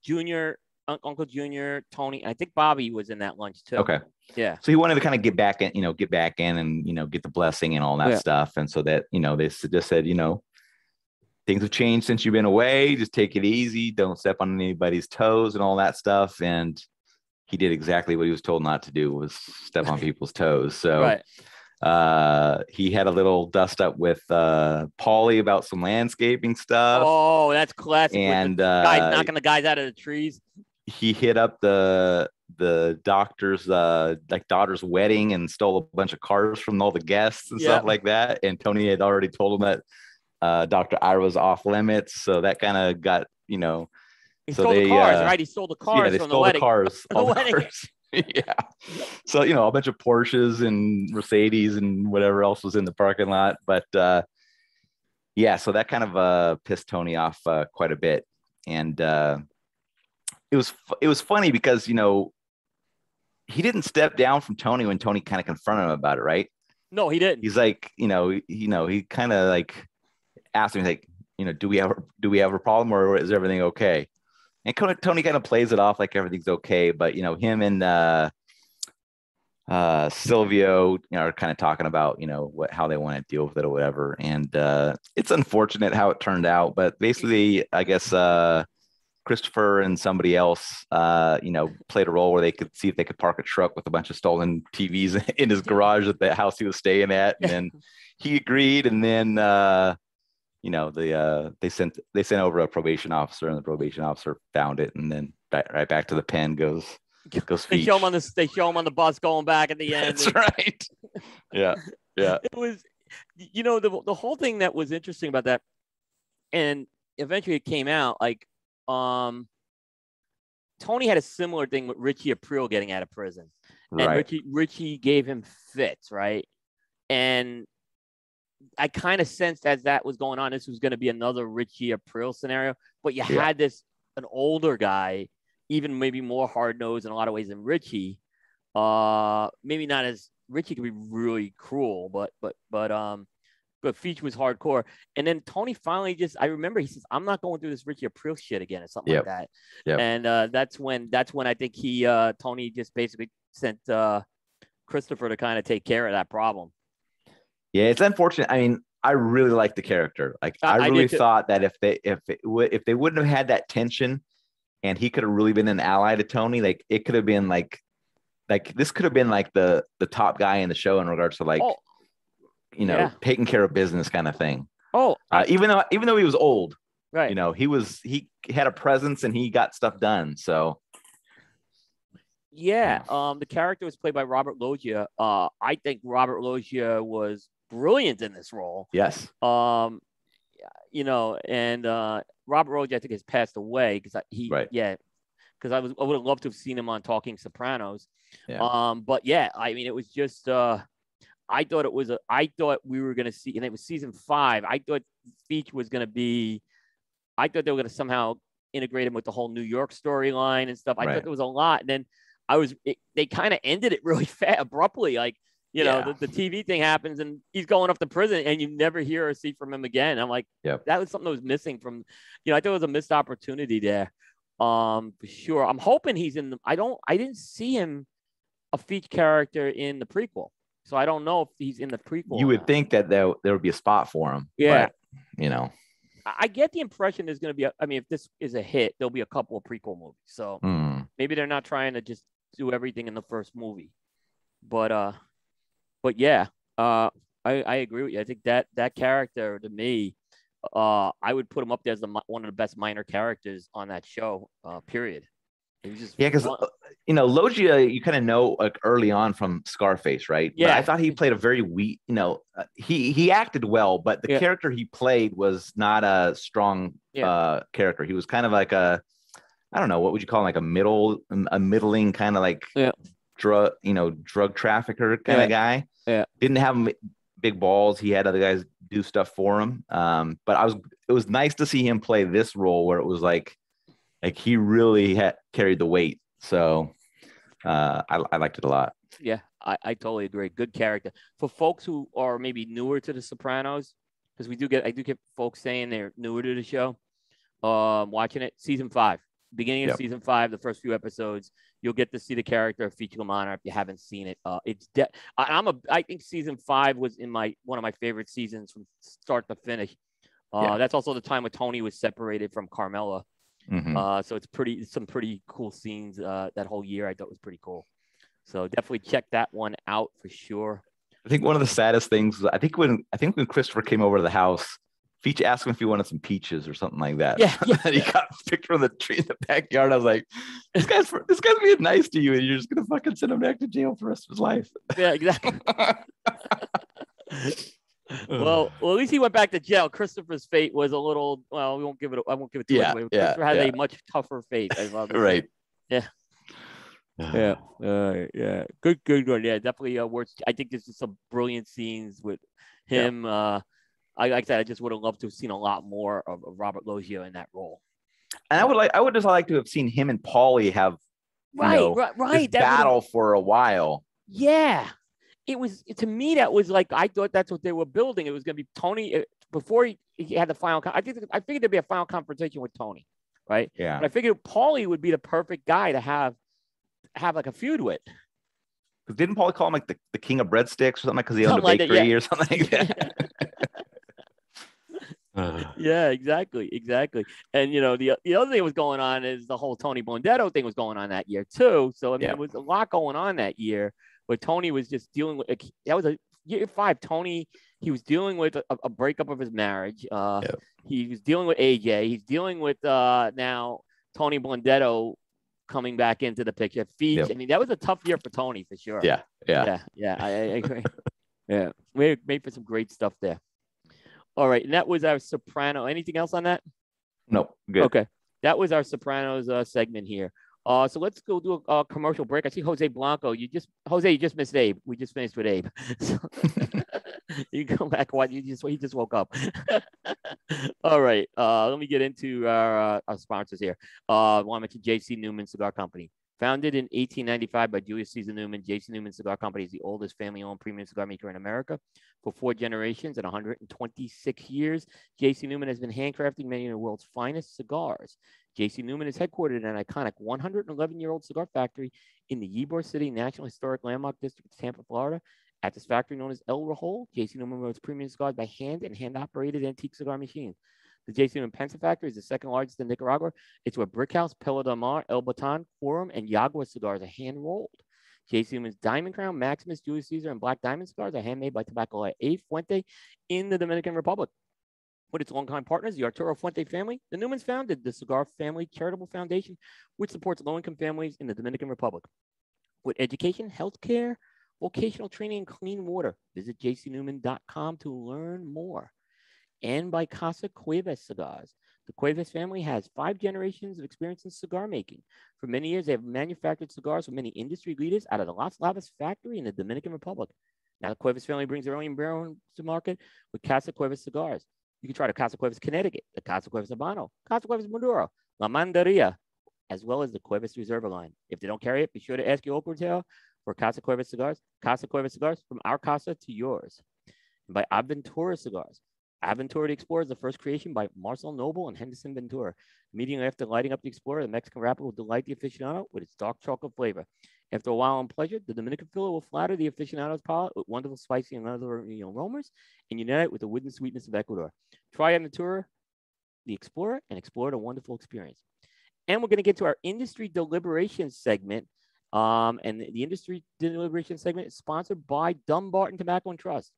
Junior, Uncle Junior, Tony. I think Bobby was in that lunch too. Okay. Yeah. So he wanted to kind of get back in, get back in and, get the blessing and all that stuff. And so that, they just said, things have changed since you've been away. Just take it easy. Don't step on anybody's toes and all that stuff. And he did exactly what he was told not to do, was step on people's toes. So right. He had a little dust up with Paulie about some landscaping stuff. Oh, that's classic. And guys knocking the guys out of the trees. He hit up the doctor's daughter's wedding and stole a bunch of cars from all the guests and stuff like that. And Tony had already told him that Dr. Ira's off limits, so that kind of got he stole the cars, right? He stole the cars. Yeah, they stole the cars. All the cars. Yeah. So, a bunch of Porsches and Mercedes and whatever else was in the parking lot. But, so that kind of pissed Tony off quite a bit. And it was funny because, he didn't step down from Tony when Tony kind of confronted him about it, right? No, he didn't. He's like, he kind of like asked him, like, do we have a problem, or is everything okay? And Tony kind of plays it off like everything's okay, but him and Silvio are kind of talking about how they want to deal with it or whatever. And it's unfortunate how it turned out, but basically I guess Christopher and somebody else played a role where they could see if they could park a truck with a bunch of stolen TVs in his garage at the house he was staying at, and then he agreed. And then they sent over a probation officer, and the probation officer found it, and then right back to the pen goes. They show him on the bus going back at the end. That's right. Yeah, yeah. It was, the whole thing that was interesting about that, and eventually it came out like, Tony had a similar thing with Richie Aprile getting out of prison, and right. Richie gave him fits, right, and I kind of sensed as that was going on, this was going to be another Richie Aprile scenario, but you had an older guy, even maybe more hard-nosed in a lot of ways than Richie. Maybe not as Richie could be really cruel, but Feach was hardcore. And then Tony finally I remember he says, I'm not going through this Richie Aprile shit again, or something like that. Yep. And that's when I think Tony just basically sent Christopher to kind of take care of that problem. Yeah, it's unfortunate. I mean, I really like the character. Like, I really thought that if they wouldn't have had that tension, and he could have really been an ally to Tony, like it could have been like this could have been like the top guy in the show in regards to taking care of business kind of thing. Even though he was old, right? He had a presence and he got stuff done. So. Yeah, the character was played by Robert Loggia. I think Robert Loggia was brilliant in this role. Yes. Robert Loggia, I think, has passed away because I would have loved to have seen him on Talking Sopranos. Yeah. It was just I thought we were going to see, and it was season 5. I thought Feach was going to be, I thought they were going to somehow integrate him with the whole New York storyline and stuff. I thought there was a lot, and then. They kind of ended it really abruptly. Like, the TV thing happens and he's going off to prison and you never hear or see from him again. I'm like, that was something that was missing from, I thought it was a missed opportunity there. For sure. I'm hoping he's in the, I didn't see him a feature character in the prequel. So I don't know if he's in the prequel. You would think that there would be a spot for him. Yeah. But, I get the impression there's going to be, if this is a hit, there'll be a couple of prequel movies. So maybe they're not trying to just do everything in the first movie, I agree with you. I think that character to me, I would put him up there as one of the best minor characters on that show. Period. Because Loggia, you kind of know like early on from Scarface, right? Yeah, but I thought he played a very weak. He acted well, but the character he played was not a strong character. He was kind of like a. I don't know, what would you call him, like a middling kind of like drug trafficker kind of guy. Yeah. Didn't have big balls. He had other guys do stuff for him. But it was nice to see him play this role where it was like he really carried the weight. So I liked it a lot. Yeah, I totally agree. Good character. For folks who are maybe newer to The Sopranos, because I do get folks saying they're newer to the show, watching it, season 5, beginning of season 5, the first few episodes, you'll get to see the character of Ficho Lamana if you haven't seen it. I think season 5 was one of my favorite seasons from start to finish. That's also the time when Tony was separated from Carmela. Mm-hmm. So it's some pretty cool scenes that whole year. I thought was pretty cool. So definitely check that one out for sure. I think one of the saddest things, I think when Christopher came over to the house, Feature asked him if he wanted some peaches or something like that. Yeah. And he got picked from the tree in the backyard. I was like, this guy's being nice to you, and you're just gonna fucking send him back to jail for the rest of his life. Yeah, exactly. Well, at least he went back to jail. Christopher's fate was a little. Well, I won't give it. Away. Christopher had a much tougher fate. I love it. Right. Yeah. Yeah. Good. Yeah, definitely. Worth. I think there's just some brilliant scenes with him. Yeah. Like I said, I just would have loved to have seen a lot more of Robert Loggia in that role. And I would just like to have seen him and Paulie have this battle for a while. Yeah. It was, to me, that was like, I thought that's what they were building. It was going to be Tony before he had the final. I figured there'd be a final confrontation with Tony, right? Yeah. But I figured Paulie would be the perfect guy to have like a feud with. Because didn't Paulie call him like the king of breadsticks or something? Because he owned a bakery or something like that. Yeah, exactly. And the other thing that was going on is the whole Tony Bondetto thing was going on that year too. So I mean, there was a lot going on that year where Tony was just dealing with. That was a year 5. Tony, he was dealing with a breakup of his marriage. He was dealing with AJ. He's dealing with now Tony Bondetto coming back into the picture. Feige. Yep. I mean, that was a tough year for Tony for sure. Yeah. I agree. Yeah, we made for some great stuff there. All right, and that was our Soprano. Anything else on that? No, good. Okay, that was our Sopranos segment here. So let's go do a commercial break. I see Jose Blanco. You just missed Abe. We just finished with Abe. So you go back. He just woke up. All right, let me get into our sponsors here. I want to mention J.C. Newman Cigar Company. Founded in 1895 by Julius Caesar Newman, J.C. Newman Cigar Company is the oldest family-owned premium cigar maker in America. For 4 generations and 126 years, J.C. Newman has been handcrafting many of the world's finest cigars. J.C. Newman is headquartered in an iconic 111-year-old cigar factory in the Ybor City National Historic Landmark District of Tampa, Florida. At this factory known as El Rajol, J.C. Newman roasts premium cigars by hand and hand-operated antique cigar machines. The J.C. Newman Pensa factory is the second largest in Nicaragua. It's where Brickhouse, Pilar del Mar, El Baton, Quorum, and Jaguar cigars are hand-rolled. J.C. Newman's Diamond Crown, Maximus, Julius Caesar, and Black Diamond cigars are handmade by Tabacalera A. Fuente in the Dominican Republic. With its longtime partners, the Arturo Fuente family, the Newmans founded the Cigar Family Charitable Foundation, which supports low-income families in the Dominican Republic. With education, healthcare, vocational training, and clean water, visit jcnewman.com to learn more. And by Casa Cuevas Cigars. The Cuevas family has 5 generations of experience in cigar making. For many years, they have manufactured cigars for many industry leaders out of the Las Lavas factory in the Dominican Republic. Now, the Cuevas family brings their own brand to market with Casa Cuevas Cigars. You can try the Casa Cuevas Connecticut, the Casa Cuevas Habano, Casa Cuevas Maduro, La Mandaria, as well as the Cuevas Reserva line. If they don't carry it, be sure to ask your Oportero for Casa Cuevas Cigars. Casa Cuevas Cigars, from our casa to yours. And by Aventura Cigars. Aventura the Explorer is the first creation by Marcel Noble and Henderson Ventura. Immediately after lighting up the Explorer, the Mexican wrapper will delight the aficionado with its dark chocolate flavor. After a while on pleasure, the Dominican filler will flatter the aficionado's palate with wonderful spicy and other aromas and unite it with the wooden sweetness of Ecuador. Try Aventura the Explorer and explore the wonderful experience. And we're going to get to our industry deliberation segment. And the industry deliberation segment is sponsored by Dumbarton Tobacco and Trust.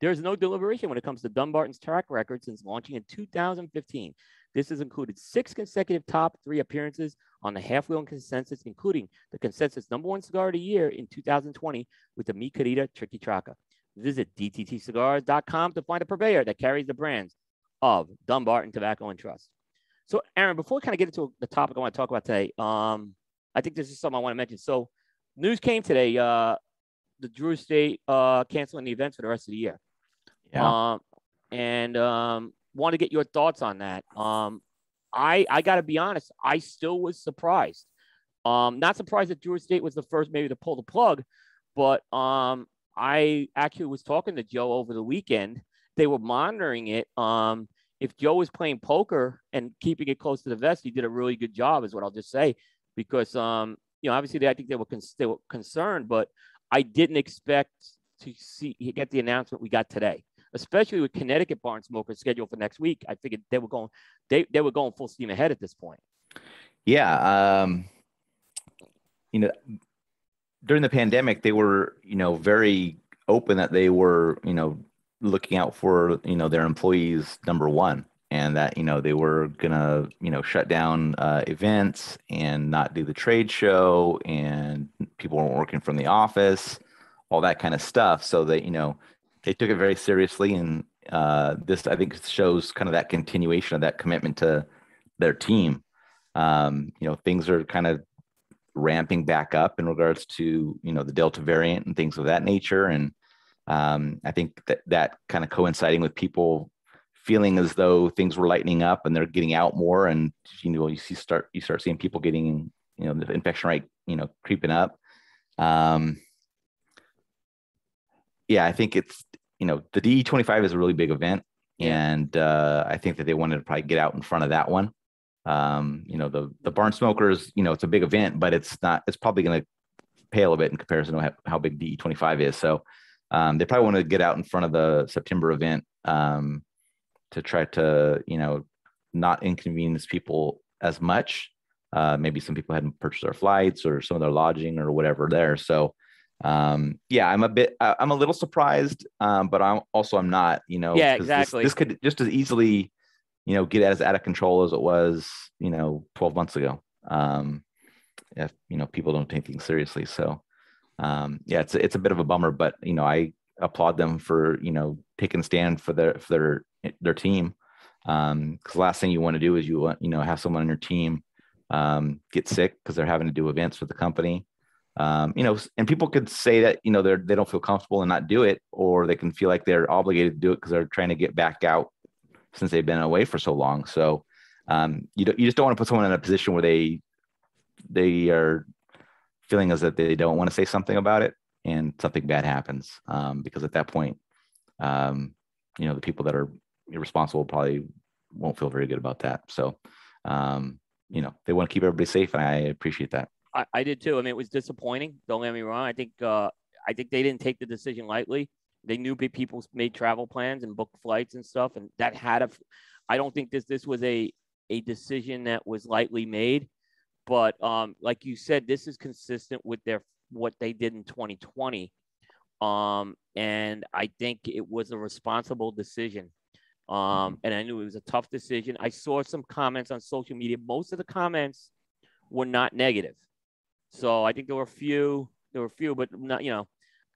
There is no deliberation when it comes to Dumbarton's track record since launching in 2015. This has included 6 consecutive top 3 appearances on the Half Wheel and Consensus, including the Consensus #1 cigar of the year in 2020 with the Mi Querida Tricky Traca. Visit dttcigars.com to find a purveyor that carries the brands of Dumbarton Tobacco and Trust. So, Aaron, before we kind of get into the topic I want to talk about today, I think this is something I want to mention. So, news came today, the Drew Estate canceling the events for the rest of the year. Yeah. and want to get your thoughts on that. I got to be honest, I still was surprised. Not surprised that Drew Estate was the first maybe to pull the plug, but I actually was talking to Joe over the weekend. They were monitoring it. If Joe was playing poker and keeping it close to the vest, he did a really good job is what I'll just say, because, you know, obviously I think they were concerned, but I didn't expect to get the announcement we got today, especially with Connecticut Barn Smokers scheduled for next week. I figured they were going full steam ahead at this point. Yeah. You know, during the pandemic, they were, you know, very open that they were, you know, looking out for, you know, their employees, number one, and that, you know, they were gonna, you know, shut down events and not do the trade show, and people weren't working from the office, all that kind of stuff. So they, you know, they took it very seriously. And this, I think, shows kind of that continuation of that commitment to their team. You know, things are kind of ramping back up in regards to, you know, the Delta variant and things of that nature. And I think that kind of coinciding with people feeling as though things were lightening up and they're getting out more, and you know, you start seeing people getting, you know, the infection rate, you know, creeping up. Yeah, I think it's, you know, the DE25 is a really big event, and I think that they wanted to probably get out in front of that one. You know, the Barn Smokers, you know, it's a big event, but it's probably going to pale a bit in comparison to how big DE25 is. So they probably want to get out in front of the September event to try to, you know, not inconvenience people as much. Maybe some people hadn't purchased their flights or some of their lodging or whatever there. So, yeah, I'm a little surprised, but I'm not, you know, yeah, exactly. This could just as easily, you know, get as out of control as it was, you know, 12 months ago. If, you know, people don't take things seriously. So. Yeah, it's a bit of a bummer, but, you know, I applaud them for, you know, taking a stand for their team. Cause the last thing you want to do is have someone on your team, get sick cause they're having to do events with the company. You know, and people could say that, you know, they don't feel comfortable and not do it, or they can feel like they're obligated to do it cause they're trying to get back out since they've been away for so long. So, you just don't want to put someone in a position where they are feeling is that they don't want to say something about it and something bad happens, because at that point, you know, the people that are irresponsible probably won't feel very good about that. So, you know, they want to keep everybody safe, and I appreciate that. I did too. I mean, it was disappointing. Don't get me wrong. I think they didn't take the decision lightly. They knew people made travel plans and booked flights and stuff, and that I don't think this was a decision that was lightly made. But like you said, this is consistent with what they did in 2020. And I think it was a responsible decision. And I knew it was a tough decision. I saw some comments on social media. Most of the comments were not negative. So I think there were a few, but not, you know,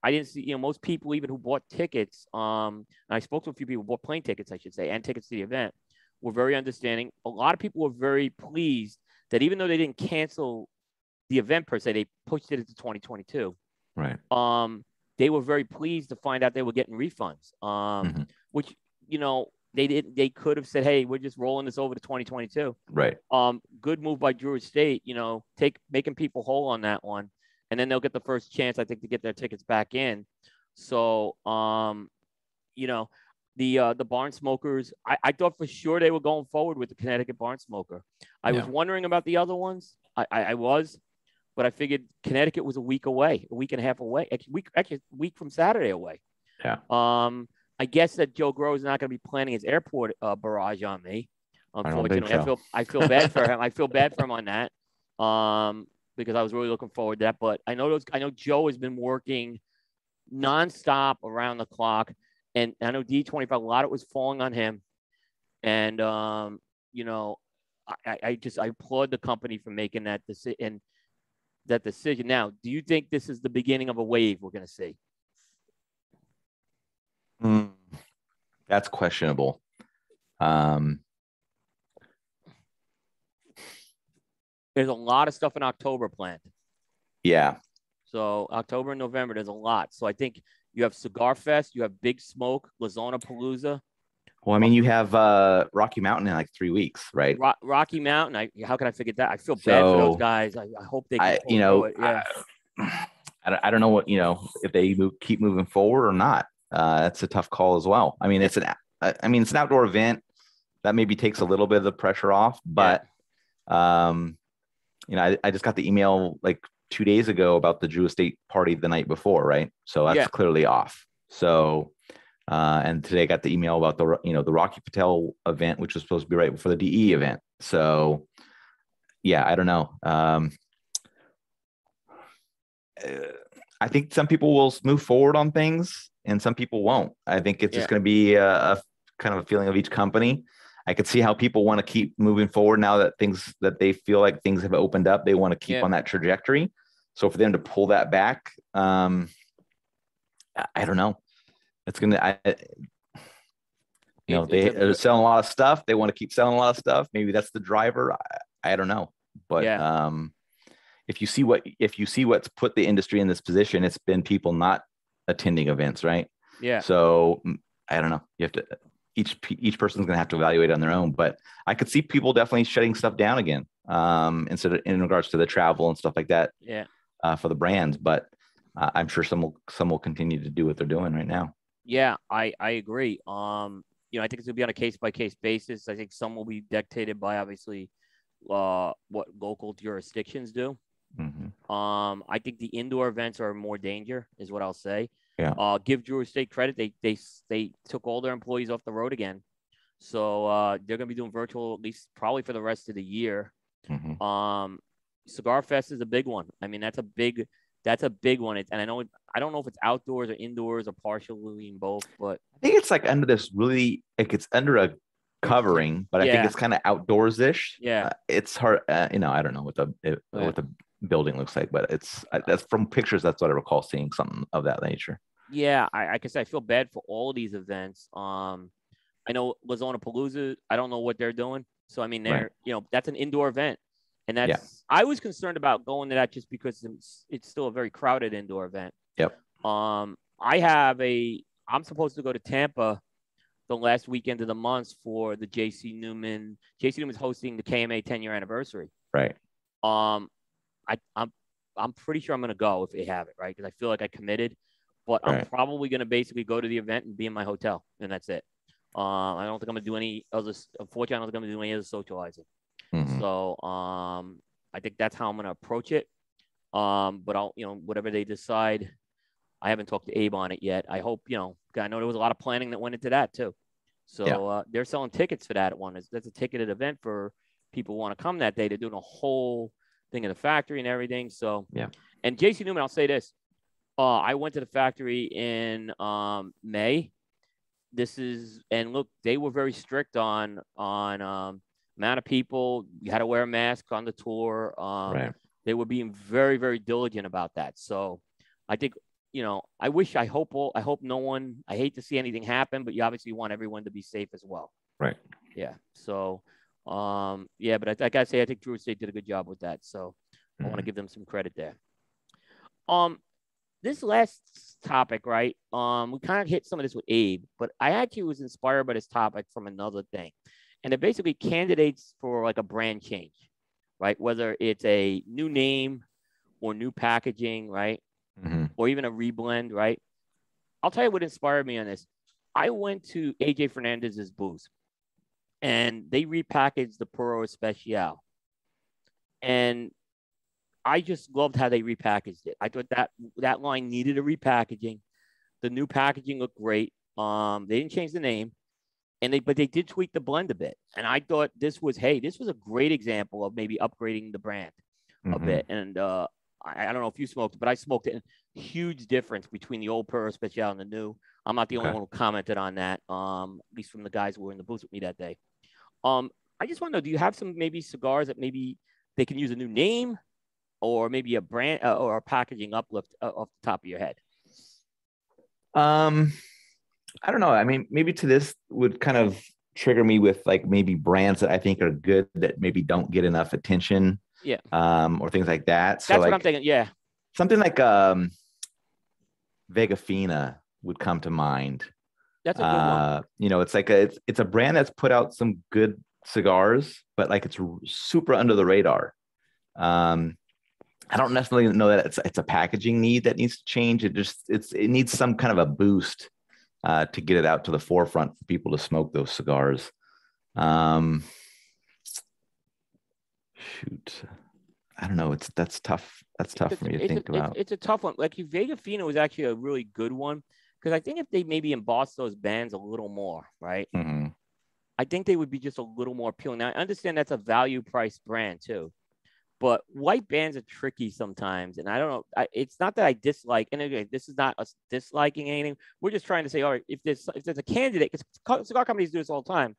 I didn't see, you know, most people even who bought tickets. I spoke to a few people who bought plane tickets, I should say, and tickets to the event, were very understanding. A lot of people were very pleased that even though they didn't cancel the event per se, they pushed it into 2022. Right. They were very pleased to find out they were getting refunds, which, you know, they could have said, hey, we're just rolling this over to 2022. Right. Good move by Drew Estate, you know, making people whole on that one. And then they'll get the first chance, I think, to get their tickets back in. So, you know, the Barn Smokers, I thought for sure they were going forward with the Connecticut Barn Smoker. I was wondering about the other ones. I was, but I figured Connecticut was a week away, a week and a half away, a week from Saturday away. Yeah. I guess that Joe Groh is not going to be planning his airport barrage on me. Unfortunately, I feel bad for him. I feel bad for him on that, because I was really looking forward to that. But I know Joe has been working nonstop around the clock. And I know D25, a lot of it was falling on him. And, you know, I applaud the company for making that decision. Now, do you think this is the beginning of a wave we're going to see? That's questionable. There's a lot of stuff in October planned. Yeah. So October and November, there's a lot. So I think you have Cigar Fest, you have Big Smoke, Lazona Palooza, Well, I mean, you have Rocky Mountain in like 3 weeks, right? Rocky Mountain. How can I forget that? I feel bad for those guys. I hope they can it. Yeah. I don't know what, if they keep moving forward or not. That's a tough call as well. I mean, it's an outdoor event that maybe takes a little bit of the pressure off, but I just got the email like 2 days ago about the Drew Estate party the night before, right? So that's clearly off. So. And today I got the email about the Rocky Patel event, which was supposed to be right before the DE event. So, yeah, I don't know. I think some people will move forward on things and some people won't. I think it's just going to be a kind of a feeling of each company. I could see how people want to keep moving forward now that they feel like things have opened up. They want to keep on that trajectory. So for them to pull that back, I don't know. It's going to, they're selling a lot of stuff. They want to keep selling a lot of stuff. Maybe that's the driver. I don't know. But if you see what's put the industry in this position, it's been people not attending events, right? Yeah. So I don't know. You have to, each person's going to have to evaluate on their own, but I could see people definitely shutting stuff down again. Instead of in regards to the travel and stuff like that. Yeah. For the brands, but I'm sure some will continue to do what they're doing right now. Yeah, I agree. I think it's gonna be on a case by case basis. I think some will be dictated by obviously what local jurisdictions do. Mm-hmm. I think the indoor events are more danger, is what I'll say. Yeah. Give Drew Estate credit. They took all their employees off the road again, so they're gonna be doing virtual at least probably for the rest of the year. Mm-hmm. Cigar Fest is a big one. I mean, that's a big one. And I don't know if it's outdoors or indoors or partially in both, but I think it's like under this really, like it's under a covering, but I think it's kind of outdoors-ish. Yeah. It's hard. I don't know what the building looks like, but that's from pictures. That's what I recall seeing, something of that nature. Yeah. I guess I feel bad for all of these events. I know Lozona Palooza, I don't know what they're doing. So, I mean, that's an indoor event. And that's, I was concerned about going to that just because it's still a very crowded indoor event. Yep. I'm supposed to go to Tampa the last weekend of the month for the JC Newman. JC Newman's hosting the KMA 10-year anniversary. Right. I'm pretty sure I'm going to go if they have it, right? Because I feel like I committed, but right. I'm probably going to basically go to the event and be in my hotel, and that's it. I don't think I'm going to do any other, unfortunately, I don't think I'm going to do any other socializing. Mm-hmm. So I think that's how I'm going to approach it. But I'll, whatever they decide, I haven't talked to Abe on it yet. I hope, I know there was a lot of planning that went into that too. So they're selling tickets for that one. That's a ticketed event for people who want to come that day. They're doing a whole thing in the factory and everything. So, and JC Newman, I'll say this. I went to the factory in May. And look, they were very strict on amount of people. You had to wear a mask on the tour. They were being very, very diligent about that. So I think, I hope no one, I hate to see anything happen, but you obviously want everyone to be safe as well. Right. Yeah. So, but I gotta say, I think Drew Estate did a good job with that. So I want to give them some credit there. This last topic, right? We kind of hit some of this with Abe, but I actually was inspired by this topic from another thing. And they're basically candidates for like a brand change, right? Whether it's a new name or new packaging, right? Mm-hmm. Or even a reblend, right? I'll tell you what inspired me on this. I went to AJ Fernandez's booth and they repackaged the Perdomo Especial. And I just loved how they repackaged it. I thought that line needed a repackaging. The new packaging looked great. They didn't change the name. But they did tweak the blend a bit. And I thought this was a great example of maybe upgrading the brand a bit. And I don't know if you smoked, but I smoked it. And huge difference between the old Perdomo Especial and the new. I'm not the only one who commented on that, at least from the guys who were in the booth with me that day. I just want to know, do you have some maybe cigars that maybe they can use a new name or maybe a brand or a packaging uplift off the top of your head? I don't know. I mean, maybe to this would kind of trigger me with like maybe brands that I think are good that maybe don't get enough attention. Yeah. Or things like that. So that's like, what I'm thinking. Yeah. Something like Vega Fina would come to mind. That's a good one. You know, it's like a, it's a brand that's put out some good cigars, but like it's super under the radar. I don't necessarily know that it's a packaging need that needs to change. It just, it needs some kind of a boost to get it out to the forefront for people to smoke those cigars. Shoot, I don't know. That's tough for me to think about. It's a tough one. Like Vega Fino is actually a really good one, because I think if they maybe embossed those bands a little more, right? Mm-hmm. I think they would be just a little more appealing. Now I understand that's a value price brand too, but white bands are tricky sometimes. And I don't know. It's not that I dislike, and again, this is not us disliking anything. We're just trying to say, all right, if there's a candidate, because cigar companies do this all the time,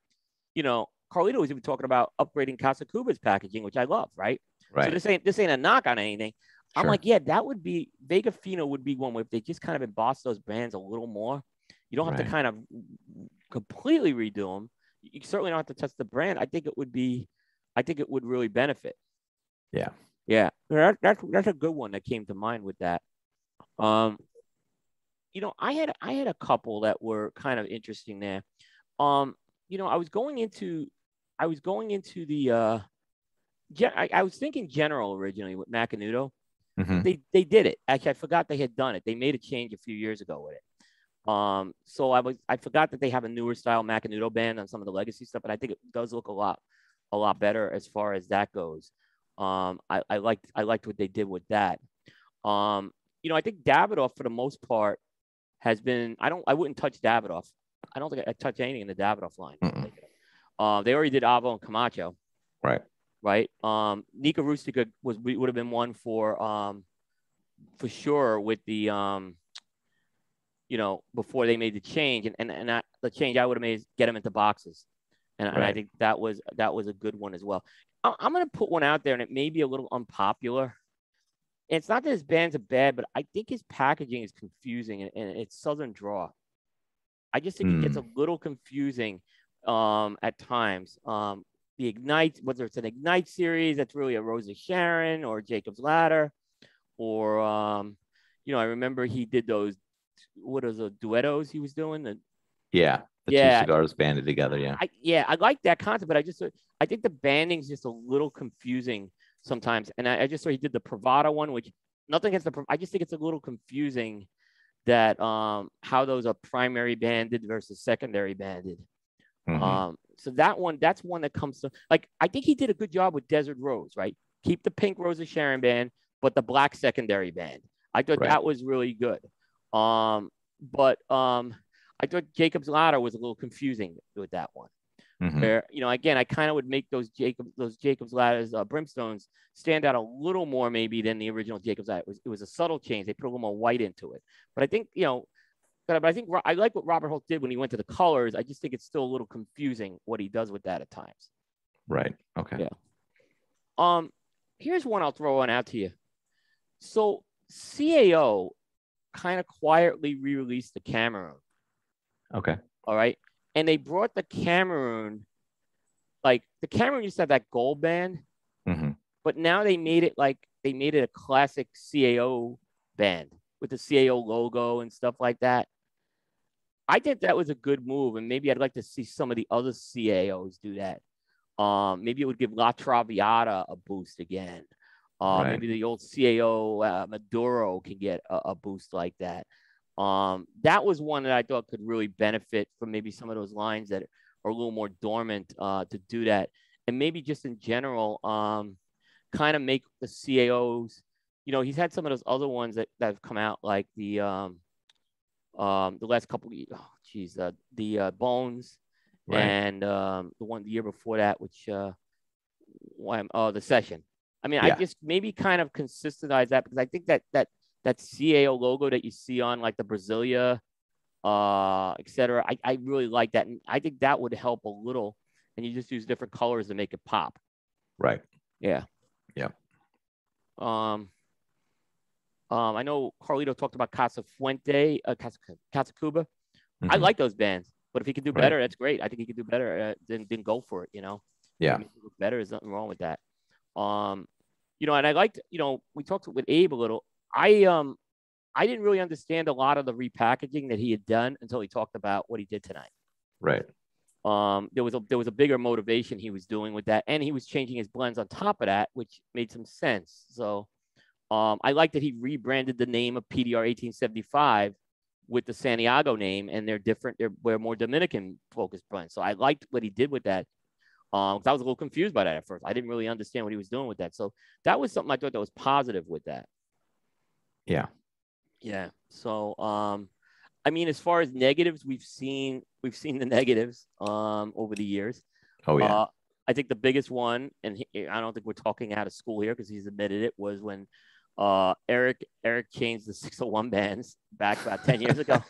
you know, Carlito was even talking about upgrading Casa Cuba's packaging, which I love, right? Right. So this ain't a knock on anything. Sure. I'm like, yeah, that would be, Vega Fino would be one where if they just kind of emboss those brands a little more, you don't have to kind of completely redo them. You certainly don't have to touch the brand. I think it would really benefit. Yeah. Yeah. That's a good one that came to mind with that. You know, I had a couple that were kind of interesting there. You know, I was going into the I was thinking General originally with Macanudo. Mm-hmm. They did it. Actually, I forgot they had done it. They made a change a few years ago with it. So I forgot that they have a newer style Macanudo band on some of the legacy stuff, but I think it does look a lot better as far as that goes. I liked what they did with that. You know, I think Davidoff for the most part has been, I wouldn't touch Davidoff. I don't think I touch anything in the Davidoff line. Mm-mm. They already did Avo and Camacho. Right. Nica Rustica would have been one for sure with the you know, before they made the change, and the change I would have made is get them into boxes, and I think that was a good one as well. I'm gonna put one out there, and it may be a little unpopular. And it's not that his bands are bad, but I think his packaging is confusing, and it's Southern Draw. I just think it gets a little confusing at times. The Ignite, whether it's an Ignite series, that's really a Rosa Sharon or Jacob's Ladder, or you know, I remember he did those. What are the duettos he was doing? The two cigars banded together. Yeah. I like that concept, but I think the banding is just a little confusing sometimes. And I just saw he did the Privada one, which nothing against the. I just think it's a little confusing that how those are primary banded versus secondary banded. Mm-hmm. So that's one that comes to, like, I think he did a good job with Desert Rose, right? Keep the pink Rosa Sharon band, but the black secondary band. I thought that was really good. But I thought Jacob's Ladder was a little confusing with that one. Mm-hmm. Where, you know, again, I kind of would make those Jacob's Ladders, Brimstones stand out a little more maybe than the original Jacob's Ladder. It was a subtle change. They put a little more white into it. But I think, you know, but I think I like what Robert Holt did when he went to the colors. I just think it's still a little confusing what he does with that at times. Right. Okay. Yeah. Here's one I'll throw on out to you. So CAO kind of quietly re-released the Cameroon. Okay. All right. And they brought the Cameroon, like the Cameroon used to have that gold band, mm-hmm. but now they made it a classic CAO band with the CAO logo and stuff like that. I think that was a good move, and maybe I'd like to see some of the other CAOs do that. Maybe it would give La Traviata a boost again. Maybe the old CAO Maduro can get a boost like that. That was one that I thought could really benefit from maybe some of those lines that are a little more dormant to do that. And maybe just in general, kind of make the CAOs, you know, he's had some of those other ones that have come out, like the last couple of, Bones, and the one the year before that, which the Session. I mean, I just maybe kind of consistentize that, because I think that CAO logo that you see on like the Brasilia, et cetera, I really like that, and I think that would help a little. And you just use different colors to make it pop. Right. Yeah. Yeah. I know Carlito talked about Casa Fuente, Casa Cuba. Mm-hmm. I like those bands, but if he could do better, that's great. I think he could do better. Then go for it, you know? Yeah. Better is nothing wrong with that. You know, and I liked, you know, we talked with Abe a little. I I didn't really understand a lot of the repackaging that he had done until he talked about what he did tonight. Right. There was a bigger motivation he was doing with that, and he was changing his blends on top of that, which made some sense. So I like that he rebranded the name of PDR 1875 with the Santiago name, and they're different. They're more Dominican focused blends. So I liked what he did with that. I was a little confused by that at first. I didn't really understand what he was doing with that. So that was something I thought that was positive with that. Yeah. Yeah. So I mean, as far as negatives, we've seen the negatives over the years. Oh, yeah. I think the biggest one, and I don't think we're talking out of school here because he's admitted it, was when Eric changed the 601 bands back about 10 years ago.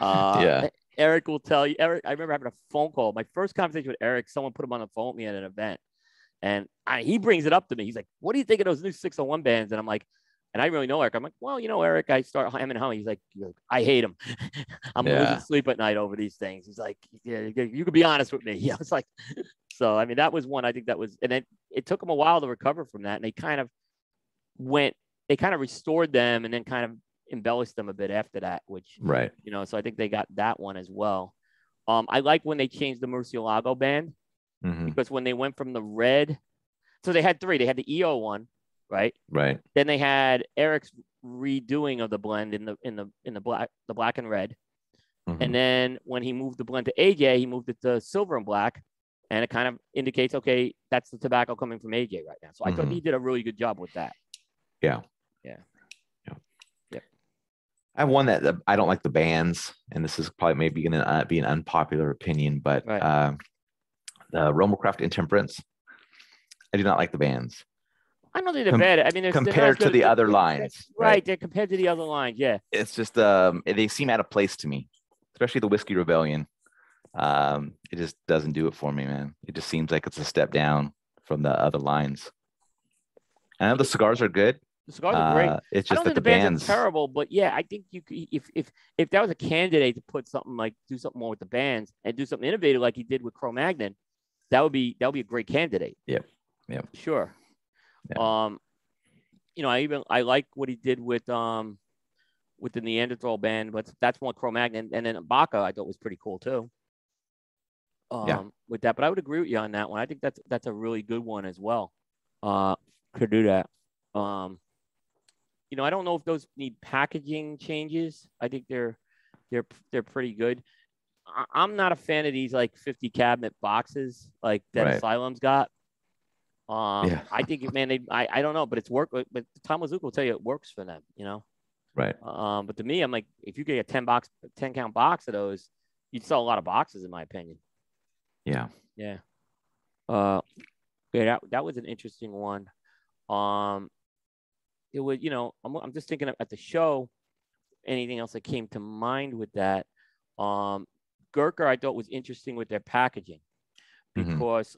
Yeah. Eric will tell you, I remember having a phone call. My first conversation with Eric, someone put him on the phone with me at an event. And he brings it up to me. He's like, what do you think of those new 601 bands? And I'm like, and I really know Eric. I'm like, well, you know, Eric, I start hemming and hawing. He's like, I hate him. I'm losing sleep at night over these things. He's like, yeah, you could be honest with me. I was like, so, I mean, that was one, I think that was, and then it took him a while to recover from that. And they kind of restored them and then kind of embellished them a bit after that, which, right. You know, so I think they got that one as well. I like when they changed the Murcielago band because when they went from the red, so they had three, they had the EO one. Right. Then they had Eric's redoing of the blend in the black and red, and then when he moved the blend to AJ, he moved it to silver and black, and it kind of indicates, okay, that's the tobacco coming from AJ right now. So I thought he did a really good job with that. Yeah. I have one that I don't like the bands, and this is probably maybe going to be an unpopular opinion, but the Romacraft Intemperance, I do not like the bands. I don't think they're bad. I mean, compared to the other lines. Right. They're compared to the other lines. Yeah. It's just, they seem out of place to me, especially the Whiskey Rebellion. It just doesn't do it for me, man. It just seems like it's a step down from the other lines. I know the cigars are good. The cigars are great. It's just that the bands are terrible, but yeah, I think you if that was a candidate to put something like, do something more with the bands and do something innovative like he did with Cro-Magnon, that would be a great candidate. Yeah. Sure. Yeah. You know, I like what he did with the Neanderthal band, but that's one Cro-Magnon, and then Baca I thought was pretty cool too. With that, but I would agree with you on that one. I think that's a really good one as well. Could do that. You know, I don't know if those need packaging changes. I think they're pretty good. I'm not a fan of these like 50 cabinet boxes like that Asylum's got. I think, man, I don't know, but it's work. But Tom Wazuka will tell you it works for them, you know? Right. But to me, I'm like, if you get a 10 count box of those, you'd sell a lot of boxes in my opinion. Yeah. That was an interesting one. It was, you know, I'm just thinking at the show, anything else that came to mind with that. Gurker, I thought was interesting with their packaging because,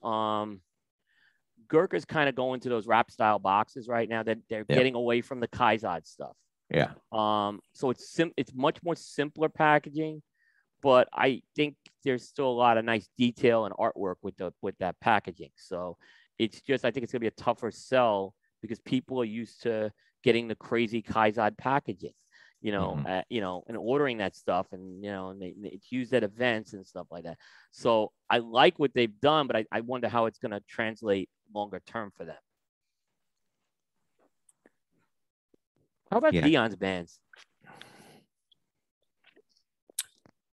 Gurkha's kind of going to those wrap style boxes right now that they're getting away from the Kaizad stuff. Yeah. So it's much more simpler packaging, but I think there's still a lot of nice detail and artwork with that packaging. So it's just, I think it's gonna be a tougher sell because people are used to getting the crazy Kaizad packaging, you know, you know, and ordering that stuff, and you know, and it's used at events and stuff like that. So I like what they've done, but I wonder how it's gonna translate longer term for them. How about Dion's bands?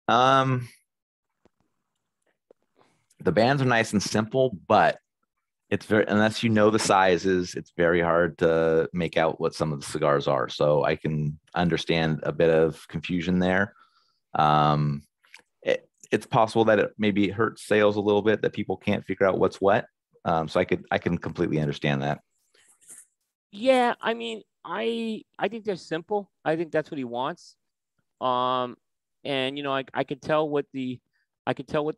The bands are nice and simple, but it's very, unless you know the sizes, it's very hard to make out what some of the cigars are. So I can understand a bit of confusion there. It's possible that it maybe hurts sales a little bit, that people can't figure out what's what. So I can completely understand that. Yeah, I mean, I think they're simple. I think that's what he wants. And you know, I could tell what the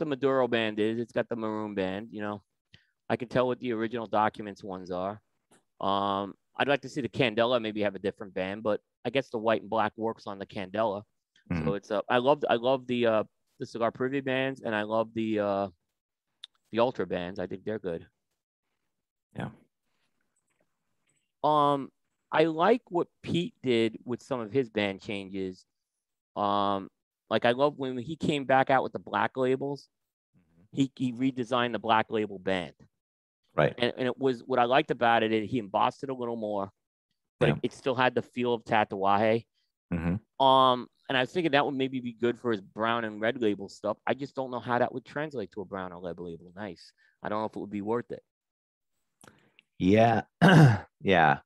Maduro band is. It's got the maroon band. You know, I could tell what the original Documents ones are. I'd like to see the Candela maybe have a different band, but I guess the white and black works on the Candela. So it's I love the cigar preview bands, and I love the Ultra bands. I think they're good. Yeah. I like what Pete did with some of his band changes. Like I love when he came back out with the black labels, he redesigned the black label band. Right. And it was what I liked about it is he embossed it a little more, but it still had the feel of Tatuaje. Mm-hmm. And I was thinking that would maybe be good for his brown and red label stuff. I just don't know how that would translate to a brown or red label. Nice. I don't know if it would be worth it. Yeah. Yeah.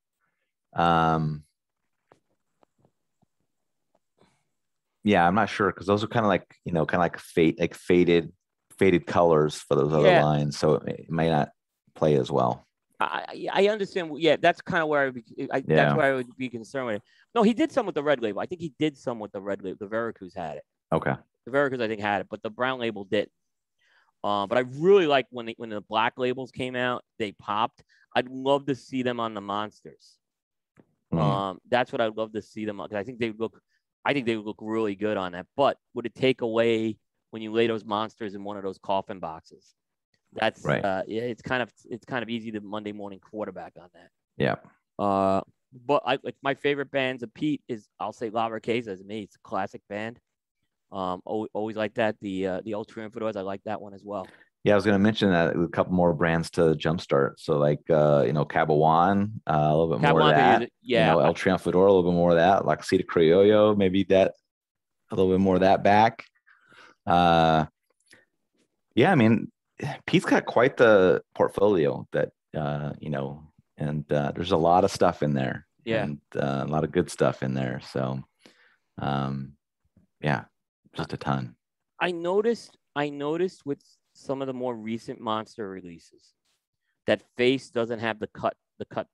Yeah, I'm not sure because those are kind of like, you know, kind of like faded colors for those other lines. So it may not play as well. I understand. Yeah, that's kind of where that's where I would be concerned with it. No, he did some with the red label. I think he did some with the red label. The Veracruz had it. Okay. The Veracruz, I think, had it, but the brown label didn't. But I really like when the black labels came out, they popped. I'd love to see them on the Monsters. Mm-hmm. That's what I'd love to see them on, because I think they would look really good on that. But would it take away when you lay those Monsters in one of those coffin boxes? That's right. It's kind of easy to Monday morning quarterback on that. Yeah. But I like my favorite bands of Pete is, I'll say La Riqueza is me. It's a classic band. Always like that. The Ultra Infidors, I like that one as well. Yeah, I was going to mention that with a couple more brands to jumpstart. So like, you know, Cabawan, a little bit more of that. Yeah. You know, El Triunfador, a little bit more of that. La Casita Criollo, maybe that, a little bit more of that back. Yeah, I mean, Pete's got quite the portfolio that, you know, and there's a lot of stuff in there. Yeah. And a lot of good stuff in there. So, yeah, just a ton. I noticed with some of the more recent Monster releases that Face doesn't have the cut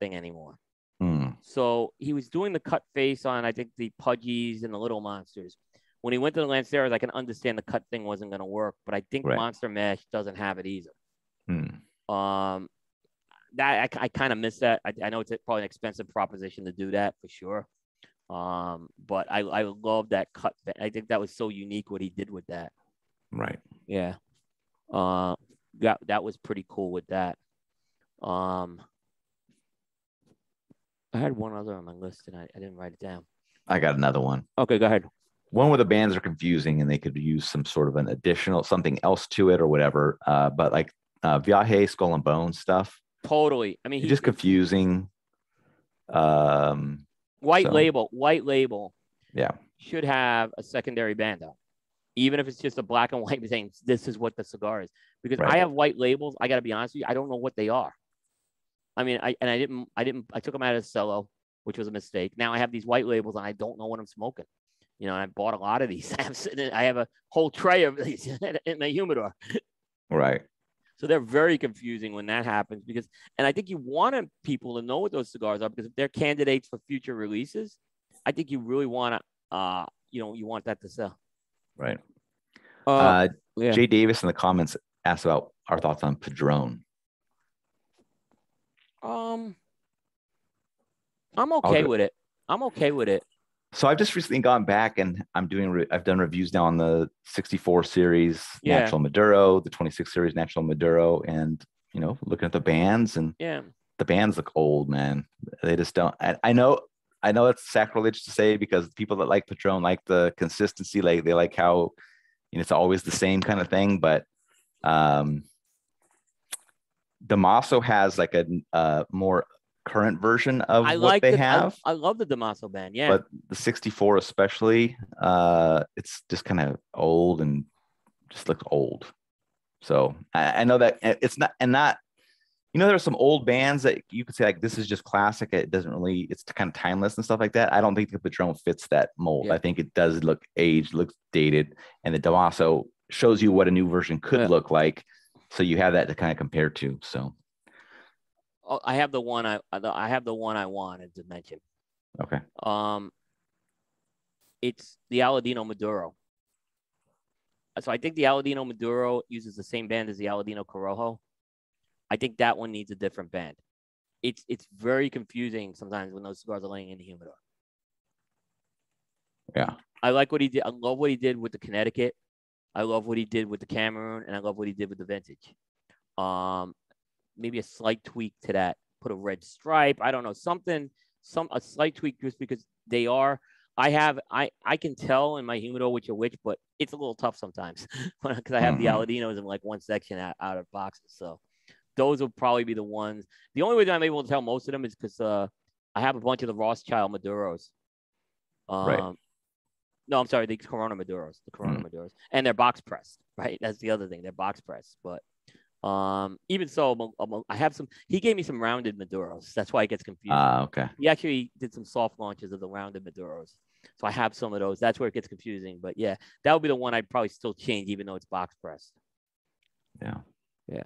thing anymore. Mm. So he was doing the cut face on, I think, the Pudgies and the Little Monsters. When he went to the Lanceros, I can understand the cut thing wasn't going to work, but I think Monster Mash doesn't have it either. Mm. That I kind of miss that. I know it's probably an expensive proposition to do that for sure. But I love that cut. I think that was so unique what he did with that. Right. Yeah. That was pretty cool with that. I had one other on my list and I didn't write it down. I got another one. Okay, go ahead. One where the bands are confusing and they could use some sort of an additional something else to it or whatever. But like Viaje, Skull and Bone stuff. Totally. I mean, he's just confusing. White label. Yeah. Should have a secondary band out. Even if it's just a black and white saying this is what the cigar is. Because I have white labels. I got to be honest with you. I don't know what they are. I mean, I took them out of the cello, which was a mistake. Now I have these white labels and I don't know what I'm smoking. You know, I bought a lot of these. I have a whole tray of these in my humidor. Right. So they're very confusing when that happens because, and I think you want people to know what those cigars are because if they're candidates for future releases, I think you really want to, you want that to sell. Right. Jay Davis in the comments asked about our thoughts on Padron. I'm okay with it. I'm okay with it. So I've just recently gone back and I've done reviews now on the 64 series Natural Maduro, the 26 series Natural Maduro, and you know, looking at the bands and the bands look old, man. They just don't. I know it's sacrilege to say because people that like Padron like the consistency, like they like how you know it's always the same kind of thing. But Damaso has like a more current version of what they have. I love the Damaso band, yeah. But the 64 especially, it's just kind of old and just looks old. So I know that it's not, and not, you know, there are some old bands that you could say like, this is just classic. It doesn't really, it's kind of timeless and stuff like that. I don't think the Padron fits that mold. Yeah. I think it does look aged, looks dated. And the Damaso shows you what a new version could look like. So you have that to kind of compare to, so. I have the one I wanted to mention. Okay. It's the Aladino Maduro. So I think the Aladino Maduro uses the same band as the Aladino Corojo. I think that one needs a different band. It's very confusing sometimes when those cigars are laying in the humidor. Yeah. I like what he did. I love what he did with the Connecticut. I love what he did with the Cameroon, and I love what he did with the Vintage. Maybe a slight tweak to that, put a red stripe. I don't know, something a slight tweak just because they are. I can tell in my humidor which are which, but it's a little tough sometimes because I have the Aladinos in like one section out of boxes. So those will probably be the ones. The only way that I'm able to tell most of them is because I have a bunch of the Rothschild Maduros. Right. No, I'm sorry, the Corona Maduros, and they're box pressed. Right, that's the other thing. They're box pressed, but. Even so, I have some. He gave me some rounded Maduros. That's why it gets confused. Okay. He actually did some soft launches of the rounded Maduros, so I have some of those. That's where it gets confusing. But yeah, that would be the one I'd probably still change, even though it's box pressed. Yeah. Yeah.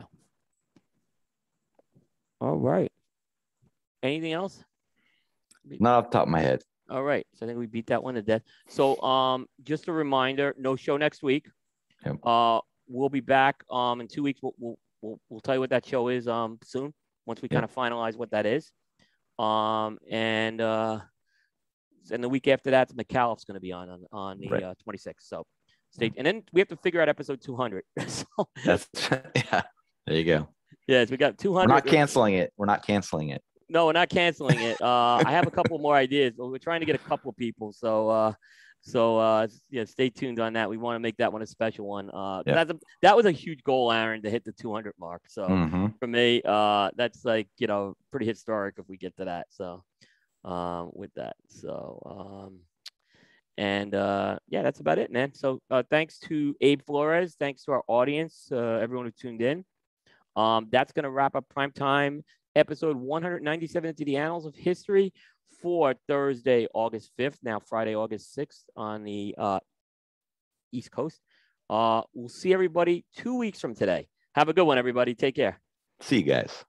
All right. Anything else? Not off the top of my head. All right. So I think we beat that one to death. So just a reminder: no show next week. Yep. We'll be back in 2 weeks. We'll tell you what that show is soon, once we kind of finalize what that is. And the week after that, McAuliffe's going to be on the 26th. So stay. And then we have to figure out episode 200. So yeah. There you go. Yes, we got 200. We're not canceling it. No, we're not canceling it. I have a couple more ideas. But we're trying to get a couple of people. So. So, stay tuned on that. We want to make that one a special one. That was a huge goal, Aaron, to hit the 200 mark. So for me, that's like, pretty historic if we get to that. So with that. So that's about it, man. So thanks to Abe Flores. Thanks to our audience, everyone who tuned in. That's going to wrap up Primetime episode 197 into the annals of history. For Thursday, August 5th, now Friday, August 6th on the East Coast. We'll see everybody 2 weeks from today. Have a good one, everybody. Take care. See you guys.